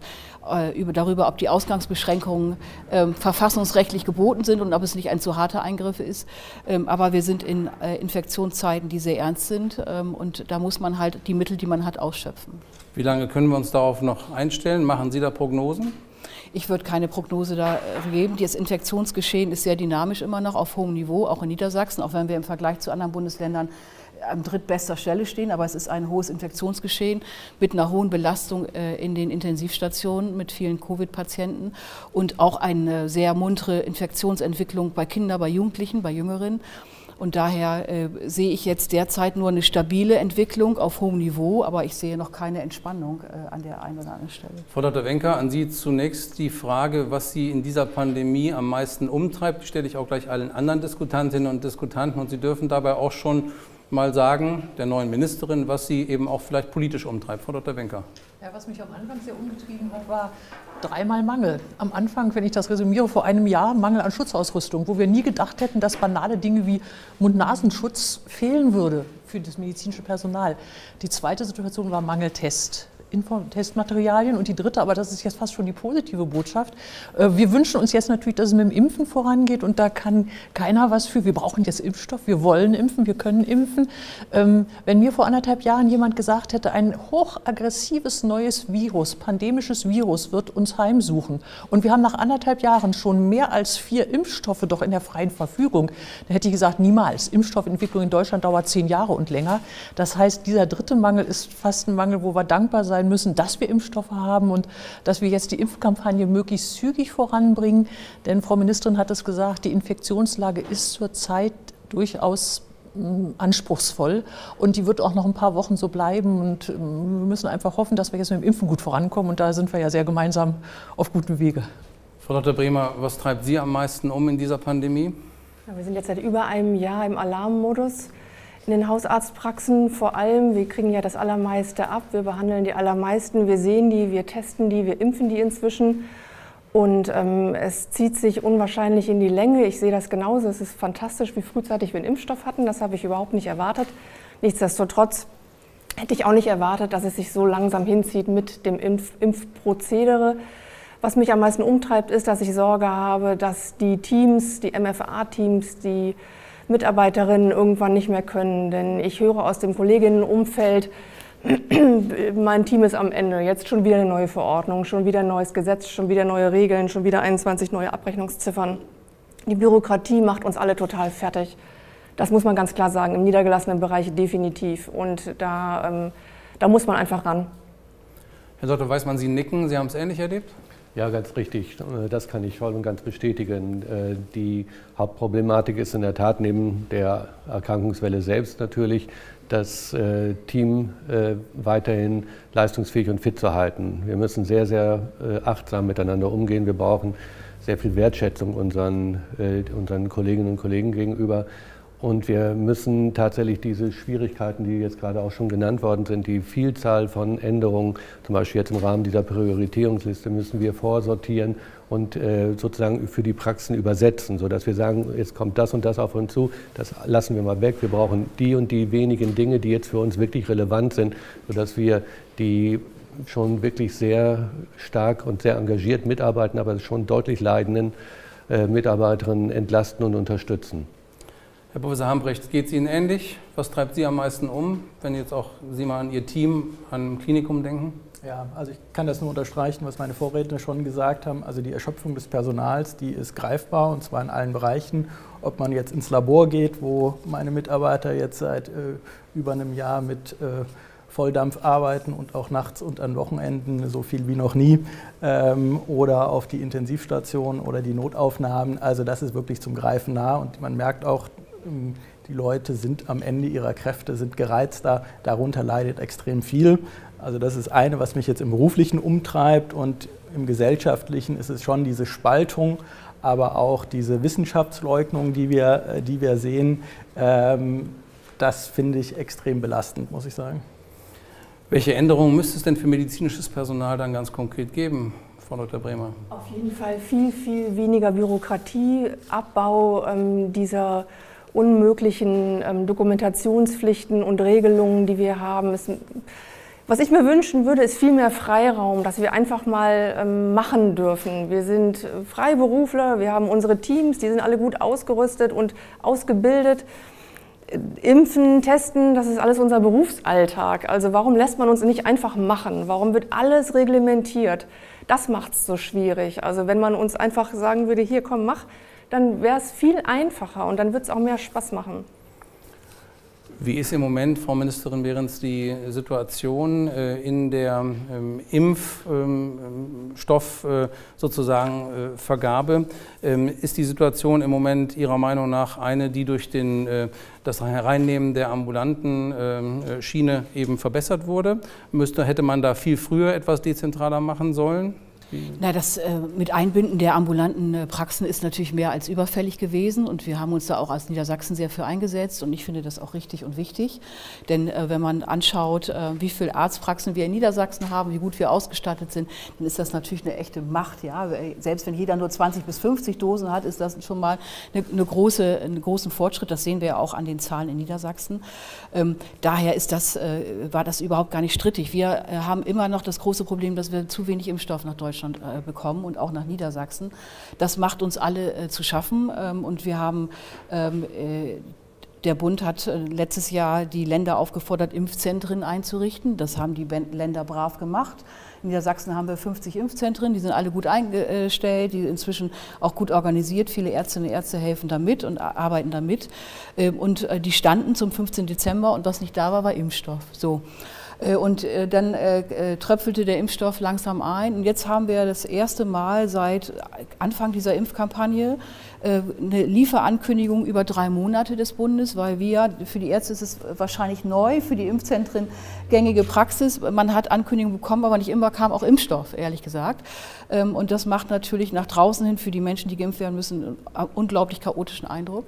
Über, darüber, ob die Ausgangsbeschränkungen ähm, verfassungsrechtlich geboten sind und ob es nicht ein zu harter Eingriff ist. Ähm, aber wir sind in äh, Infektionszeiten, die sehr ernst sind ähm, und da muss man halt die Mittel, die man hat, ausschöpfen. Wie lange können wir uns darauf noch einstellen? Machen Sie da Prognosen? Ich würde keine Prognose da geben. Das Infektionsgeschehen ist sehr dynamisch immer noch auf hohem Niveau, auch in Niedersachsen, auch wenn wir im Vergleich zu anderen Bundesländern am drittbester Stelle stehen, aber es ist ein hohes Infektionsgeschehen mit einer hohen Belastung in den Intensivstationen mit vielen Covid-Patienten und auch eine sehr muntere Infektionsentwicklung bei Kindern, bei Jugendlichen, bei Jüngeren. Und daher äh, sehe ich jetzt derzeit nur eine stabile Entwicklung auf hohem Niveau, aber ich sehe noch keine Entspannung äh, an der einen oder anderen Stelle. Frau Doktor Wenker, an Sie zunächst die Frage, was Sie in dieser Pandemie am meisten umtreibt, die stelle ich auch gleich allen anderen Diskutantinnen und Diskutanten und Sie dürfen dabei auch schon mal sagen, der neuen Ministerin, was sie eben auch vielleicht politisch umtreibt. Frau Doktor Wenker. Ja, was mich am Anfang sehr umgetrieben hat, war dreimal Mangel. Am Anfang, wenn ich das resümiere, vor einem Jahr Mangel an Schutzausrüstung, wo wir nie gedacht hätten, dass banale Dinge wie Mund-Nasen-Schutz fehlen würde für das medizinische Personal. Die zweite Situation war Mangeltest. Testmaterialien und die dritte, aber das ist jetzt fast schon die positive Botschaft. Wir wünschen uns jetzt natürlich, dass es mit dem Impfen vorangeht und da kann keiner was für. Wir brauchen jetzt Impfstoff, wir wollen impfen, wir können impfen. Wenn mir vor anderthalb Jahren jemand gesagt hätte, ein hochaggressives neues Virus, pandemisches Virus wird uns heimsuchen und wir haben nach anderthalb Jahren schon mehr als vier Impfstoffe doch in der freien Verfügung, dann hätte ich gesagt, niemals. Impfstoffentwicklung in Deutschland dauert zehn Jahre und länger. Das heißt, dieser dritte Mangel ist fast ein Mangel, wo wir dankbar sein müssen, dass wir Impfstoffe haben und dass wir jetzt die Impfkampagne möglichst zügig voranbringen. Denn Frau Ministerin hat es gesagt, die Infektionslage ist zurzeit durchaus anspruchsvoll und die wird auch noch ein paar Wochen so bleiben. Und wir müssen einfach hoffen, dass wir jetzt mit dem Impfen gut vorankommen und da sind wir ja sehr gemeinsam auf gutem Wege. Frau Doktor Bremer, was treibt Sie am meisten um in dieser Pandemie? Ja, wir sind jetzt seit über einem Jahr im Alarmmodus. In den Hausarztpraxen vor allem, wir kriegen ja das Allermeiste ab, wir behandeln die Allermeisten, wir sehen die, wir testen die, wir impfen die inzwischen und ähm, es zieht sich unwahrscheinlich in die Länge. Ich sehe das genauso, es ist fantastisch, wie frühzeitig wir einen Impfstoff hatten, das habe ich überhaupt nicht erwartet. Nichtsdestotrotz hätte ich auch nicht erwartet, dass es sich so langsam hinzieht mit dem Impf- Impfprozedere. Was mich am meisten umtreibt, ist, dass ich Sorge habe, dass die Teams, die M F A-Teams, die Mitarbeiterinnen irgendwann nicht mehr können, denn ich höre aus dem Kolleginnenumfeld, mein Team ist am Ende, jetzt schon wieder eine neue Verordnung, schon wieder ein neues Gesetz, schon wieder neue Regeln, schon wieder einundzwanzig neue Abrechnungsziffern. Die Bürokratie macht uns alle total fertig. Das muss man ganz klar sagen, im niedergelassenen Bereich definitiv und da, ähm, da muss man einfach ran. Herr Doktor Weißmann, Sie nicken, Sie haben es ähnlich erlebt? Ja, ganz richtig. Das kann ich voll und ganz bestätigen. Die Hauptproblematik ist in der Tat neben der Erkrankungswelle selbst natürlich, das Team weiterhin leistungsfähig und fit zu halten. Wir müssen sehr, sehr achtsam miteinander umgehen. Wir brauchen sehr viel Wertschätzung unseren, unseren Kolleginnen und Kollegen gegenüber. Und wir müssen tatsächlich diese Schwierigkeiten, die jetzt gerade auch schon genannt worden sind, die Vielzahl von Änderungen, zum Beispiel jetzt im Rahmen dieser Priorisierungsliste, müssen wir vorsortieren und äh, sozusagen für die Praxen übersetzen, sodass wir sagen, jetzt kommt das und das auf uns zu, das lassen wir mal weg. Wir brauchen die und die wenigen Dinge, die jetzt für uns wirklich relevant sind, sodass wir die schon wirklich sehr stark und sehr engagiert mitarbeiten, aber schon deutlich leidenden äh, Mitarbeiterinnen entlasten und unterstützen. Herr Professor Hambrecht, geht es Ihnen ähnlich? Was treibt Sie am meisten um, wenn jetzt auch Sie mal an Ihr Team, an ein Klinikum denken? Ja, also ich kann das nur unterstreichen, was meine Vorredner schon gesagt haben. Also die Erschöpfung des Personals, die ist greifbar und zwar in allen Bereichen. Ob man jetzt ins Labor geht, wo meine Mitarbeiter jetzt seit äh, über einem Jahr mit äh, Volldampf arbeiten und auch nachts und an Wochenenden so viel wie noch nie ähm, oder auf die Intensivstation oder die Notaufnahmen. Also das ist wirklich zum Greifen nah und man merkt auch, die Leute sind am Ende ihrer Kräfte, sind gereizter, darunter leidet extrem viel. Also das ist eine, was mich jetzt im Beruflichen umtreibt und im Gesellschaftlichen ist es schon diese Spaltung, aber auch diese Wissenschaftsleugnung, die wir, die wir sehen, das finde ich extrem belastend, muss ich sagen. Welche Änderungen müsste es denn für medizinisches Personal dann ganz konkret geben? Frau Doktor Bremer. Auf jeden Fall viel, viel weniger Bürokratie, Abbau ähm, dieser unmöglichen ähm, Dokumentationspflichten und Regelungen, die wir haben. Es, was ich mir wünschen würde, ist viel mehr Freiraum, dass wir einfach mal ähm, machen dürfen. Wir sind Freiberufler, wir haben unsere Teams, die sind alle gut ausgerüstet und ausgebildet. Impfen, testen, das ist alles unser Berufsalltag. Also warum lässt man uns nicht einfach machen? Warum wird alles reglementiert? Das macht es so schwierig. Also wenn man uns einfach sagen würde, hier komm, mach, dann wäre es viel einfacher und dann wird es auch mehr Spaß machen. Wie ist im Moment, Frau Ministerin Behrens, die Situation in der Impfstoff sozusagen Vergabe? Ist die Situation im Moment Ihrer Meinung nach eine, die durch den, das Hereinnehmen der ambulanten Schiene eben verbessert wurde? Müsste, hätte man da viel früher etwas dezentraler machen sollen? Beispiel? Na, das äh, mit Einbinden der ambulanten äh, Praxen ist natürlich mehr als überfällig gewesen und wir haben uns da auch als Niedersachsen sehr für eingesetzt und ich finde das auch richtig und wichtig, denn äh, wenn man anschaut, äh, wie viele Arztpraxen wir in Niedersachsen haben, wie gut wir ausgestattet sind, dann ist das natürlich eine echte Macht. Ja? Selbst wenn jeder nur zwanzig bis fünfzig Dosen hat, ist das schon mal eine, eine große, einen großen Fortschritt, das sehen wir ja auch an den Zahlen in Niedersachsen. Ähm, daher ist das, äh, war das überhaupt gar nicht strittig. Wir äh, haben immer noch das große Problem, dass wir zu wenig Impfstoff nach Deutschland äh, bekommen und auch nach Niedersachsen. Das macht uns alle äh, zu schaffen ähm, und wir haben ähm, äh, der Bund hat letztes Jahr die Länder aufgefordert, Impfzentren einzurichten. Das haben die Länder brav gemacht. In Niedersachsen haben wir fünfzig Impfzentren, die sind alle gut eingestellt, die inzwischen auch gut organisiert. Viele Ärztinnen und Ärzte helfen damit und arbeiten damit. Und die standen zum fünfzehnten Dezember und was nicht da war, war Impfstoff. So. Und dann tröpfelte der Impfstoff langsam ein. Und jetzt haben wir das erste Mal seit Anfang dieser Impfkampagne eine Lieferankündigung über drei Monate des Bundes, weil wir, für die Ärzte ist es wahrscheinlich neu, für die Impfzentren gängige Praxis. Man hat Ankündigungen bekommen, aber nicht immer kam auch Impfstoff, ehrlich gesagt. Und das macht natürlich nach draußen hin für die Menschen, die geimpft werden müssen, einen unglaublich chaotischen Eindruck.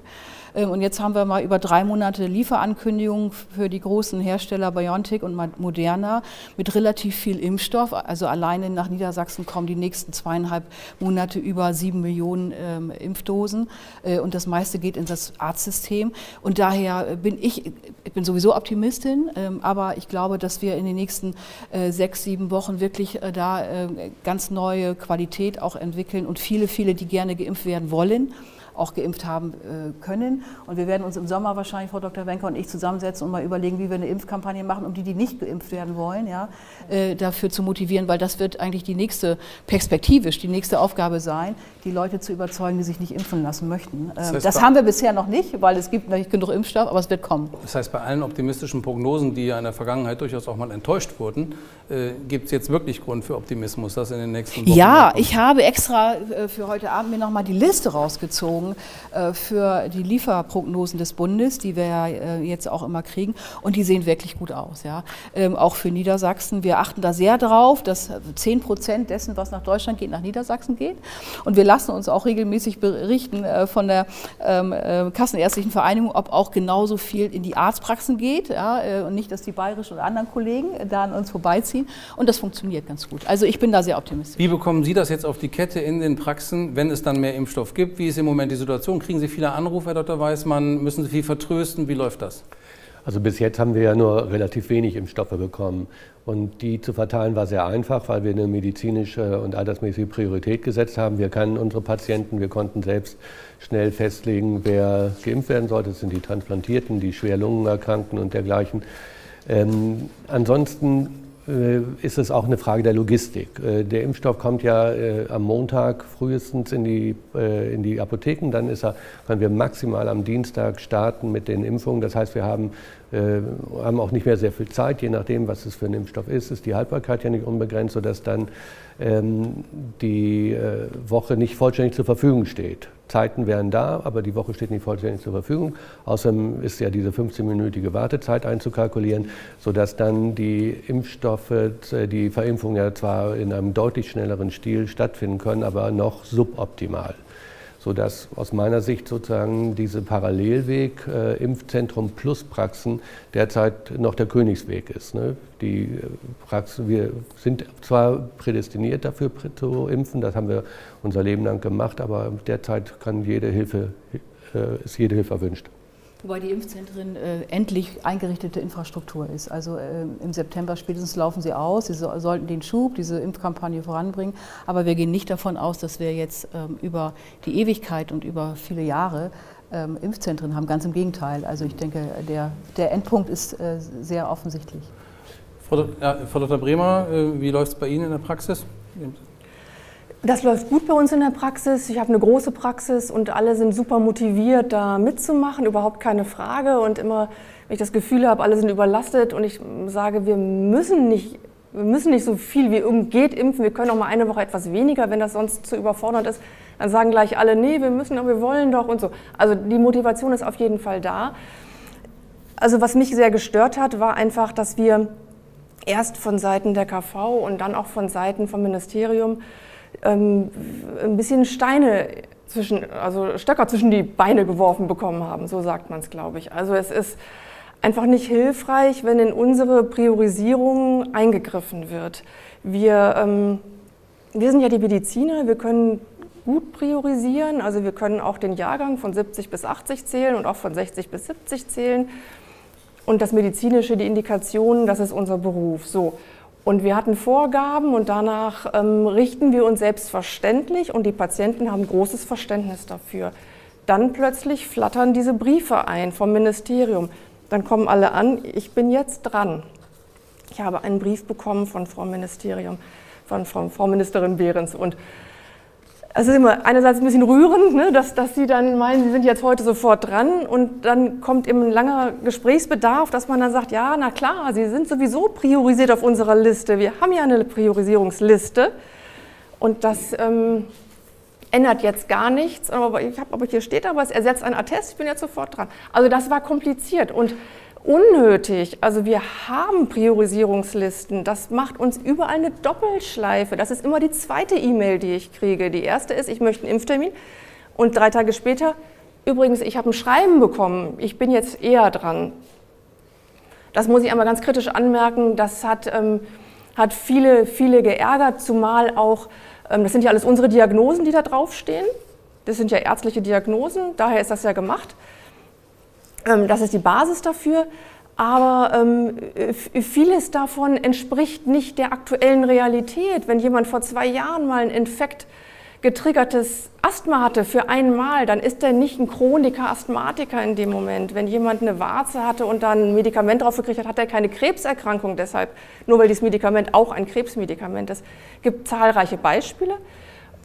Und jetzt haben wir mal über drei Monate Lieferankündigungen für die großen Hersteller BioNTech und Moderna mit relativ viel Impfstoff. Also alleine nach Niedersachsen kommen die nächsten zweieinhalb Monate über sieben Millionen ähm, Impfdosen. Äh, und das meiste geht in das Arztsystem. Und daher bin ich, ich bin sowieso Optimistin, äh, aber ich glaube, dass wir in den nächsten äh, sechs, sieben Wochen wirklich äh, da äh, ganz neue Qualität auch entwickeln und viele, viele, die gerne geimpft werden wollen, auch geimpft haben können. Und wir werden uns im Sommer wahrscheinlich, Frau Doktor Wenker und ich, zusammensetzen und mal überlegen, wie wir eine Impfkampagne machen, um die, die nicht geimpft werden wollen, ja, äh, dafür zu motivieren, weil das wird eigentlich die nächste, perspektivisch die nächste Aufgabe sein, die Leute zu überzeugen, die sich nicht impfen lassen möchten. Ähm, das heißt, das haben wir bisher noch nicht, weil es gibt natürlich genug Impfstoff, aber es wird kommen. Das heißt, bei allen optimistischen Prognosen, die ja in der Vergangenheit durchaus auch mal enttäuscht wurden, äh, gibt es jetzt wirklich Grund für Optimismus, dass in den nächsten Wochen... Ja, ich habe extra äh, für heute Abend mir nochmal die Liste rausgezogen, für die Lieferprognosen des Bundes, die wir ja jetzt auch immer kriegen, und die sehen wirklich gut aus. Ja. Ähm, auch für Niedersachsen, wir achten da sehr drauf, dass zehn Prozent dessen, was nach Deutschland geht, nach Niedersachsen geht, und wir lassen uns auch regelmäßig berichten äh, von der ähm, äh, Kassenärztlichen Vereinigung, ob auch genauso viel in die Arztpraxen geht, ja, äh, und nicht, dass die bayerischen und anderen Kollegen da an uns vorbeiziehen, und das funktioniert ganz gut. Also ich bin da sehr optimistisch. Wie bekommen Sie das jetzt auf die Kette in den Praxen, wenn es dann mehr Impfstoff gibt, wie es im Moment die Situation? Kriegen Sie viele Anrufe, Herr Doktor Weißmann? Müssen Sie viel vertrösten? Wie läuft das? Also bis jetzt haben wir ja nur relativ wenig Impfstoffe bekommen. Und die zu verteilen war sehr einfach, weil wir eine medizinische und altersmäßige Priorität gesetzt haben. Wir kannten unsere Patienten, wir konnten selbst schnell festlegen, wer geimpft werden sollte. Das sind die Transplantierten, die schwer Lungenerkrankten und dergleichen. Ähm, ansonsten ist es auch eine Frage der Logistik. Der Impfstoff kommt ja am Montag frühestens in die, in die Apotheken, dann ist er, können wir maximal am Dienstag starten mit den Impfungen. Das heißt, wir haben, haben auch nicht mehr sehr viel Zeit, je nachdem, was es für ein Impfstoff ist, ist die Haltbarkeit ja nicht unbegrenzt, sodass dann die Woche nicht vollständig zur Verfügung steht. Zeiten wären da, aber die Woche steht nicht vollständig zur Verfügung. Außerdem ist ja diese fünfzehnminütige Wartezeit einzukalkulieren, sodass dann die Impfstoffe, die Verimpfung ja zwar in einem deutlich schnelleren Stil stattfinden können, aber noch suboptimal. Sodass aus meiner Sicht sozusagen dieser Parallelweg äh, Impfzentrum plus Praxen derzeit noch der Königsweg ist. Ne? Die Praxen, wir sind zwar prädestiniert dafür zu impfen, das haben wir unser Leben lang gemacht, aber derzeit kann jede Hilfe, äh, ist jede Hilfe erwünscht. Wobei die Impfzentren äh, endlich eingerichtete Infrastruktur ist. Also äh, im September spätestens laufen sie aus. Sie so, sollten den Schub, diese Impfkampagne voranbringen. Aber wir gehen nicht davon aus, dass wir jetzt ähm, über die Ewigkeit und über viele Jahre ähm, Impfzentren haben. Ganz im Gegenteil. Also ich denke, der, der Endpunkt ist äh, sehr offensichtlich. Frau, äh, Frau Doktor Bremer, äh, wie läuft es bei Ihnen in der Praxis? Das läuft gut bei uns in der Praxis. Ich habe eine große Praxis und alle sind super motiviert, da mitzumachen, überhaupt keine Frage. Und immer, wenn ich das Gefühl habe, alle sind überlastet und ich sage, wir müssen nicht, wir müssen nicht so viel wie irgend geht impfen, wir können auch mal eine Woche etwas weniger, wenn das sonst zu überfordernd ist, dann sagen gleich alle, nee, wir müssen, aber wir wollen doch und so. Also die Motivation ist auf jeden Fall da. Also was mich sehr gestört hat, war einfach, dass wir erst von Seiten der K V und dann auch von Seiten vom Ministerium ähm, ein bisschen Steine zwischen, also Stöcker zwischen die Beine geworfen bekommen haben, so sagt man es, glaube ich. Also es ist einfach nicht hilfreich, wenn in unsere Priorisierung eingegriffen wird. Wir, ähm, wir sind ja die Mediziner, wir können gut priorisieren, also wir können auch den Jahrgang von siebzig bis achtzig zählen und auch von sechzig bis siebzig zählen. Und das Medizinische, die Indikationen, das ist unser Beruf. So. Und wir hatten Vorgaben und danach ähm, richten wir uns selbstverständlich und die Patienten haben großes Verständnis dafür. Dann plötzlich flattern diese Briefe ein vom Ministerium. Dann kommen alle an, ich bin jetzt dran. Ich habe einen Brief bekommen von Frau Ministerium, von Frau, Frau Ministerin Behrens. Und es ist immer einerseits ein bisschen rührend, ne, dass, dass Sie dann meinen, Sie sind jetzt heute sofort dran und dann kommt eben ein langer Gesprächsbedarf, dass man dann sagt, ja, na klar, Sie sind sowieso priorisiert auf unserer Liste, wir haben ja eine Priorisierungsliste und das ähm, ändert jetzt gar nichts, aber, ich hab, aber hier steht aber, es ersetzt ein Attest, ich bin jetzt sofort dran. Also das war kompliziert und unnötig, also wir haben Priorisierungslisten, das macht uns überall eine Doppelschleife, das ist immer die zweite E-Mail, die ich kriege. Die erste ist, ich möchte einen Impftermin und drei Tage später, übrigens, ich habe ein Schreiben bekommen, ich bin jetzt eher dran. Das muss ich einmal ganz kritisch anmerken, das hat, ähm, hat viele, viele geärgert, zumal auch, ähm, das sind ja alles unsere Diagnosen, die da draufstehen, das sind ja ärztliche Diagnosen, daher ist das ja gemacht. Das ist die Basis dafür, aber ähm, vieles davon entspricht nicht der aktuellen Realität. Wenn jemand vor zwei Jahren mal ein Infekt getriggertes Asthma hatte für einmal, dann ist er nicht ein Chroniker, Asthmatiker in dem Moment. Wenn jemand eine Warze hatte und dann ein Medikament draufgekriegt hat, hat er keine Krebserkrankung deshalb, nur weil dieses Medikament auch ein Krebsmedikament ist. Es gibt zahlreiche Beispiele.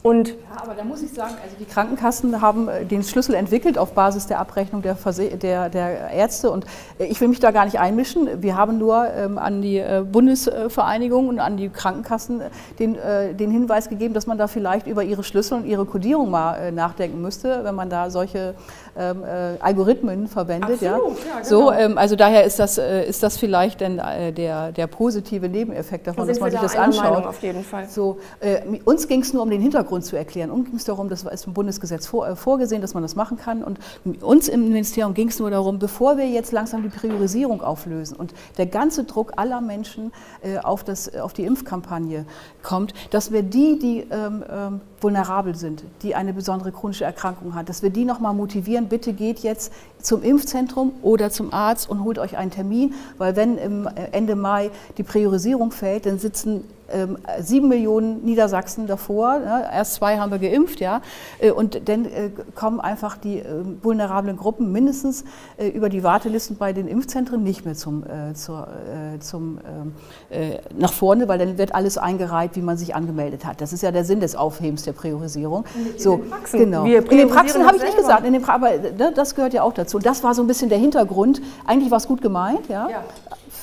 Und ja, aber da muss ich sagen, also die Krankenkassen haben den Schlüssel entwickelt auf Basis der Abrechnung der, Verse der, der Ärzte und ich will mich da gar nicht einmischen. Wir haben nur ähm, an die Bundesvereinigung und an die Krankenkassen den, äh, den Hinweis gegeben, dass man da vielleicht über ihre Schlüssel und ihre Codierung mal äh, nachdenken müsste, wenn man da solche ähm, äh, Algorithmen verwendet. Absolut, ja. Ja, genau. So, ähm, also daher ist das, äh, ist das vielleicht denn, äh, der, der positive Nebeneffekt davon, dass man sich das anschaut. Meinung auf jeden Fall. So, äh, uns ging es nur um den Hintergrund zu erklären. Uns ging es darum, das ist im Bundesgesetz vor, äh, vorgesehen, dass man das machen kann. Und uns im Ministerium ging es nur darum, bevor wir jetzt langsam die Priorisierung auflösen und der ganze Druck aller Menschen äh, auf, das, auf die Impfkampagne kommt, dass wir die, die ähm, ähm, vulnerabel sind, die eine besondere chronische Erkrankung haben, dass wir die nochmal motivieren, bitte geht jetzt zum Impfzentrum oder zum Arzt und holt euch einen Termin, weil wenn im Ende Mai die Priorisierung fällt, dann sitzen sieben Millionen Niedersachsen davor, erst zwei haben wir geimpft, ja, und dann kommen einfach die vulnerablen Gruppen mindestens über die Wartelisten bei den Impfzentren nicht mehr zum, zur, zum, nach vorne, weil dann wird alles eingereiht, wie man sich angemeldet hat. Das ist ja der Sinn des Aufhebens der Priorisierung. In so, den Praxen, genau. Wir in den Praxen habe ich nicht gesagt, in den pra aber das gehört ja auch dazu. Und das war so ein bisschen der Hintergrund. Eigentlich war es gut gemeint, ja. ja.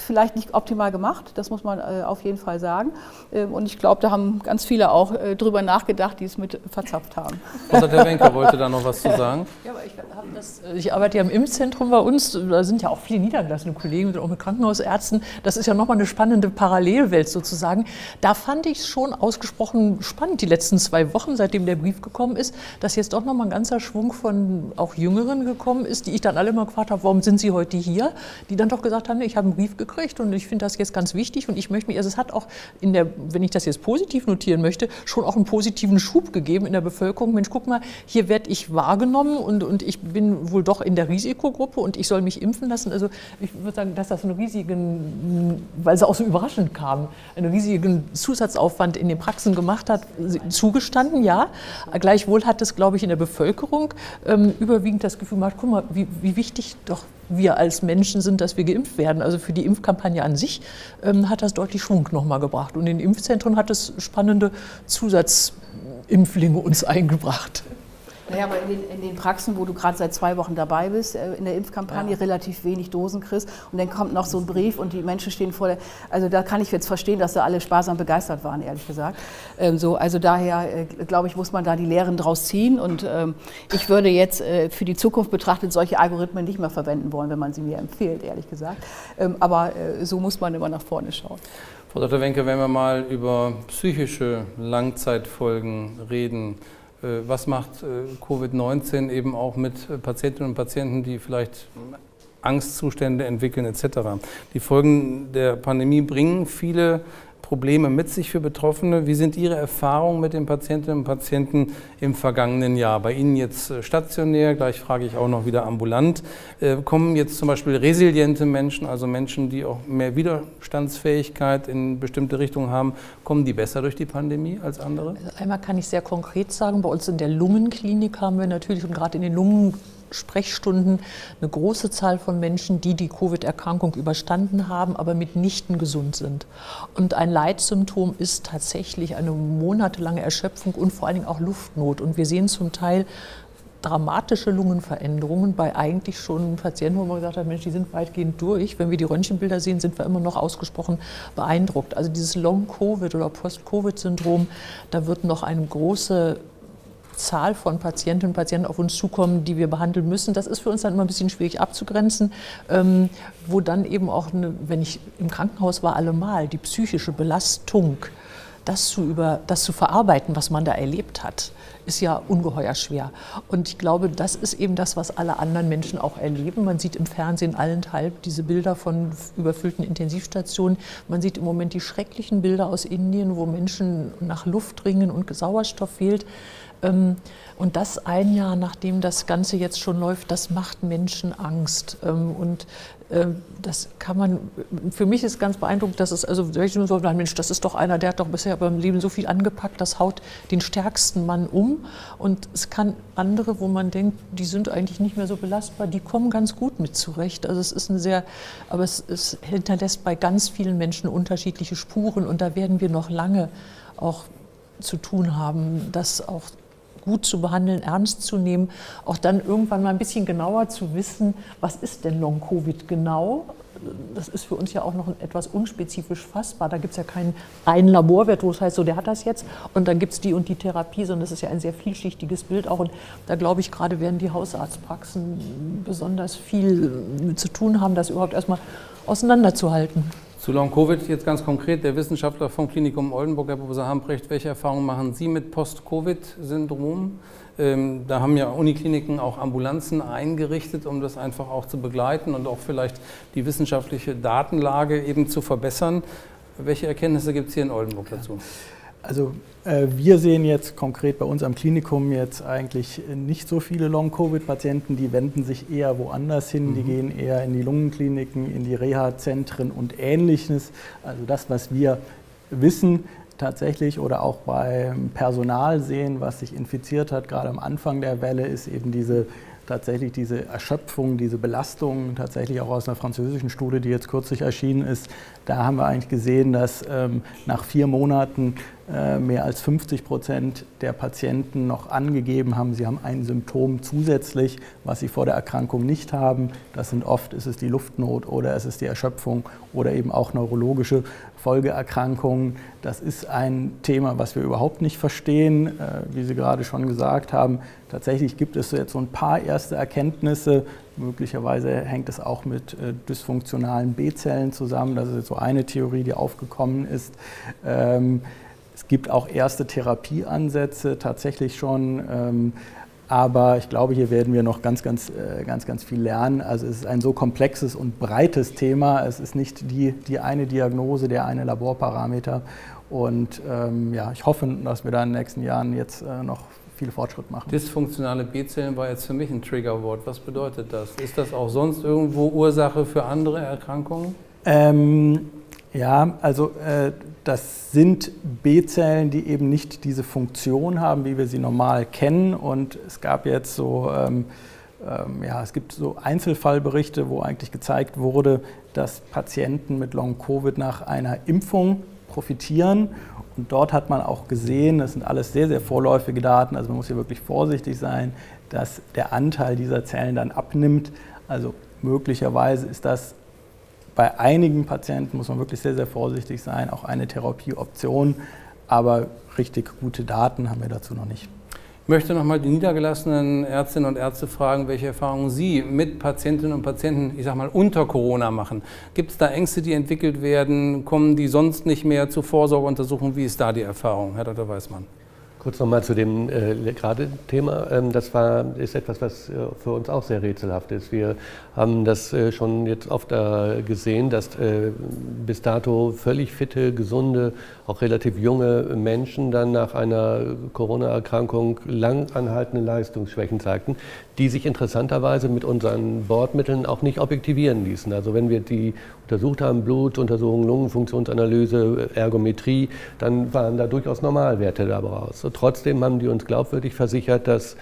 Vielleicht nicht optimal gemacht, das muss man äh, auf jeden Fall sagen. Ähm, und ich glaube, da haben ganz viele auch äh, drüber nachgedacht, die es mit verzapft haben. Frau Wenker wollte da noch was zu sagen. Ja, aber ich, das, ich arbeite ja im Impfzentrum bei uns, da sind ja auch viele niedergelassene Kollegen, auch mit Krankenhausärzten. Das ist ja nochmal eine spannende Parallelwelt sozusagen. Da fand ich es schon ausgesprochen spannend, die letzten zwei Wochen, seitdem der Brief gekommen ist, dass jetzt doch nochmal ein ganzer Schwung von auch Jüngeren gekommen ist, die ich dann alle mal gefragt habe, warum sind Sie heute hier? Die dann doch gesagt haben, nee, ich habe einen Brief gekriegt und ich finde das jetzt ganz wichtig und ich möchte mich, also es hat auch in der, wenn ich das jetzt positiv notieren möchte, schon auch einen positiven Schub gegeben in der Bevölkerung. Mensch, guck mal, hier werde ich wahrgenommen und, und ich bin wohl doch in der Risikogruppe und ich soll mich impfen lassen. Also ich würde sagen, dass das einen riesigen, weil es auch so überraschend kam, einen riesigen Zusatzaufwand in den Praxen gemacht hat, zugestanden, ja. Gleichwohl hat es, glaube ich, in der Bevölkerung ähm, überwiegend das Gefühl gemacht, guck mal, wie, wie wichtig doch wir als Menschen sind, dass wir geimpft werden. Also für die Impfkampagne an sich ähm, hat das deutlich Schwung nochmal gebracht. Und in den Impfzentren hat es spannende Zusatzimpflinge uns eingebracht. Naja, aber in den, in den Praxen, wo du gerade seit zwei Wochen dabei bist, in der Impfkampagne, ja, relativ wenig Dosen kriegst und dann kommt noch so ein Brief und die Menschen stehen vor der, also da kann ich jetzt verstehen, dass da alle sparsam begeistert waren, ehrlich gesagt. Ähm, so, also daher, äh, glaube ich, muss man da die Lehren draus ziehen und ähm, ich würde jetzt äh, für die Zukunft betrachtet solche Algorithmen nicht mehr verwenden wollen, wenn man sie mir empfiehlt, ehrlich gesagt. Ähm, aber äh, so muss man immer nach vorne schauen. Frau Doktor Wenke, wenn wir mal über psychische Langzeitfolgen reden, was macht Covid neunzehn eben auch mit Patientinnen und Patienten, die vielleicht Angstzustände entwickeln et cetera? Die Folgen der Pandemie bringen viele Probleme mit sich für Betroffene. Wie sind Ihre Erfahrungen mit den Patientinnen und Patienten im vergangenen Jahr? Bei Ihnen jetzt stationär, gleich frage ich auch noch wieder ambulant. Kommen jetzt zum Beispiel resiliente Menschen, also Menschen, die auch mehr Widerstandsfähigkeit in bestimmte Richtungen haben, kommen die besser durch die Pandemie als andere? Also einmal kann ich sehr konkret sagen, bei uns in der Lungenklinik haben wir natürlich und gerade in den Lungen Sprechstunden eine große Zahl von Menschen, die die Covid-Erkrankung überstanden haben, aber mitnichten gesund sind. Und ein Leitsymptom ist tatsächlich eine monatelange Erschöpfung und vor allen Dingen auch Luftnot. Und wir sehen zum Teil dramatische Lungenveränderungen bei eigentlich schon Patienten, wo man gesagt hat, Mensch, die sind weitgehend durch. Wenn wir die Röntgenbilder sehen, sind wir immer noch ausgesprochen beeindruckt. Also dieses Long-Covid oder Post-Covid-Syndrom, da wird noch eine große Zahl von Patientinnen und Patienten auf uns zukommen, die wir behandeln müssen. Das ist für uns dann immer ein bisschen schwierig abzugrenzen, ähm, wo dann eben auch, eine, wenn ich im Krankenhaus war, allemal die psychische Belastung, das zu, über, das zu verarbeiten, was man da erlebt hat, ist ja ungeheuer schwer. Und ich glaube, das ist eben das, was alle anderen Menschen auch erleben. Man sieht im Fernsehen allenthalb diese Bilder von überfüllten Intensivstationen. Man sieht im Moment die schrecklichen Bilder aus Indien, wo Menschen nach Luft ringen und Sauerstoff fehlt. Und das ein Jahr, nachdem das Ganze jetzt schon läuft, das macht Menschen Angst. Und das kann man, für mich ist ganz beeindruckend, dass es, also wenn ich nur so, Mensch, das ist doch einer, der hat doch bisher beim Leben so viel angepackt, das haut den stärksten Mann um. Und es kann andere, wo man denkt, die sind eigentlich nicht mehr so belastbar, die kommen ganz gut mit zurecht. Also es ist ein sehr, aber es, es hinterlässt bei ganz vielen Menschen unterschiedliche Spuren und da werden wir noch lange auch zu tun haben, das auch gut zu behandeln, ernst zu nehmen, auch dann irgendwann mal ein bisschen genauer zu wissen, was ist denn Long-Covid genau? Das ist für uns ja auch noch etwas unspezifisch fassbar. Da gibt es ja keinen einen Laborwert, wo es heißt, so der hat das jetzt und dann gibt es die und die Therapie, sondern das ist ja ein sehr vielschichtiges Bild auch. Und da glaube ich, gerade werden die Hausarztpraxen besonders viel zu tun haben, das überhaupt erstmal auseinanderzuhalten. Zu Long-Covid jetzt ganz konkret, der Wissenschaftler vom Klinikum Oldenburg, Herr Professor Hambrecht, welche Erfahrungen machen Sie mit Post-Covid-Syndrom? Ähm, da haben ja Unikliniken auch Ambulanzen eingerichtet, um das einfach auch zu begleiten und auch vielleicht die wissenschaftliche Datenlage eben zu verbessern. Welche Erkenntnisse gibt es hier in Oldenburg dazu? Also äh, wir sehen jetzt konkret bei uns am Klinikum jetzt eigentlich nicht so viele Long-Covid-Patienten, die wenden sich eher woanders hin, mhm. die gehen eher in die Lungenkliniken, in die Reha-Zentren und Ähnliches. Also das, was wir wissen tatsächlich oder auch beim Personal sehen, was sich infiziert hat, gerade am Anfang der Welle, ist eben diese tatsächlich diese Erschöpfung, diese Belastung, tatsächlich auch aus einer französischen Studie, die jetzt kürzlich erschienen ist. Da haben wir eigentlich gesehen, dass ähm, nach vier Monaten äh, mehr als fünfzig Prozent der Patienten noch angegeben haben, sie haben ein Symptom zusätzlich, was sie vor der Erkrankung nicht haben. Das sind oft, ist es die Luftnot oder es ist die Erschöpfung oder eben auch neurologische Folgeerkrankungen. Das ist ein Thema, was wir überhaupt nicht verstehen, äh, wie Sie gerade schon gesagt haben. Tatsächlich gibt es jetzt so ein paar erste Erkenntnisse. Möglicherweise hängt es auch mit äh, dysfunktionalen B-Zellen zusammen. Das ist jetzt so eine Theorie, die aufgekommen ist. Ähm, es gibt auch erste Therapieansätze tatsächlich schon. Ähm, aber ich glaube, hier werden wir noch ganz, ganz, äh, ganz, ganz viel lernen. Also es ist ein so komplexes und breites Thema. Es ist nicht die, die eine Diagnose, der eine Laborparameter. Und ähm, ja, ich hoffe, dass wir da in den nächsten Jahren jetzt äh, noch viel Fortschritt machen. Dysfunktionale B-Zellen war jetzt für mich ein Triggerwort. Was bedeutet das? Ist das auch sonst irgendwo Ursache für andere Erkrankungen? Ähm, ja, also äh, das sind B-Zellen, die eben nicht diese Funktion haben, wie wir sie normal kennen. Und es gab jetzt so, ähm, ähm, ja, es gibt so Einzelfallberichte, wo eigentlich gezeigt wurde, dass Patienten mit Long-Covid nach einer Impfung profitieren Und dort hat man auch gesehen, das sind alles sehr, sehr vorläufige Daten, also man muss hier wirklich vorsichtig sein, dass der Anteil dieser Zellen dann abnimmt. Also möglicherweise ist das bei einigen Patienten, muss man wirklich sehr, sehr vorsichtig sein, auch eine Therapieoption. Aber richtig gute Daten haben wir dazu noch nicht. Ich möchte nochmal die niedergelassenen Ärztinnen und Ärzte fragen, welche Erfahrungen Sie mit Patientinnen und Patienten, ich sag mal, unter Corona machen. Gibt es da Ängste, die entwickelt werden? Kommen die sonst nicht mehr zu Vorsorgeuntersuchungen? Wie ist da die Erfahrung, Herr Doktor Weißmann? Kurz nochmal zu dem äh, gerade Thema. Ähm, das war, ist etwas, was äh, für uns auch sehr rätselhaft ist. Wir haben das äh, schon jetzt oft äh, gesehen, dass äh, bis dato völlig fitte, gesunde, auch relativ junge Menschen dann nach einer Corona-Erkrankung lang anhaltende Leistungsschwächen zeigten, die sich interessanterweise mit unseren Bordmitteln auch nicht objektivieren ließen. Also wenn wir die untersucht haben, Blutuntersuchung, Lungenfunktionsanalyse, Ergometrie, dann waren da durchaus Normalwerte dabei raus. Trotzdem haben die uns glaubwürdig versichert, dass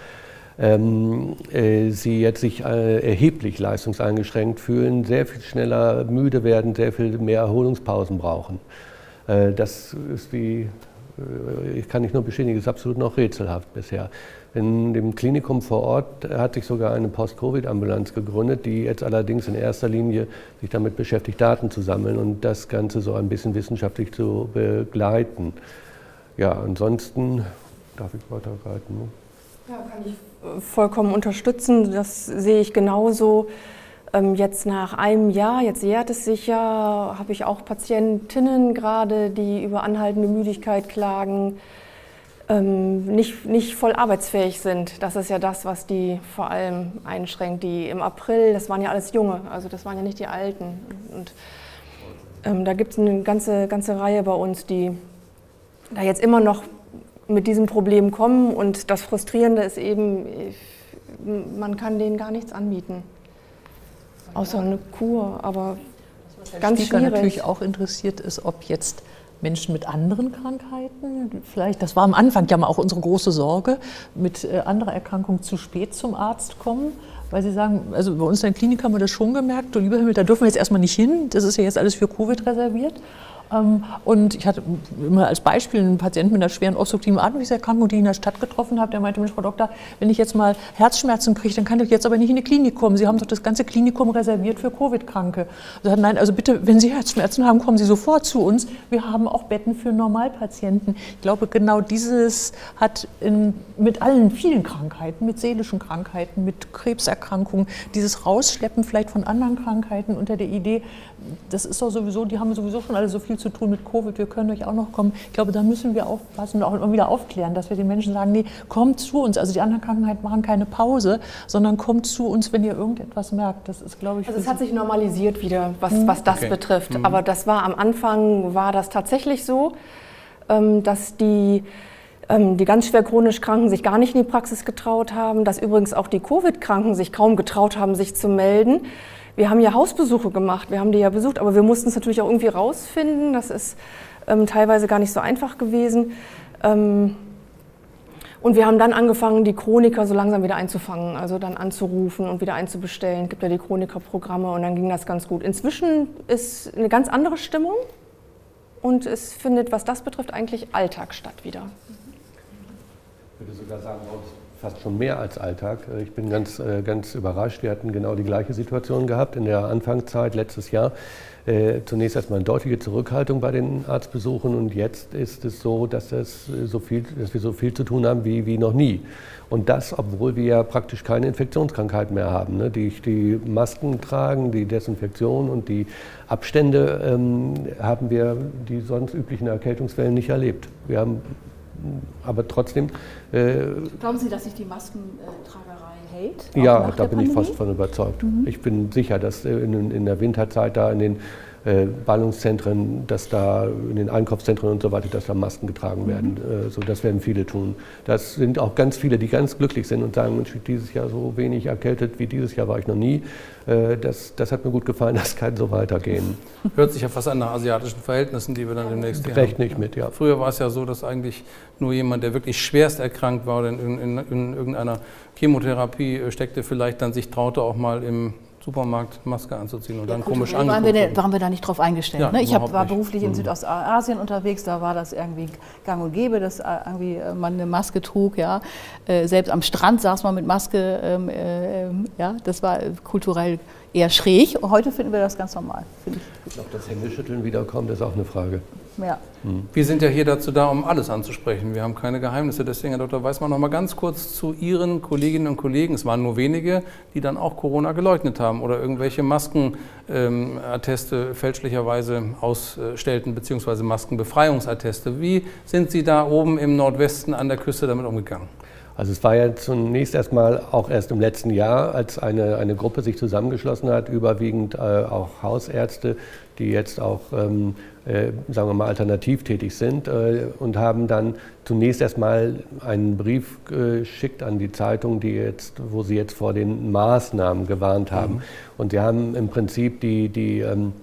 ähm, äh, sie jetzt sich äh, erheblich leistungseingeschränkt fühlen, sehr viel schneller müde werden, sehr viel mehr Erholungspausen brauchen. Äh, das ist wie, äh, ich kann nicht nur bestätigen, ist absolut noch rätselhaft bisher. In dem Klinikum vor Ort hat sich sogar eine Post-Covid-Ambulanz gegründet, die jetzt allerdings in erster Linie sich damit beschäftigt, Daten zu sammeln und das Ganze so ein bisschen wissenschaftlich zu begleiten. Ja, ansonsten darf ich weiterreiten. Ne? Ja, kann ich vollkommen unterstützen. Das sehe ich genauso. Jetzt nach einem Jahr, jetzt jährt es sich ja, habe ich auch Patientinnen gerade, die über anhaltende Müdigkeit klagen, nicht, nicht voll arbeitsfähig sind. Das ist ja das, was die vor allem einschränkt. Die im April, das waren ja alles Junge, also das waren ja nicht die Alten. Und ähm, da gibt es eine ganze, ganze Reihe bei uns, die da jetzt immer noch mit diesem Problem kommen, und das Frustrierende ist eben, man kann denen gar nichts anbieten, außer eine Kur, aber ganz schwierig. Was natürlich auch interessiert ist, ob jetzt Menschen mit anderen Krankheiten, vielleicht, das war am Anfang ja mal auch unsere große Sorge, mit anderer Erkrankung zu spät zum Arzt kommen, weil sie sagen, also bei uns in der Klinik haben wir das schon gemerkt, du lieber Himmel, da dürfen wir jetzt erstmal nicht hin, das ist ja jetzt alles für Covid reserviert. Und ich hatte immer als Beispiel einen Patienten mit einer schweren obstruktiven Atemwegserkrankung, die ich in der Stadt getroffen habe, der meinte, Mensch, Frau Doktor, wenn ich jetzt mal Herzschmerzen kriege, dann kann ich jetzt aber nicht in die Klinik kommen. Sie haben doch das ganze Klinikum reserviert für Covid-Kranke. Also nein, also bitte, wenn Sie Herzschmerzen haben, kommen Sie sofort zu uns. Wir haben auch Betten für Normalpatienten. Ich glaube, genau dieses hat in, mit allen vielen Krankheiten, mit seelischen Krankheiten, mit Krebserkrankungen, dieses Rausschleppen vielleicht von anderen Krankheiten unter der Idee, das ist doch sowieso, die haben sowieso schon alle so viel zu tun mit Covid, wir können euch auch noch kommen. Ich glaube, da müssen wir aufpassen und auch immer wieder aufklären, dass wir den Menschen sagen, nee, kommt zu uns. Also die anderen Krankheiten machen keine Pause, sondern kommt zu uns, wenn ihr irgendetwas merkt. Das ist, glaube ich... Also es hat sich normalisiert wieder, was, mhm. was das okay. betrifft. Mhm. Aber das war am Anfang, war das tatsächlich so, dass die, die ganz schwer chronisch Kranken sich gar nicht in die Praxis getraut haben, dass übrigens auch die Covid-Kranken sich kaum getraut haben, sich zu melden. Wir haben ja Hausbesuche gemacht, wir haben die ja besucht, aber wir mussten es natürlich auch irgendwie rausfinden. Das ist ähm, teilweise gar nicht so einfach gewesen. Ähm, und wir haben dann angefangen, die Chroniker so langsam wieder einzufangen, also dann anzurufen und wieder einzubestellen. Es gibt ja die Chronikerprogramme und dann ging das ganz gut. Inzwischen ist eine ganz andere Stimmung und es findet, was das betrifft, eigentlich Alltag statt wieder. Ich würde sogar sagen, fast schon mehr als Alltag. Ich bin ganz, ganz überrascht. Wir hatten genau die gleiche Situation gehabt in der Anfangszeit letztes Jahr. Zunächst erstmal eine deutliche Zurückhaltung bei den Arztbesuchen und jetzt ist es so, dass, das so viel, dass wir so viel zu tun haben wie, wie noch nie. Und das, obwohl wir ja praktisch keine Infektionskrankheit mehr haben, ne? Die, die Masken tragen, die Desinfektion und die Abstände ähm, haben wir die sonst üblichen Erkältungswellen nicht erlebt. Wir haben aber trotzdem... Äh, Glauben Sie, dass sich die Maskentragerei hält? Ja, da bin ich fast von überzeugt. Mhm. Ich bin sicher, dass in, in der Winterzeit da in den äh, Ballungszentren, dass da in den Einkaufszentren und so weiter, dass da Masken getragen mhm. werden. Äh, so, das werden viele tun. Das sind auch ganz viele, die ganz glücklich sind und sagen, Mensch, dieses Jahr so wenig erkältet wie dieses Jahr war ich noch nie. Äh, das, das hat mir gut gefallen, das kann so weitergehen. Hört sich ja fast an nach asiatischen Verhältnissen, die wir dann demnächst haben. Recht nicht mit, ja. Früher war es ja so, dass eigentlich nur jemand, der wirklich schwerst erkrankt war oder in, in, in irgendeiner Chemotherapie steckte, vielleicht dann sich traute, auch mal im Supermarktmaske anzuziehen und ja, dann gut, komisch angeguckt. Waren wir, waren wir da nicht drauf eingestellt. Ja, ne? Ich hab, war nicht. beruflich in Südostasien unterwegs, da war das irgendwie gang und gäbe, dass irgendwie man eine Maske trug. Ja? Äh, selbst am Strand saß man mit Maske. Ähm, äh, ja? Das war kulturell eher schräg. Heute finden wir das ganz normal. Ich. Ob das Händeschütteln wiederkommt, ist auch eine Frage. Ja. Hm. Wir sind ja hier dazu da, um alles anzusprechen. Wir haben keine Geheimnisse. Deswegen, Herr Doktor Weißmann, noch mal ganz kurz zu Ihren Kolleginnen und Kollegen. Es waren nur wenige, die dann auch Corona geleugnet haben oder irgendwelche Maskenatteste fälschlicherweise ausstellten, beziehungsweise Maskenbefreiungsatteste. Wie sind Sie da oben im Nordwesten an der Küste damit umgegangen? Also es war ja zunächst erstmal auch erst im letzten Jahr, als eine, eine Gruppe sich zusammengeschlossen hat, überwiegend äh, auch Hausärzte, die jetzt auch, ähm, äh, sagen wir mal, alternativ tätig sind äh, und haben dann zunächst erstmal einen Brief geschickt äh, an die Zeitung, die jetzt, wo sie jetzt vor den Maßnahmen gewarnt haben. Mhm. Und sie haben im Prinzip die, die ähm,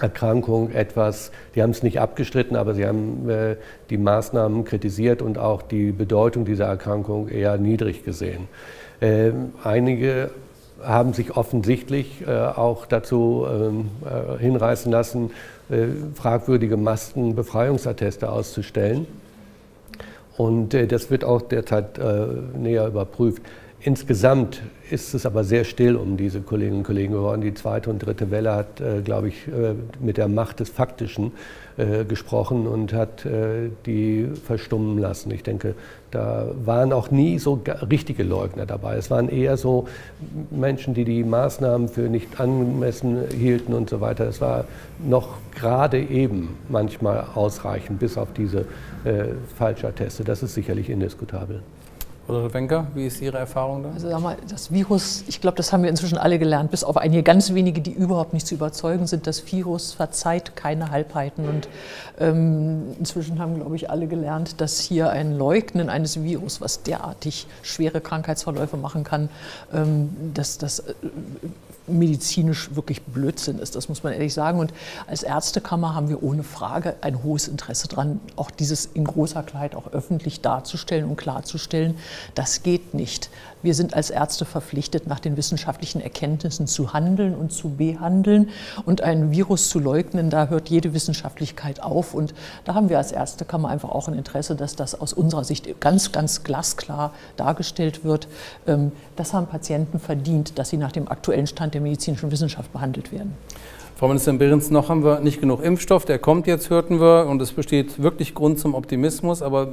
Erkrankung etwas, die haben es nicht abgestritten, aber sie haben äh, die Maßnahmen kritisiert und auch die Bedeutung dieser Erkrankung eher niedrig gesehen. Äh, einige haben sich offensichtlich äh, auch dazu äh, hinreißen lassen, äh, fragwürdige Maskenbefreiungsatteste auszustellen. Und äh, das wird auch derzeit äh, näher überprüft. Insgesamt ist es aber sehr still um diese Kolleginnen und Kollegen geworden. Die zweite und dritte Welle hat, äh, glaube ich, äh, mit der Macht des Faktischen äh, gesprochen und hat äh, die verstummen lassen. Ich denke, da waren auch nie so richtige Leugner dabei. Es waren eher so Menschen, die die Maßnahmen für nicht angemessen hielten und so weiter. Das war noch gerade eben manchmal ausreichend, bis auf diese äh, Falschatteste. Das ist sicherlich indiskutabel. Frau Wenker, wie ist Ihre Erfahrung da? Also sag mal, das Virus, ich glaube, das haben wir inzwischen alle gelernt, bis auf einige ganz wenige, die überhaupt nicht zu überzeugen sind. Das Virus verzeiht keine Halbheiten. Und ähm, inzwischen haben, glaube ich, alle gelernt, dass hier ein Leugnen eines Virus, was derartig schwere Krankheitsverläufe machen kann, ähm, dass das äh, medizinisch wirklich Blödsinn ist. Das muss man ehrlich sagen. Und als Ärztekammer haben wir ohne Frage ein hohes Interesse daran, auch dieses in großer Klarheit auch öffentlich darzustellen und klarzustellen. Das geht nicht. Wir sind als Ärzte verpflichtet, nach den wissenschaftlichen Erkenntnissen zu handeln und zu behandeln. Und ein Virus zu leugnen, da hört jede Wissenschaftlichkeit auf. Und da haben wir als Ärztekammer einfach auch ein Interesse, dass das aus unserer Sicht ganz, ganz glasklar dargestellt wird. Das haben Patienten verdient, dass sie nach dem aktuellen Stand der medizinischen Wissenschaft behandelt werden. Frau Ministerin Behrens, noch haben wir nicht genug Impfstoff. Der kommt jetzt, hörten wir, und es besteht wirklich Grund zum Optimismus. Aber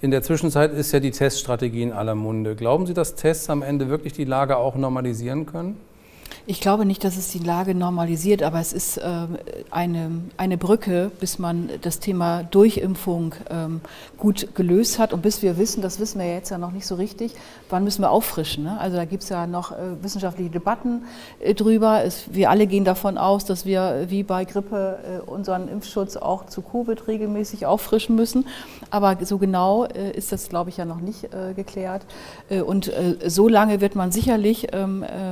in der Zwischenzeit ist ja die Teststrategie in aller Munde. Glauben Sie, dass Tests am Ende wirklich die Lage auch normalisieren können? Ich glaube nicht, dass es die Lage normalisiert, aber es ist äh, eine, eine Brücke, bis man das Thema Durchimpfung ähm, gut gelöst hat. Und bis wir wissen, das wissen wir jetzt ja noch nicht so richtig, wann müssen wir auffrischen, ne? Also da gibt es ja noch äh, wissenschaftliche Debatten äh, drüber. Es, wir alle gehen davon aus, dass wir wie bei Grippe äh, unseren Impfschutz auch zu Covid regelmäßig auffrischen müssen. Aber so genau äh, ist das, glaube ich, ja noch nicht äh, geklärt. Äh, und äh, so lange wird man sicherlich äh,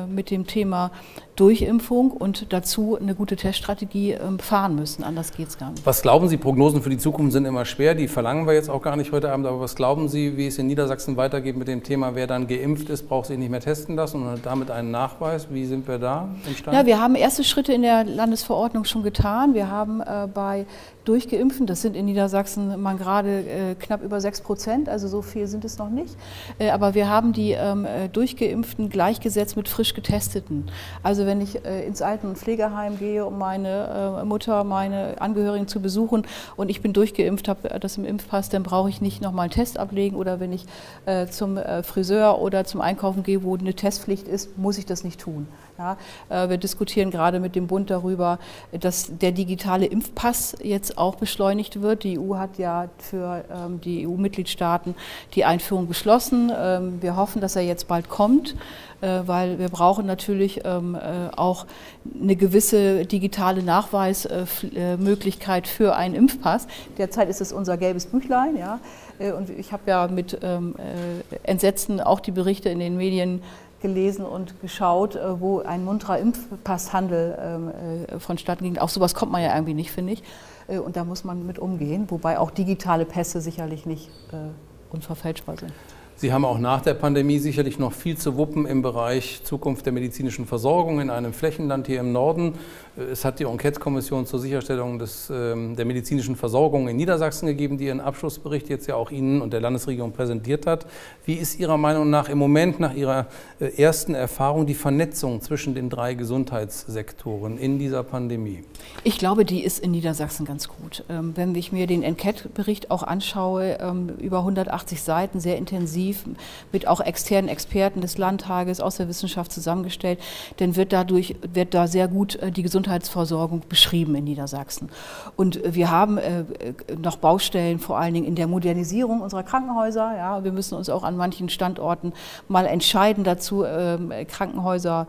mit dem Thema Durchimpfung und dazu eine gute Teststrategie fahren müssen. Anders geht es gar nicht. Was glauben Sie, Prognosen für die Zukunft sind immer schwer, die verlangen wir jetzt auch gar nicht heute Abend, aber was glauben Sie, wie es in Niedersachsen weitergeht mit dem Thema, wer dann geimpft ist, braucht sich nicht mehr testen lassen und hat damit einen Nachweis? Wie sind wir da im Stand? Ja, wir haben erste Schritte in der Landesverordnung schon getan. Wir haben äh, bei Durchgeimpften, das sind in Niedersachsen man gerade äh, knapp über sechs Prozent, also so viel sind es noch nicht. Äh, aber wir haben die ähm, Durchgeimpften gleichgesetzt mit frisch Getesteten. Also wenn ich äh, ins Alten- und Pflegeheim gehe, um meine äh, Mutter, meine Angehörigen zu besuchen und ich bin durchgeimpft, habe das im Impfpass, dann brauche ich nicht nochmal einen Test ablegen. Oder wenn ich äh, zum äh, Friseur oder zum Einkaufen gehe, wo eine Testpflicht ist, muss ich das nicht tun. Ja? Äh, wir diskutieren gerade mit dem Bund darüber, dass der digitale Impfpass jetzt auch beschleunigt wird. Die E U hat ja für ähm, die E U-Mitgliedstaaten die Einführung beschlossen. Ähm, wir hoffen, dass er jetzt bald kommt, äh, weil wir brauchen natürlich ähm, äh, auch eine gewisse digitale Nachweismöglichkeit äh, für einen Impfpass. Derzeit ist es unser gelbes Büchlein, ja. Äh, und ich habe ja mit ähm, äh, Entsetzen auch die Berichte in den Medien gelesen und geschaut, wo ein munterer Impfpasshandel äh, vonstatten ging. Auf sowas kommt man ja irgendwie nicht, finde ich. Und da muss man mit umgehen, wobei auch digitale Pässe sicherlich nicht äh, unverfälschbar sind. Sie haben auch nach der Pandemie sicherlich noch viel zu wuppen im Bereich Zukunft der medizinischen Versorgung in einem Flächenland hier im Norden. Es hat die Enquete-Kommission zur Sicherstellung des, der medizinischen Versorgung in Niedersachsen gegeben, die ihren Abschlussbericht jetzt ja auch Ihnen und der Landesregierung präsentiert hat. Wie ist Ihrer Meinung nach im Moment, nach Ihrer ersten Erfahrung, die Vernetzung zwischen den drei Gesundheitssektoren in dieser Pandemie? Ich glaube, die ist in Niedersachsen ganz gut. Wenn ich mir den Enquete-Bericht auch anschaue, über hundertachtzig Seiten, sehr intensiv, mit auch externen Experten des Landtages, aus der Wissenschaft zusammengestellt, denn wird dadurch, wird da sehr gut die Gesundheitsversorgung beschrieben in Niedersachsen. Und wir haben noch Baustellen, vor allen Dingen in der Modernisierung unserer Krankenhäuser. Ja, wir müssen uns auch an manchen Standorten mal entscheiden dazu, Krankenhäuser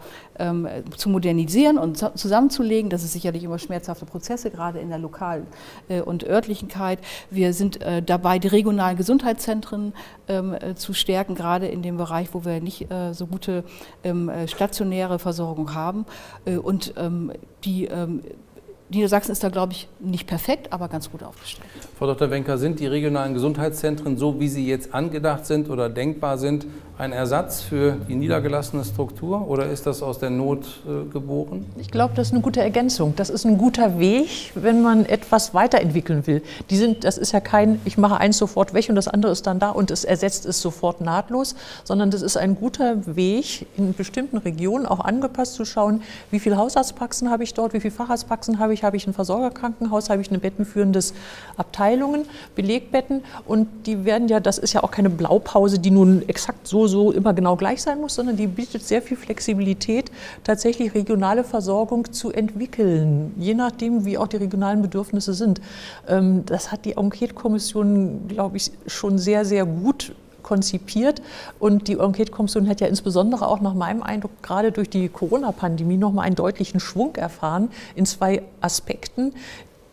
zu modernisieren und zusammenzulegen. Das ist sicherlich immer schmerzhafte Prozesse, gerade in der lokalen und örtlichkeit. Wir sind dabei, die regionalen Gesundheitszentren zu zu stärken, gerade in dem Bereich, wo wir nicht äh, so gute ähm, stationäre Versorgung haben. Äh, und ähm, die ähm Niedersachsen ist da, glaube ich, nicht perfekt, aber ganz gut aufgestellt. Frau Doktor Wenker, sind die regionalen Gesundheitszentren, so wie sie jetzt angedacht sind oder denkbar sind, ein Ersatz für die niedergelassene Struktur oder ist das aus der Not äh, geboren? Ich glaube, das ist eine gute Ergänzung. Das ist ein guter Weg, wenn man etwas weiterentwickeln will. Die sind, das ist ja kein, ich mache eins sofort weg und das andere ist dann da und es ersetzt es sofort nahtlos, sondern das ist ein guter Weg, in bestimmten Regionen auch angepasst zu schauen, wie viele Hausarztpraxen habe ich dort, wie viele Facharztpraxen habe ich, habe ich ein Versorgerkrankenhaus, habe ich eine bettenführende Abteilungen, Belegbetten und die werden ja, das ist ja auch keine Blaupause, die nun exakt so, so immer genau gleich sein muss, sondern die bietet sehr viel Flexibilität, tatsächlich regionale Versorgung zu entwickeln, je nachdem, wie auch die regionalen Bedürfnisse sind. Das hat die Enquete-Kommission, glaube ich, schon sehr, sehr gut konzipiert und die Enquete-Kommission hat ja insbesondere auch nach meinem Eindruck gerade durch die Corona-Pandemie nochmal einen deutlichen Schwung erfahren in zwei Aspekten,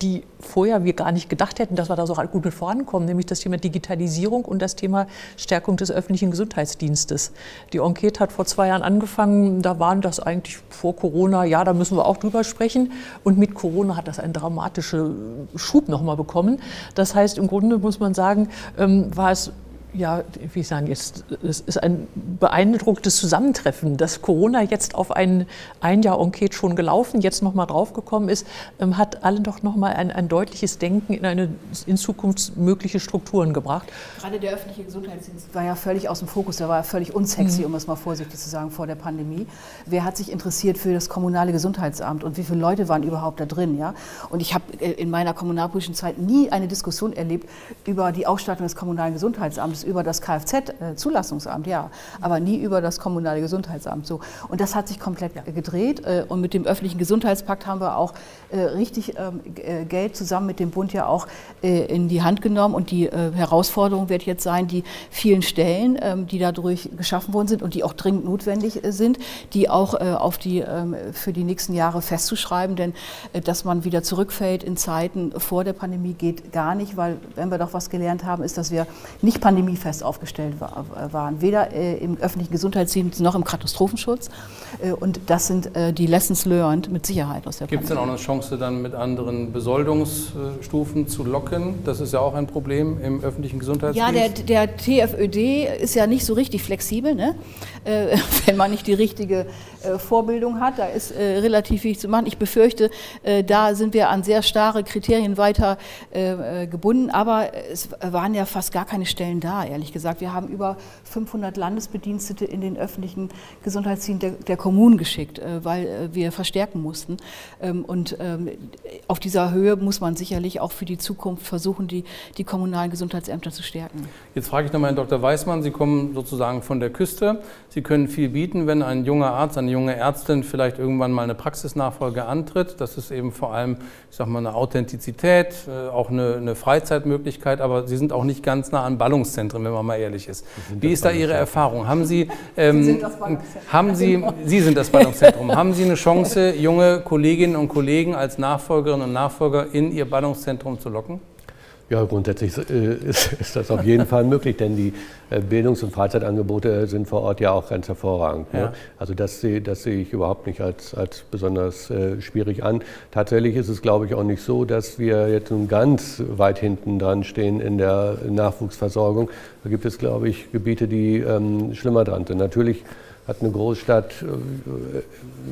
die vorher wir gar nicht gedacht hätten, dass wir da so gut mit vorankommen, nämlich das Thema Digitalisierung und das Thema Stärkung des öffentlichen Gesundheitsdienstes. Die Enquete hat vor zwei Jahren angefangen, da waren das eigentlich vor Corona, ja, da müssen wir auch drüber sprechen und mit Corona hat das einen dramatischen Schub nochmal bekommen. Das heißt, im Grunde muss man sagen, war es ja, wie sagen jetzt, es ist ein beeindruckendes Zusammentreffen, dass Corona jetzt auf ein ein Jahr Enquete schon gelaufen, jetzt nochmal draufgekommen ist, ähm, hat alle doch nochmal ein, ein deutliches Denken in eine in zukunftsmögliche Strukturen gebracht. Gerade der öffentliche Gesundheitsdienst war ja völlig aus dem Fokus, der war ja völlig unsexy, mhm. um es mal vorsichtig zu sagen, vor der Pandemie. Wer hat sich interessiert für das kommunale Gesundheitsamt und wie viele Leute waren überhaupt da drin? Ja? Und ich habe in meiner kommunalpolitischen Zeit nie eine Diskussion erlebt über die Ausstattung des kommunalen Gesundheitsamtes, über das Kfz-Zulassungsamt, ja, aber nie über das kommunale Gesundheitsamt. So. Und das hat sich komplett gedreht und mit dem öffentlichen Gesundheitspakt haben wir auch richtig Geld zusammen mit dem Bund ja auch in die Hand genommen und die Herausforderung wird jetzt sein, die vielen Stellen, die dadurch geschaffen worden sind und die auch dringend notwendig sind, die auch auf die, für die nächsten Jahre festzuschreiben, denn dass man wieder zurückfällt in Zeiten vor der Pandemie geht gar nicht, weil wenn wir doch was gelernt haben, ist, dass wir nicht Pandemie fest aufgestellt waren, weder im öffentlichen Gesundheitsdienst noch im Katastrophenschutz. Und das sind die Lessons learned mit Sicherheit aus der Pandemie. Gibt es denn auch eine Chance, dann mit anderen Besoldungsstufen zu locken? Das ist ja auch ein Problem im öffentlichen Gesundheitsdienst. Ja, der, der T F Ö D ist ja nicht so richtig flexibel, ne? Wenn man nicht die richtige Vorbildung hat. Da ist relativ viel zu machen. Ich befürchte, da sind wir an sehr starre Kriterien weiter gebunden. Aber es waren ja fast gar keine Stellen da. Ehrlich gesagt, wir haben über fünfhundert Landesbedienstete in den öffentlichen Gesundheitsdienst der, der Kommunen geschickt, weil wir verstärken mussten. Und auf dieser Höhe muss man sicherlich auch für die Zukunft versuchen, die, die kommunalen Gesundheitsämter zu stärken. Jetzt frage ich nochmal Herrn Doktor Weißmann, Sie kommen sozusagen von der Küste. Sie können viel bieten, wenn ein junger Arzt, eine junge Ärztin vielleicht irgendwann mal eine Praxisnachfolge antritt. Das ist eben vor allem, ich sag mal, eine Authentizität, auch eine, eine Freizeitmöglichkeit, aber Sie sind auch nicht ganz nah an Ballungszentren, wenn man mal ehrlich ist. Wie ist da Ihre Erfahrung? Haben Sie, ähm, Sie, sind das haben Sie, Sie sind das Ballungszentrum. Haben Sie eine Chance, junge Kolleginnen und Kollegen als Nachfolgerinnen und Nachfolger in Ihr Ballungszentrum zu locken? Ja, grundsätzlich ist, ist das auf jeden Fall möglich, denn die Bildungs- und Freizeitangebote sind vor Ort ja auch ganz hervorragend. Ja. Ne? Also das, das sehe ich überhaupt nicht als, als besonders äh, schwierig an. Tatsächlich ist es, glaube ich, auch nicht so, dass wir jetzt nun ganz weit hinten dran stehen in der Nachwuchsversorgung. Da gibt es, glaube ich, Gebiete, die ähm, schlimmer dran sind. Natürlich hat eine Großstadt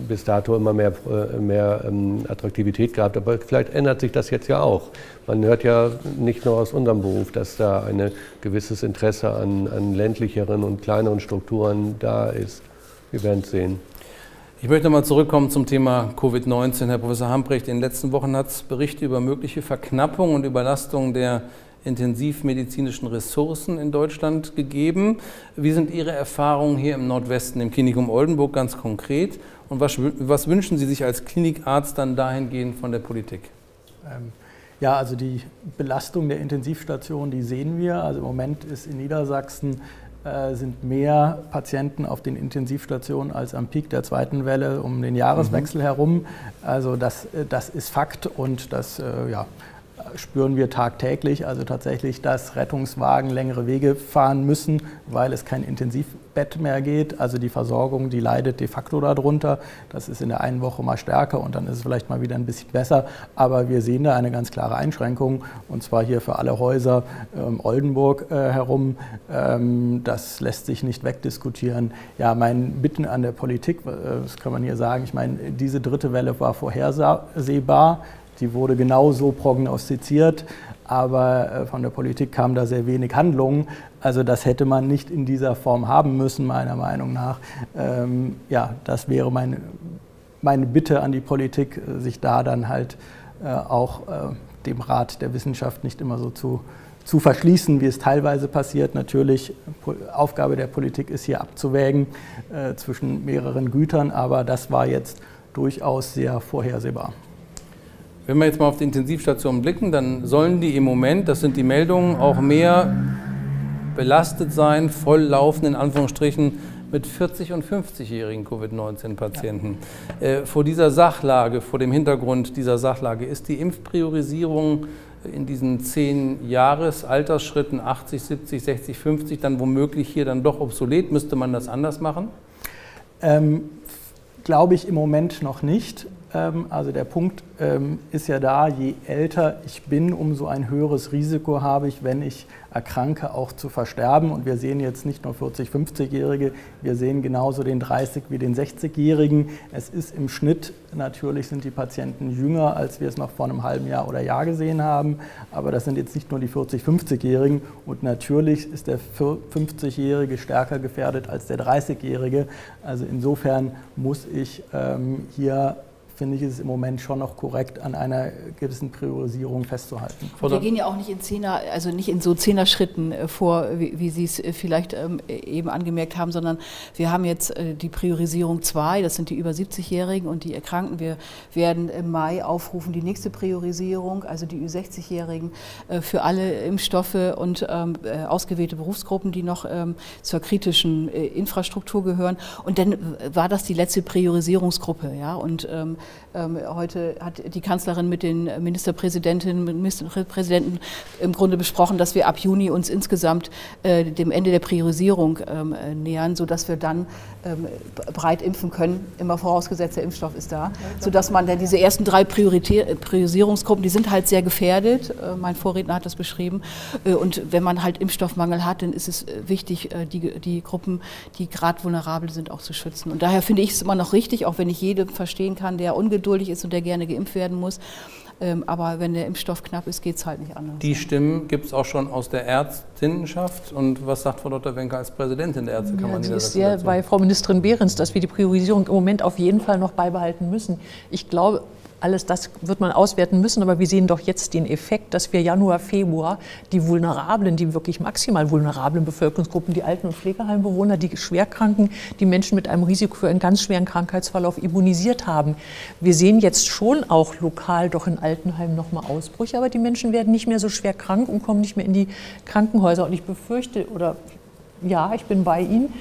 bis dato immer mehr, mehr Attraktivität gehabt. Aber vielleicht ändert sich das jetzt ja auch. Man hört ja nicht nur aus unserem Beruf, dass da ein gewisses Interesse an, an ländlicheren und kleineren Strukturen da ist. Wir werden es sehen. Ich möchte nochmal zurückkommen zum Thema Covid neunzehn. Herr Professor Hamprecht, in den letzten Wochen hat es Berichte über mögliche Verknappung und Überlastung der intensivmedizinischen Ressourcen in Deutschland gegeben. Wie sind Ihre Erfahrungen hier im Nordwesten, im Klinikum Oldenburg ganz konkret? Und was, was wünschen Sie sich als Klinikarzt dann dahingehend von der Politik? Ähm, ja, also die Belastung der Intensivstationen, die sehen wir. Also im Moment ist in Niedersachsen äh, sind mehr Patienten auf den Intensivstationen als am Peak der zweiten Welle um den Jahreswechsel mhm. herum. Also das, das ist Fakt und das, äh, ja, spüren wir tagtäglich, also tatsächlich, dass Rettungswagen längere Wege fahren müssen, weil es kein Intensivbett mehr geht. Also die Versorgung, die leidet de facto darunter. Das ist in der einen Woche mal stärker und dann ist es vielleicht mal wieder ein bisschen besser. Aber wir sehen da eine ganz klare Einschränkung und zwar hier für alle Häuser ähm, Oldenburg äh, herum. Ähm, das lässt sich nicht wegdiskutieren. Ja, mein Bitten an der Politik, äh, das kann man hier sagen, ich meine, diese dritte Welle war vorhersehbar. Die wurde genau so prognostiziert, aber von der Politik kam da sehr wenig Handlung. Also das hätte man nicht in dieser Form haben müssen, meiner Meinung nach. Ähm, ja, das wäre meine, meine Bitte an die Politik, sich da dann halt äh, auch äh, dem Rat der Wissenschaft nicht immer so zu, zu verschließen, wie es teilweise passiert. Natürlich, Aufgabe der Politik ist hier abzuwägen äh, zwischen mehreren Gütern, aber das war jetzt durchaus sehr vorhersehbar. Wenn wir jetzt mal auf die Intensivstationen blicken, dann sollen die im Moment, das sind die Meldungen, auch mehr belastet sein, voll laufen, in Anführungsstrichen, mit vierzig- und fünfzigjährigen Covid neunzehn-Patienten. Ja. Äh, vor dieser Sachlage, vor dem Hintergrund dieser Sachlage, ist die Impfpriorisierung in diesen zehn Jahres-Altersschritten achtzig, siebzig, sechzig, fünfzig dann womöglich hier dann doch obsolet? Müsste man das anders machen? Ähm, glaube ich im Moment noch nicht. Also der Punkt ähm, ist ja da, je älter ich bin, umso ein höheres Risiko habe ich, wenn ich erkranke, auch zu versterben. Und wir sehen jetzt nicht nur vierzig-, fünfzigjährige, wir sehen genauso den dreißig- wie den sechzigjährigen. Es ist im Schnitt, natürlich sind die Patienten jünger, als wir es noch vor einem halben Jahr oder Jahr gesehen haben. Aber das sind jetzt nicht nur die vierzig-, fünfzigjährigen. Und natürlich ist der fünfzigjährige stärker gefährdet als der dreißigjährige. Also insofern muss ich ähm, hier... finde ich es im Moment schon noch korrekt, an einer gewissen Priorisierung festzuhalten. Und wir gehen ja auch nicht in Zehner, also nicht in so Zehner-Schritten vor, wie, wie Sie es vielleicht eben angemerkt haben, sondern wir haben jetzt die Priorisierung zwei, das sind die über siebzigjährigen und die Erkrankten. Wir werden im Mai aufrufen, die nächste Priorisierung, also die Ü sechzigjährigen, für alle Impfstoffe und ausgewählte Berufsgruppen, die noch zur kritischen Infrastruktur gehören. Und dann war das die letzte Priorisierungsgruppe, ja, und heute hat die Kanzlerin mit den Ministerpräsidentinnen und Ministerpräsidenten im Grunde besprochen, dass wir ab Juni uns insgesamt äh, dem Ende der Priorisierung ähm, nähern, sodass wir dann ähm, breit impfen können, immer vorausgesetzt, der Impfstoff ist da, sodass man dann diese ersten drei Prioritä Priorisierungsgruppen, die sind halt sehr gefährdet, äh, mein Vorredner hat das beschrieben, äh, und wenn man halt Impfstoffmangel hat, dann ist es wichtig, äh, die, die Gruppen, die gerade vulnerabel sind, auch zu schützen. Und daher finde ich es immer noch richtig, auch wenn ich jedem verstehen kann, der der ungeduldig ist und der gerne geimpft werden muss. Aber wenn der Impfstoff knapp ist, geht es halt nicht anders. Die Stimmen gibt es auch schon aus der Ärztinnenschaft. Und was sagt Frau Doktor Wenker als Präsidentin der Ärztekammer? Ja, sie ist sehr bei Frau Ministerin Behrens, dass wir die Priorisierung im Moment auf jeden Fall noch beibehalten müssen. Ich glaube, alles das wird man auswerten müssen, aber wir sehen doch jetzt den Effekt, dass wir Januar, Februar die vulnerablen, die wirklich maximal vulnerablen Bevölkerungsgruppen, die Alten- und Pflegeheimbewohner, die Schwerkranken, die Menschen mit einem Risiko für einen ganz schweren Krankheitsverlauf immunisiert haben. Wir sehen jetzt schon auch lokal doch in Altenheimen nochmal Ausbrüche, aber die Menschen werden nicht mehr so schwer krank und kommen nicht mehr in die Krankenhäuser. Und ich befürchte oder Ja, ich bin bei Ihnen.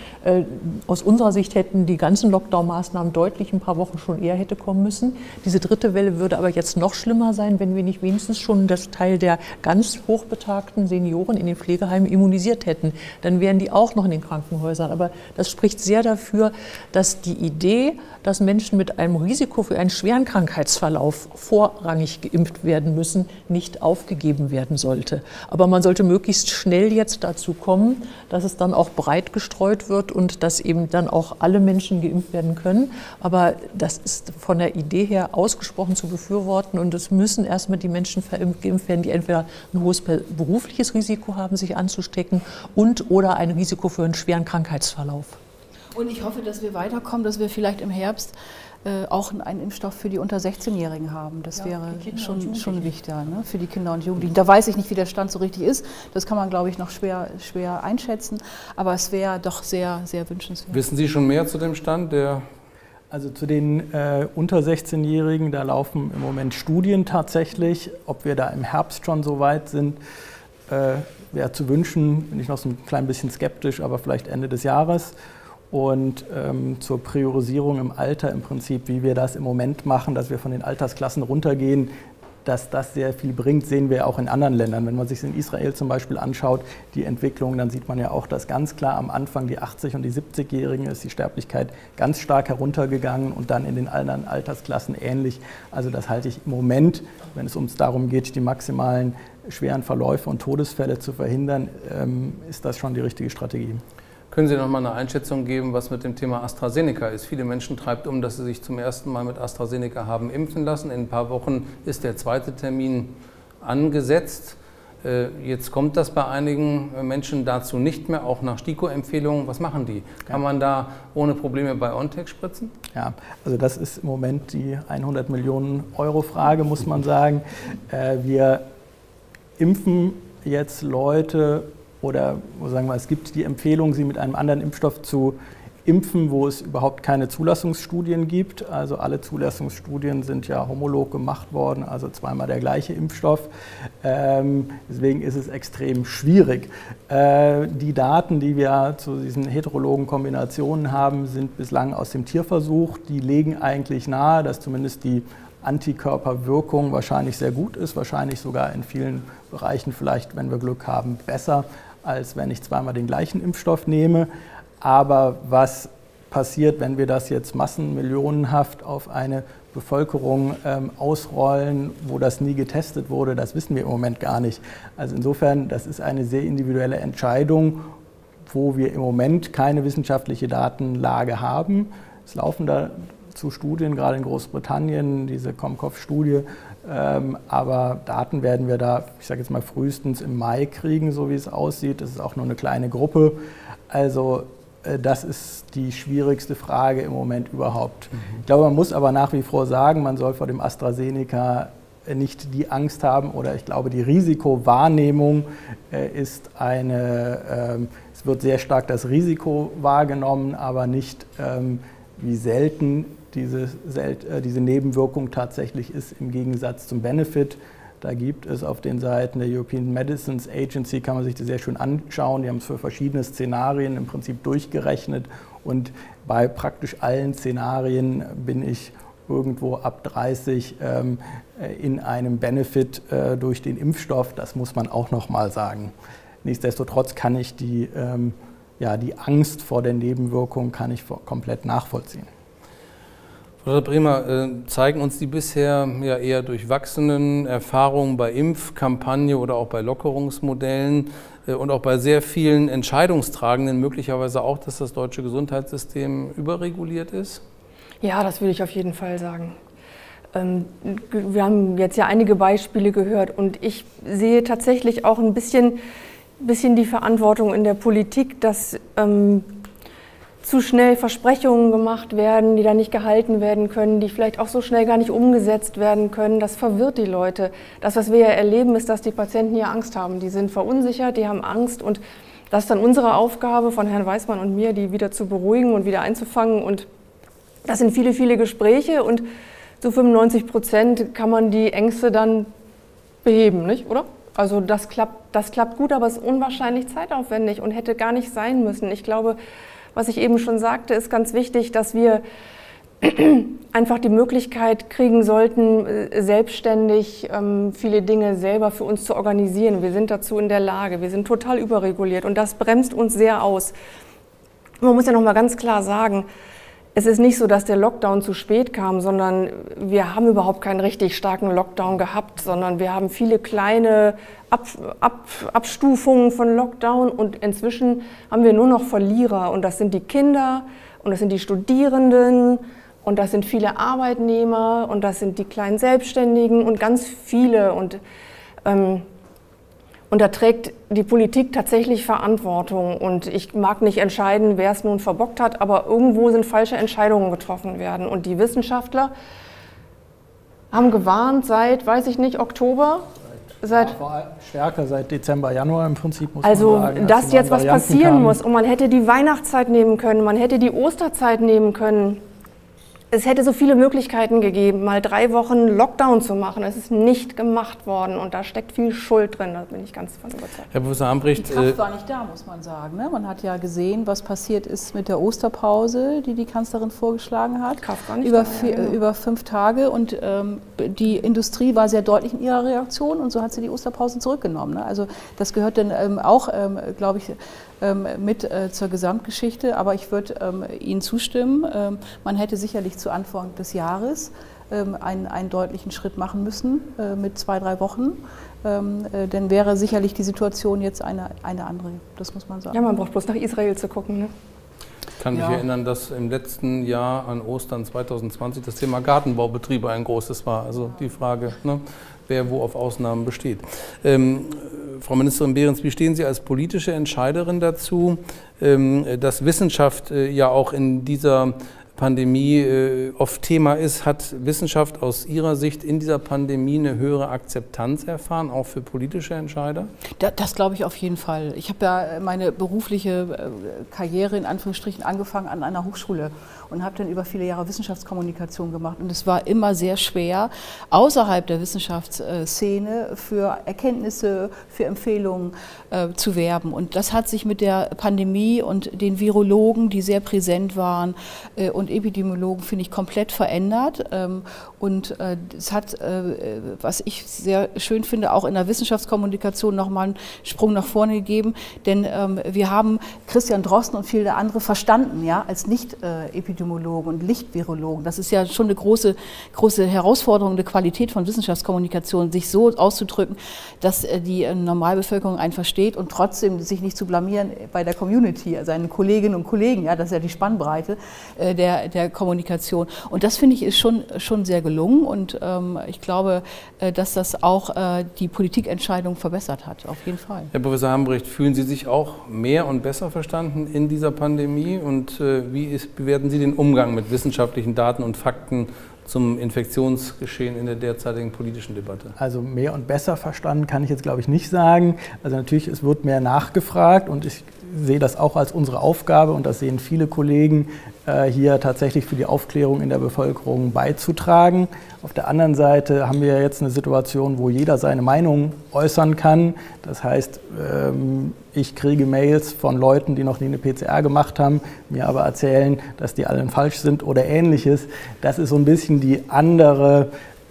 Aus unserer Sicht hätten die ganzen Lockdown-Maßnahmen deutlich ein paar Wochen schon eher hätte kommen müssen. Diese dritte Welle würde aber jetzt noch schlimmer sein, wenn wir nicht wenigstens schon das Teil der ganz hochbetagten Senioren in den Pflegeheimen immunisiert hätten. Dann wären die auch noch in den Krankenhäusern. Aber das spricht sehr dafür, dass die Idee, dass Menschen mit einem Risiko für einen schweren Krankheitsverlauf vorrangig geimpft werden müssen, nicht aufgegeben werden sollte. Aber man sollte möglichst schnell jetzt dazu kommen, dass es dann auch breit gestreut wird und dass eben dann auch alle Menschen geimpft werden können. Aber das ist von der Idee her ausgesprochen zu befürworten und es müssen erstmal die Menschen geimpft werden, die entweder ein hohes berufliches Risiko haben, sich anzustecken und oder ein Risiko für einen schweren Krankheitsverlauf. Und ich hoffe, dass wir weiterkommen, dass wir vielleicht im Herbst äh, auch einen Impfstoff für die unter sechzehn-Jährigen haben. Das ja, wäre schon, schon wichtiger, ne? Für die Kinder und Jugendlichen. Da weiß ich nicht, wie der Stand so richtig ist. Das kann man, glaube ich, noch schwer, schwer einschätzen. Aber es wäre doch sehr, sehr wünschenswert. Wissen Sie schon mehr zu dem Stand? Der also zu den äh, unter sechzehn-Jährigen, da laufen im Moment Studien tatsächlich. Ob wir da im Herbst schon so weit sind, äh, wäre zu wünschen. Bin ich noch so ein klein bisschen skeptisch, aber vielleicht Ende des Jahres. Und ähm, zur Priorisierung im Alter im Prinzip, wie wir das im Moment machen, dass wir von den Altersklassen runtergehen, dass das sehr viel bringt, sehen wir auch in anderen Ländern. Wenn man sich in Israel zum Beispiel anschaut, die Entwicklung, dann sieht man ja auch, dass ganz klar am Anfang die achtzig- und die siebzig-Jährigen ist die Sterblichkeit ganz stark heruntergegangen und dann in den anderen Altersklassen ähnlich. Also das halte ich im Moment, wenn es uns darum geht, die maximalen schweren Verläufe und Todesfälle zu verhindern, ähm, ist das schon die richtige Strategie. Können Sie noch mal eine Einschätzung geben, was mit dem Thema AstraZeneca ist? Viele Menschen treibt um, dass sie sich zum ersten Mal mit AstraZeneca haben impfen lassen. In ein paar Wochen ist der zweite Termin angesetzt. Jetzt kommt das bei einigen Menschen dazu nicht mehr, auch nach STIKO-Empfehlungen. Was machen die? Kann man da ohne Probleme BioNTech spritzen? Ja, also das ist im Moment die hundert Millionen Euro Frage, muss man sagen. Wir impfen jetzt Leute, oder sagen wir, es gibt die Empfehlung, sie mit einem anderen Impfstoff zu impfen, wo es überhaupt keine Zulassungsstudien gibt. Also alle Zulassungsstudien sind ja homolog gemacht worden, also zweimal der gleiche Impfstoff. Ähm, deswegen ist es extrem schwierig. Äh, die Daten, die wir zu diesen heterologen Kombinationen haben, sind bislang aus dem Tierversuch. Die legen eigentlich nahe, dass zumindest die Antikörperwirkung wahrscheinlich sehr gut ist, wahrscheinlich sogar in vielen Bereichen vielleicht, wenn wir Glück haben, besser, als wenn ich zweimal den gleichen Impfstoff nehme. Aber was passiert, wenn wir das jetzt massenmillionenhaft auf eine Bevölkerung ähm, ausrollen, wo das nie getestet wurde, das wissen wir im Moment gar nicht. Also insofern, das ist eine sehr individuelle Entscheidung, wo wir im Moment keine wissenschaftliche Datenlage haben. Es laufen da zu Studien, gerade in Großbritannien, diese ComCov-Studie. Ähm, aber Daten werden wir da, ich sage jetzt mal, frühestens im Mai kriegen, so wie es aussieht. Das ist auch nur eine kleine Gruppe. Also äh, das ist die schwierigste Frage im Moment überhaupt. Mhm. Ich glaube, man muss aber nach wie vor sagen, man soll vor dem AstraZeneca nicht die Angst haben oder ich glaube, die Risikowahrnehmung äh, ist eine, äh, es wird sehr stark das Risiko wahrgenommen, aber nicht, ähm, wie selten Diese, diese Nebenwirkung tatsächlich ist im Gegensatz zum Benefit. Da gibt es auf den Seiten der European Medicines Agency, kann man sich das sehr schön anschauen, die haben es für verschiedene Szenarien im Prinzip durchgerechnet und bei praktisch allen Szenarien bin ich irgendwo ab dreißig ähm, in einem Benefit äh, durch den Impfstoff, das muss man auch noch mal sagen. Nichtsdestotrotz kann ich die, ähm, ja, die Angst vor der Nebenwirkung kann ich komplett nachvollziehen. Frau Bremer, zeigen uns die bisher ja eher durchwachsenen Erfahrungen bei Impfkampagne oder auch bei Lockerungsmodellen und auch bei sehr vielen Entscheidungstragenden möglicherweise auch, dass das deutsche Gesundheitssystem überreguliert ist? Ja, das würde ich auf jeden Fall sagen. Wir haben jetzt ja einige Beispiele gehört und ich sehe tatsächlich auch ein bisschen, bisschen die Verantwortung in der Politik, dass ähm, zu schnell Versprechungen gemacht werden, die dann nicht gehalten werden können, die vielleicht auch so schnell gar nicht umgesetzt werden können. Das verwirrt die Leute. Das, was wir ja erleben, ist, dass die Patienten hier Angst haben. Die sind verunsichert, die haben Angst und das ist dann unsere Aufgabe von Herrn Weißmann und mir, die wieder zu beruhigen und wieder einzufangen. Und das sind viele, viele Gespräche und zu fünfundneunzig Prozent kann man die Ängste dann beheben, nicht, oder? Also das klappt, das klappt gut, aber es ist unwahrscheinlich zeitaufwendig und hätte gar nicht sein müssen. Ich glaube, was ich eben schon sagte, ist ganz wichtig, dass wir einfach die Möglichkeit kriegen sollten, selbstständig viele Dinge selber für uns zu organisieren. Wir sind dazu in der Lage, wir sind total überreguliert und das bremst uns sehr aus. Man muss ja noch mal ganz klar sagen, es ist nicht so, dass der Lockdown zu spät kam, sondern wir haben überhaupt keinen richtig starken Lockdown gehabt, sondern wir haben viele kleine Ab Ab Abstufungen von Lockdown und inzwischen haben wir nur noch Verlierer und das sind die Kinder und das sind die Studierenden und das sind viele Arbeitnehmer und das sind die kleinen Selbstständigen und ganz viele und ähm, Und da trägt die Politik tatsächlich Verantwortung und ich mag nicht entscheiden, wer es nun verbockt hat, aber irgendwo sind falsche Entscheidungen getroffen werden. Und die Wissenschaftler haben gewarnt seit, weiß ich nicht, Oktober? Seit, seit war stärker, seit Dezember, Januar im Prinzip. Muss also, man sagen, dass jetzt was passieren muss und man hätte die Weihnachtszeit nehmen können, man hätte die Osterzeit nehmen können. Es hätte so viele Möglichkeiten gegeben, mal drei Wochen Lockdown zu machen. Es ist nicht gemacht worden und da steckt viel Schuld drin, da bin ich ganz von überzeugt. Herr Professor Ambricht, die Kraft war nicht da, muss man sagen. Man hat ja gesehen, was passiert ist mit der Osterpause, die die Kanzlerin vorgeschlagen hat. Die Kraft war nicht über, da, vier, ja, genau. über fünf Tage und ähm, die Industrie war sehr deutlich in ihrer Reaktion und so hat sie die Osterpausen zurückgenommen. Also das gehört dann ähm, auch, ähm, glaube ich, mit äh, zur Gesamtgeschichte, aber ich würde ähm, Ihnen zustimmen. Ähm, man hätte sicherlich zu Anfang des Jahres ähm, einen, einen deutlichen Schritt machen müssen äh, mit zwei, drei Wochen. Ähm, äh, dann wäre sicherlich die Situation jetzt eine, eine andere, das muss man sagen. Ja, man braucht bloß nach Israel zu gucken, ne? Ich kann mich ja. erinnern, dass im letzten Jahr an Ostern zweitausendzwanzig das Thema Gartenbaubetriebe ein großes war. Also die Frage, ne, wer wo auf Ausnahmen besteht. Ähm, Frau Ministerin Behrens, wie stehen Sie als politische Entscheiderin dazu, ähm, dass Wissenschaft äh, ja auch in dieser Pandemie äh, oft Thema ist? Hat Wissenschaft aus Ihrer Sicht in dieser Pandemie eine höhere Akzeptanz erfahren, auch für politische Entscheider? Das, das glaube ich auf jeden Fall. Ich habe ja meine berufliche Karriere in Anführungsstrichen angefangen an einer Hochschule und habe dann über viele Jahre Wissenschaftskommunikation gemacht. Und es war immer sehr schwer, außerhalb der Wissenschaftsszene für Erkenntnisse, für Empfehlungen äh, zu werben. Und das hat sich mit der Pandemie und den Virologen, die sehr präsent waren, äh, und Epidemiologen, finde ich, komplett verändert. Und es hat, was ich sehr schön finde, auch in der Wissenschaftskommunikation nochmal einen Sprung nach vorne gegeben. Denn wir haben Christian Drosten und viele andere verstanden, ja, als Nicht-Epidemiologen und Nicht-Virologen. Das ist ja schon eine große, große Herausforderung, eine Qualität von Wissenschaftskommunikation, sich so auszudrücken, dass die Normalbevölkerung einen versteht und trotzdem sich nicht zu blamieren bei der Community, seinen Kolleginnen und Kollegen, ja, das ist ja die Spannbreite der Der, der Kommunikation. Und das, finde ich, ist schon, schon sehr gelungen und ähm, ich glaube, äh, dass das auch äh, die Politikentscheidung verbessert hat, auf jeden Fall. Herr Professor Ambricht, fühlen Sie sich auch mehr und besser verstanden in dieser Pandemie und äh, wie ist, bewerten Sie den Umgang mit wissenschaftlichen Daten und Fakten zum Infektionsgeschehen in der derzeitigen politischen Debatte? Also mehr und besser verstanden kann ich jetzt, glaube ich, nicht sagen. Also natürlich, es wird mehr nachgefragt und ich sehe das auch als unsere Aufgabe und das sehen viele Kollegen, äh, hier tatsächlich für die Aufklärung in der Bevölkerung beizutragen. Auf der anderen Seite haben wir jetzt eine Situation, wo jeder seine Meinung äußern kann. Das heißt, ähm, ich kriege Mails von Leuten, die noch nie eine P C R gemacht haben, mir aber erzählen, dass die alle falsch sind oder Ähnliches. Das ist so ein bisschen die andere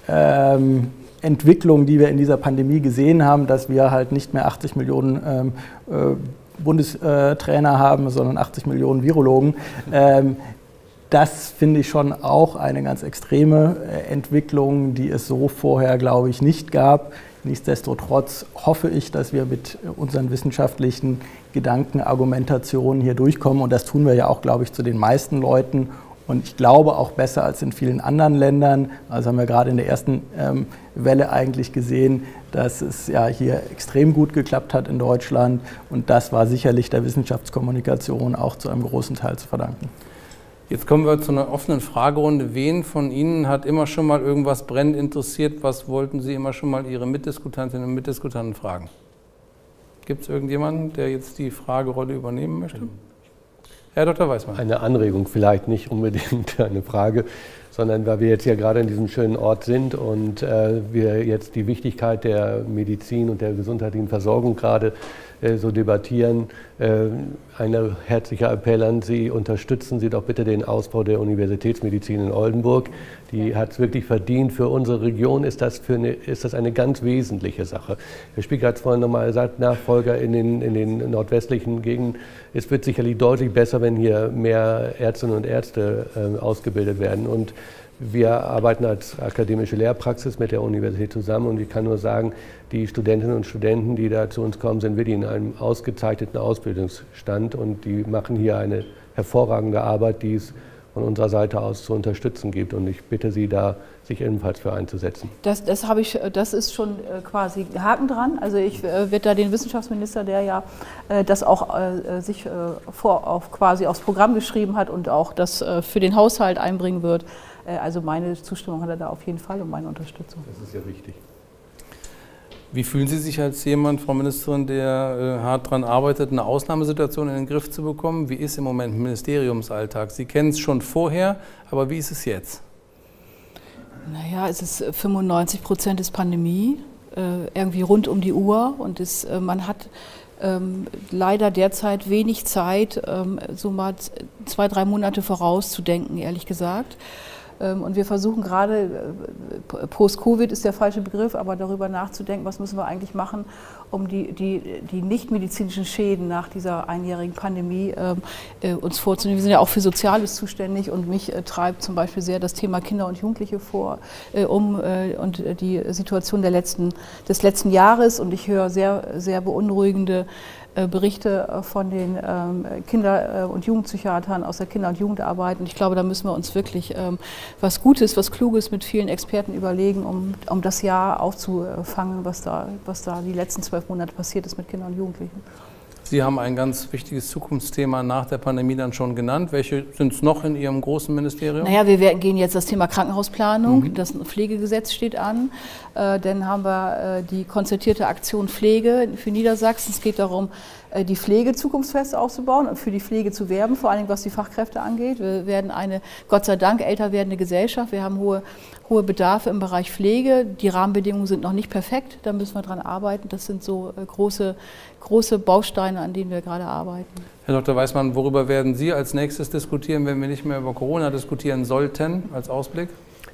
ähm, Entwicklung, die wir in dieser Pandemie gesehen haben, dass wir halt nicht mehr achtzig Millionen ähm, äh, Bundestrainer haben, sondern achtzig Millionen Virologen. Ähm, das finde ich schon auch eine ganz extreme Entwicklung, die es so vorher, glaube ich, nicht gab. Nichtsdestotrotz hoffe ich, dass wir mit unseren wissenschaftlichen Gedanken, Argumentationen hier durchkommen. Und das tun wir ja auch, glaube ich, zu den meisten Leuten. Und ich glaube auch besser als in vielen anderen Ländern. Also haben wir gerade in der ersten ähm, Welle eigentlich gesehen, dass es ja hier extrem gut geklappt hat in Deutschland. Und das war sicherlich der Wissenschaftskommunikation auch zu einem großen Teil zu verdanken. Jetzt kommen wir zu einer offenen Fragerunde. Wen von Ihnen hat immer schon mal irgendwas brennend interessiert? Was wollten Sie immer schon mal Ihre Mitdiskutantinnen und Mitdiskutanten fragen? Gibt es irgendjemanden, der jetzt die Fragerolle übernehmen möchte? Herr Doktor Weißmann. Eine Anregung vielleicht, nicht unbedingt eine Frage. sondern weil wir jetzt ja gerade in diesem schönen Ort sind und äh, wir jetzt die Wichtigkeit der Medizin und der gesundheitlichen Versorgung gerade äh, so debattieren. Äh, ein herzlicher Appell an Sie, unterstützen Sie doch bitte den Ausbau der Universitätsmedizin in Oldenburg. Die ja. hat es wirklich verdient. Für unsere Region ist das, für eine, ist das eine ganz wesentliche Sache. Herr Spieker hat es vorhin nochmal gesagt, Nachfolger in den, in den nordwestlichen Gegenden. Es wird sicherlich deutlich besser, wenn hier mehr Ärztinnen und Ärzte äh, ausgebildet werden. Und wir arbeiten als akademische Lehrpraxis mit der Universität zusammen und ich kann nur sagen, die Studentinnen und Studenten, die da zu uns kommen, sind wirklich in einem ausgezeichneten Ausbildungsstand und die machen hier eine hervorragende Arbeit, die es von unserer Seite aus zu unterstützen gibt und ich bitte Sie da, sich ebenfalls für einzusetzen. Das, das, habe ich, das ist schon quasi Haken dran. Also ich äh, werde da den Wissenschaftsminister, der ja äh, das auch äh, sich äh, vor, auf, quasi aufs Programm geschrieben hat und auch das äh, für den Haushalt einbringen wird. Äh, also meine Zustimmung hat er da auf jeden Fall und meine Unterstützung. Das ist ja wichtig. Wie fühlen Sie sich als jemand, Frau Ministerin, der äh, hart daran arbeitet, eine Ausnahmesituation in den Griff zu bekommen? Wie ist im Moment Ministeriumsalltag? Sie kennen es schon vorher, aber wie ist es jetzt? Naja, es ist fünfundneunzig Prozent ist Pandemie, irgendwie rund um die Uhr und es, man hat ähm, leider derzeit wenig Zeit, ähm, so mal zwei, drei Monate vorauszudenken, ehrlich gesagt. Ähm, und wir versuchen gerade, Post-Covid ist der falsche Begriff, aber darüber nachzudenken, was müssen wir eigentlich machen, um die, die, die nicht-medizinischen Schäden nach dieser einjährigen Pandemie äh, uns vorzunehmen. Wir sind ja auch für Soziales zuständig und mich äh, treibt zum Beispiel sehr das Thema Kinder und Jugendliche vor, äh, um äh, und äh, die Situation der letzten, des letzten Jahres und ich höre sehr, sehr beunruhigende äh, Berichte von den äh, Kinder- und Jugendpsychiatern aus der Kinder- und Jugendarbeit und ich glaube, da müssen wir uns wirklich äh, was Gutes, was Kluges mit vielen Experten überlegen, um, um das Jahr aufzufangen, was da, was da die letzten zwölf Monate passiert ist mit Kindern und Jugendlichen. Sie haben ein ganz wichtiges Zukunftsthema nach der Pandemie dann schon genannt. Welche sind es noch in Ihrem großen Ministerium? Naja, wir werden, gehen jetzt das Thema Krankenhausplanung. Mhm. Das Pflegegesetz steht an. Äh, dann haben wir äh, die konzertierte Aktion Pflege für Niedersachsen. Es geht darum, äh, die Pflege zukunftsfest aufzubauen und für die Pflege zu werben, vor allem was die Fachkräfte angeht. Wir werden eine, Gott sei Dank, älter werdende Gesellschaft. Wir haben hohe, hohe Bedarfe im Bereich Pflege. Die Rahmenbedingungen sind noch nicht perfekt. Da müssen wir dran arbeiten. Das sind so äh, große, große Bausteine, an denen wir gerade arbeiten. Herr Doktor Weißmann, worüber werden Sie als nächstes diskutieren, wenn wir nicht mehr über Corona diskutieren sollten, als Ausblick?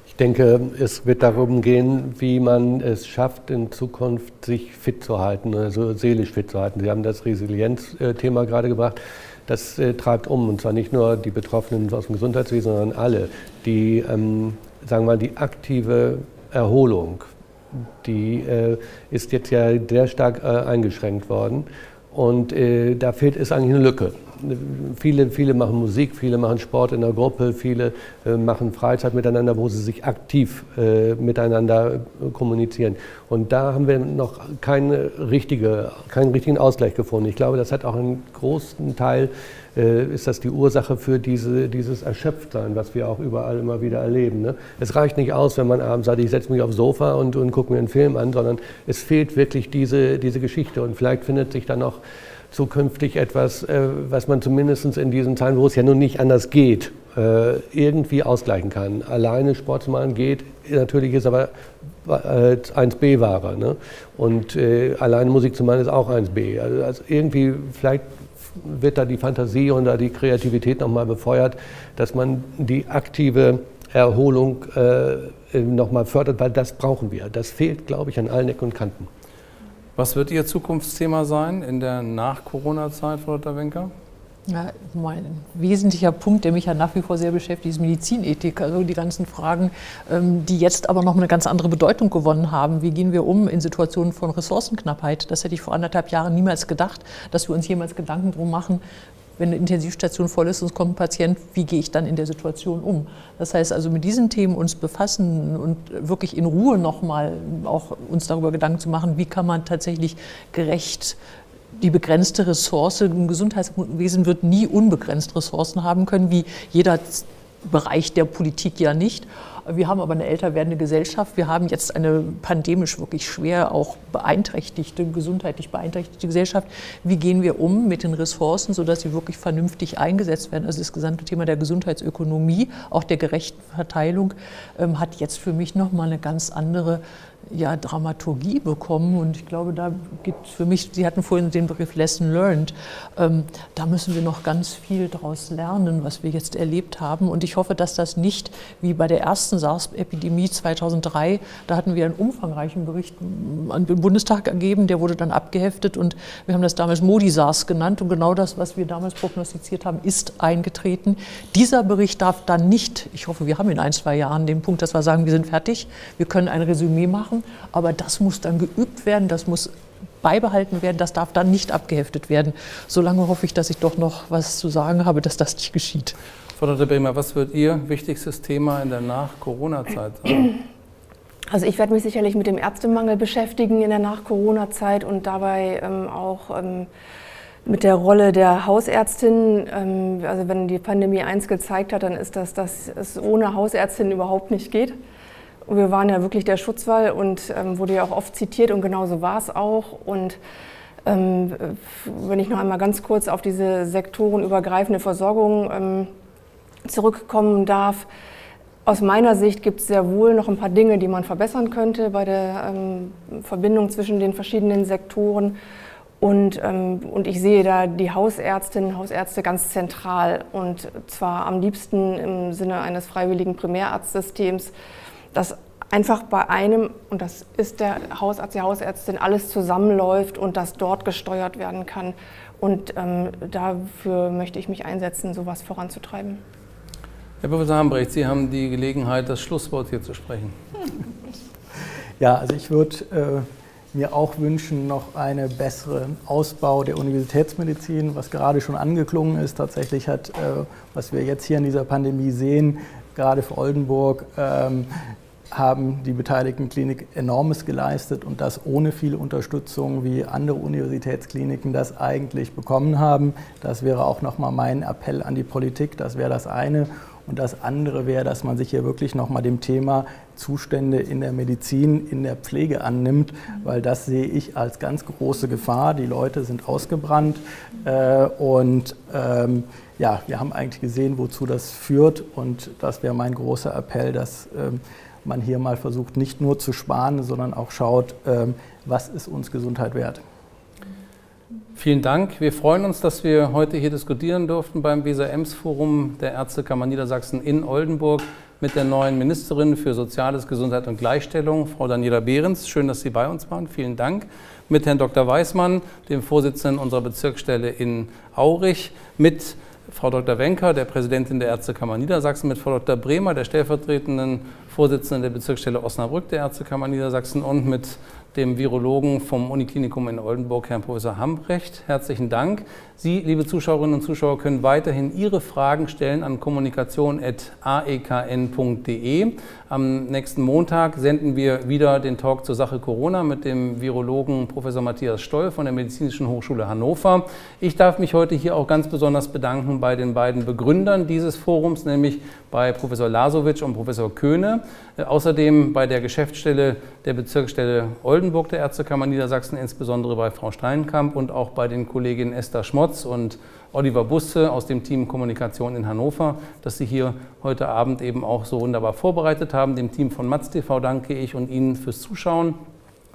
Ich denke, es wird darum gehen, wie man es schafft, in Zukunft sich fit zu halten, also seelisch fit zu halten. Sie haben das Resilienz-Thema gerade gebracht. Das treibt um, und zwar nicht nur die Betroffenen aus dem Gesundheitswesen, sondern alle. Die, ähm, sagen wir mal, die aktive Erholung, die äh, ist jetzt ja sehr stark äh, eingeschränkt worden. Und äh, da fehlt es eigentlich eine Lücke. Viele, viele machen Musik, viele machen Sport in der Gruppe, viele äh, machen Freizeit miteinander, wo sie sich aktiv äh, miteinander äh, kommunizieren. Und da haben wir noch keine richtige, keinen richtigen Ausgleich gefunden. Ich glaube, das hat auch einen großen Teil, äh, ist das die Ursache für diese, dieses Erschöpftsein, was wir auch überall immer wieder erleben. Ne? Es reicht nicht aus, wenn man abends sagt, ich setze mich aufs Sofa und, und gucke mir einen Film an, sondern es fehlt wirklich diese, diese Geschichte. Und vielleicht findet sich dann auch zukünftig etwas, was man zumindest in diesen Zeiten, wo es ja nun nicht anders geht, irgendwie ausgleichen kann. Alleine Sport zu machen geht, natürlich ist aber eins B Ware. Ne? Und alleine Musik zu machen ist auch eins B. Also irgendwie, vielleicht wird da die Fantasie und da die Kreativität nochmal befeuert, dass man die aktive Erholung nochmal fördert, weil das brauchen wir. Das fehlt, glaube ich, an allen Ecken und Kanten. Was wird Ihr Zukunftsthema sein in der Nach-Corona-Zeit, Frau Doktor Wenker? Ja, mein wesentlicher Punkt, der mich ja nach wie vor sehr beschäftigt, ist Medizinethik. Also die ganzen Fragen, die jetzt aber noch eine ganz andere Bedeutung gewonnen haben. Wie gehen wir um in Situationen von Ressourcenknappheit? Das hätte ich vor anderthalb Jahren niemals gedacht, dass wir uns jemals Gedanken drum machen, wenn eine Intensivstation voll ist und es kommt ein Patient, wie gehe ich dann in der Situation um? Das heißt also, mit diesen Themen uns befassen und wirklich in Ruhe nochmal auch uns darüber Gedanken zu machen, wie kann man tatsächlich gerecht die begrenzte Ressource, im Gesundheitswesen wird nie unbegrenzt Ressourcen haben können, wie jeder Bereich der Politik ja nicht. Wir haben aber eine älter werdende Gesellschaft. Wir haben jetzt eine pandemisch wirklich schwer auch beeinträchtigte, gesundheitlich beeinträchtigte Gesellschaft. Wie gehen wir um mit den Ressourcen, sodass sie wirklich vernünftig eingesetzt werden? Also das gesamte Thema der Gesundheitsökonomie, auch der gerechten Verteilung, ähm, hat jetzt für mich nochmal eine ganz andere ja, Dramaturgie bekommen. Und ich glaube, da gibt es für mich, Sie hatten vorhin den Begriff Lesson Learned, ähm, da müssen wir noch ganz viel daraus lernen, was wir jetzt erlebt haben. Und ich hoffe, dass das nicht wie bei der ersten SARS-Epidemie zweitausenddrei, da hatten wir einen umfangreichen Bericht an den Bundestag ergeben, der wurde dann abgeheftet und wir haben das damals Modi-SARS genannt und genau das, was wir damals prognostiziert haben, ist eingetreten. Dieser Bericht darf dann nicht, ich hoffe, wir haben in ein, zwei Jahren den Punkt, dass wir sagen, wir sind fertig, wir können ein Resümee machen, aber das muss dann geübt werden, das muss beibehalten werden, das darf dann nicht abgeheftet werden. Solange hoffe ich, dass ich doch noch was zu sagen habe, dass das nicht geschieht. Frau Doktor Bremer, was wird Ihr wichtigstes Thema in der Nach-Corona-Zeit sein? Also ich werde mich sicherlich mit dem Ärztemangel beschäftigen in der Nach-Corona-Zeit und dabei ähm, auch ähm, mit der Rolle der Hausärztin. Ähm, also wenn die Pandemie eins gezeigt hat, dann ist das, dass es ohne Hausärztin überhaupt nicht geht. Und wir waren ja wirklich der Schutzwall und ähm, wurde ja auch oft zitiert und genauso war es auch. Und ähm, wenn ich noch einmal ganz kurz auf diese sektorenübergreifende Versorgung ähm, zurückkommen darf. Aus meiner Sicht gibt es sehr wohl noch ein paar Dinge, die man verbessern könnte bei der ähm, Verbindung zwischen den verschiedenen Sektoren. Und, ähm, und ich sehe da die Hausärztinnen und Hausärzte ganz zentral und zwar am liebsten im Sinne eines freiwilligen Primärarztsystems, dass einfach bei einem, und das ist der Hausarzt, die Hausärztin, alles zusammenläuft und dass dort gesteuert werden kann. Und ähm, dafür möchte ich mich einsetzen, sowas voranzutreiben. Herr Professor Hambrecht, Sie haben die Gelegenheit, das Schlusswort hier zu sprechen. Ja, also ich würde äh, mir auch wünschen, noch einen besseren Ausbau der Universitätsmedizin, was gerade schon angeklungen ist. Tatsächlich hat, äh, was wir jetzt hier in dieser Pandemie sehen, gerade für Oldenburg, ähm, haben die beteiligten Kliniken Enormes geleistet und das ohne viel Unterstützung, wie andere Universitätskliniken das eigentlich bekommen haben. Das wäre auch nochmal mein Appell an die Politik, das wäre das eine. Und das andere wäre, dass man sich hier wirklich nochmal dem Thema Zustände in der Medizin, in der Pflege annimmt, weil das sehe ich als ganz große Gefahr. Die Leute sind ausgebrannt äh, und ähm, ja, wir haben eigentlich gesehen, wozu das führt. Und das wäre mein großer Appell, dass ähm, man hier mal versucht, nicht nur zu sparen, sondern auch schaut, ähm, was ist uns Gesundheit wert. Vielen Dank. Wir freuen uns, dass wir heute hier diskutieren durften beim Weser-Ems-Forum der Ärztekammer Niedersachsen in Oldenburg mit der neuen Ministerin für Soziales, Gesundheit und Gleichstellung, Frau Daniela Behrens. Schön, dass Sie bei uns waren. Vielen Dank. Mit Herrn Doktor Weißmann, dem Vorsitzenden unserer Bezirksstelle in Aurich, mit Frau Doktor Wenker, der Präsidentin der Ärztekammer Niedersachsen, mit Frau Doktor Bremer, der stellvertretenden Vorsitzenden der Bezirksstelle Osnabrück der Ärztekammer Niedersachsen und mit dem Virologen vom Uniklinikum in Oldenburg, Herrn Professor Hambrecht. Herzlichen Dank. Sie, liebe Zuschauerinnen und Zuschauer, können weiterhin Ihre Fragen stellen an kommunikation punkt a e k n punkt de. Am nächsten Montag senden wir wieder den Talk zur Sache Corona mit dem Virologen Professor Matthias Stoll von der Medizinischen Hochschule Hannover. Ich darf mich heute hier auch ganz besonders bedanken bei den beiden Begründern dieses Forums, nämlich bei Professor Lasowitsch und Professor Köhne. Außerdem bei der Geschäftsstelle der Bezirksstelle Oldenburg der Ärztekammer Niedersachsen, insbesondere bei Frau Steinkamp und auch bei den Kolleginnen Esther Schmotz und Oliver Busse aus dem Team Kommunikation in Hannover, dass Sie hier heute Abend eben auch so wunderbar vorbereitet haben. Dem Team von MatzTV danke ich und Ihnen fürs Zuschauen.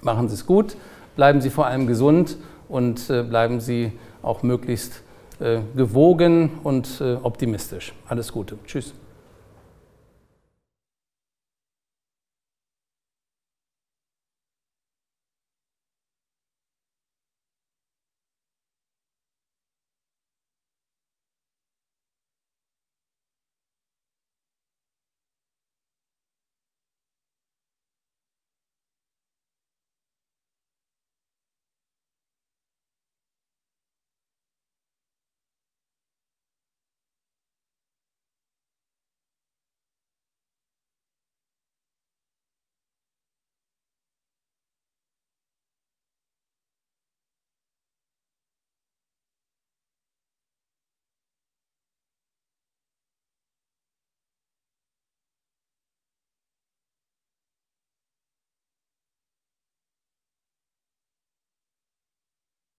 Machen Sie es gut, bleiben Sie vor allem gesund und bleiben Sie auch möglichst äh, gewogen und äh, optimistisch. Alles Gute. Tschüss.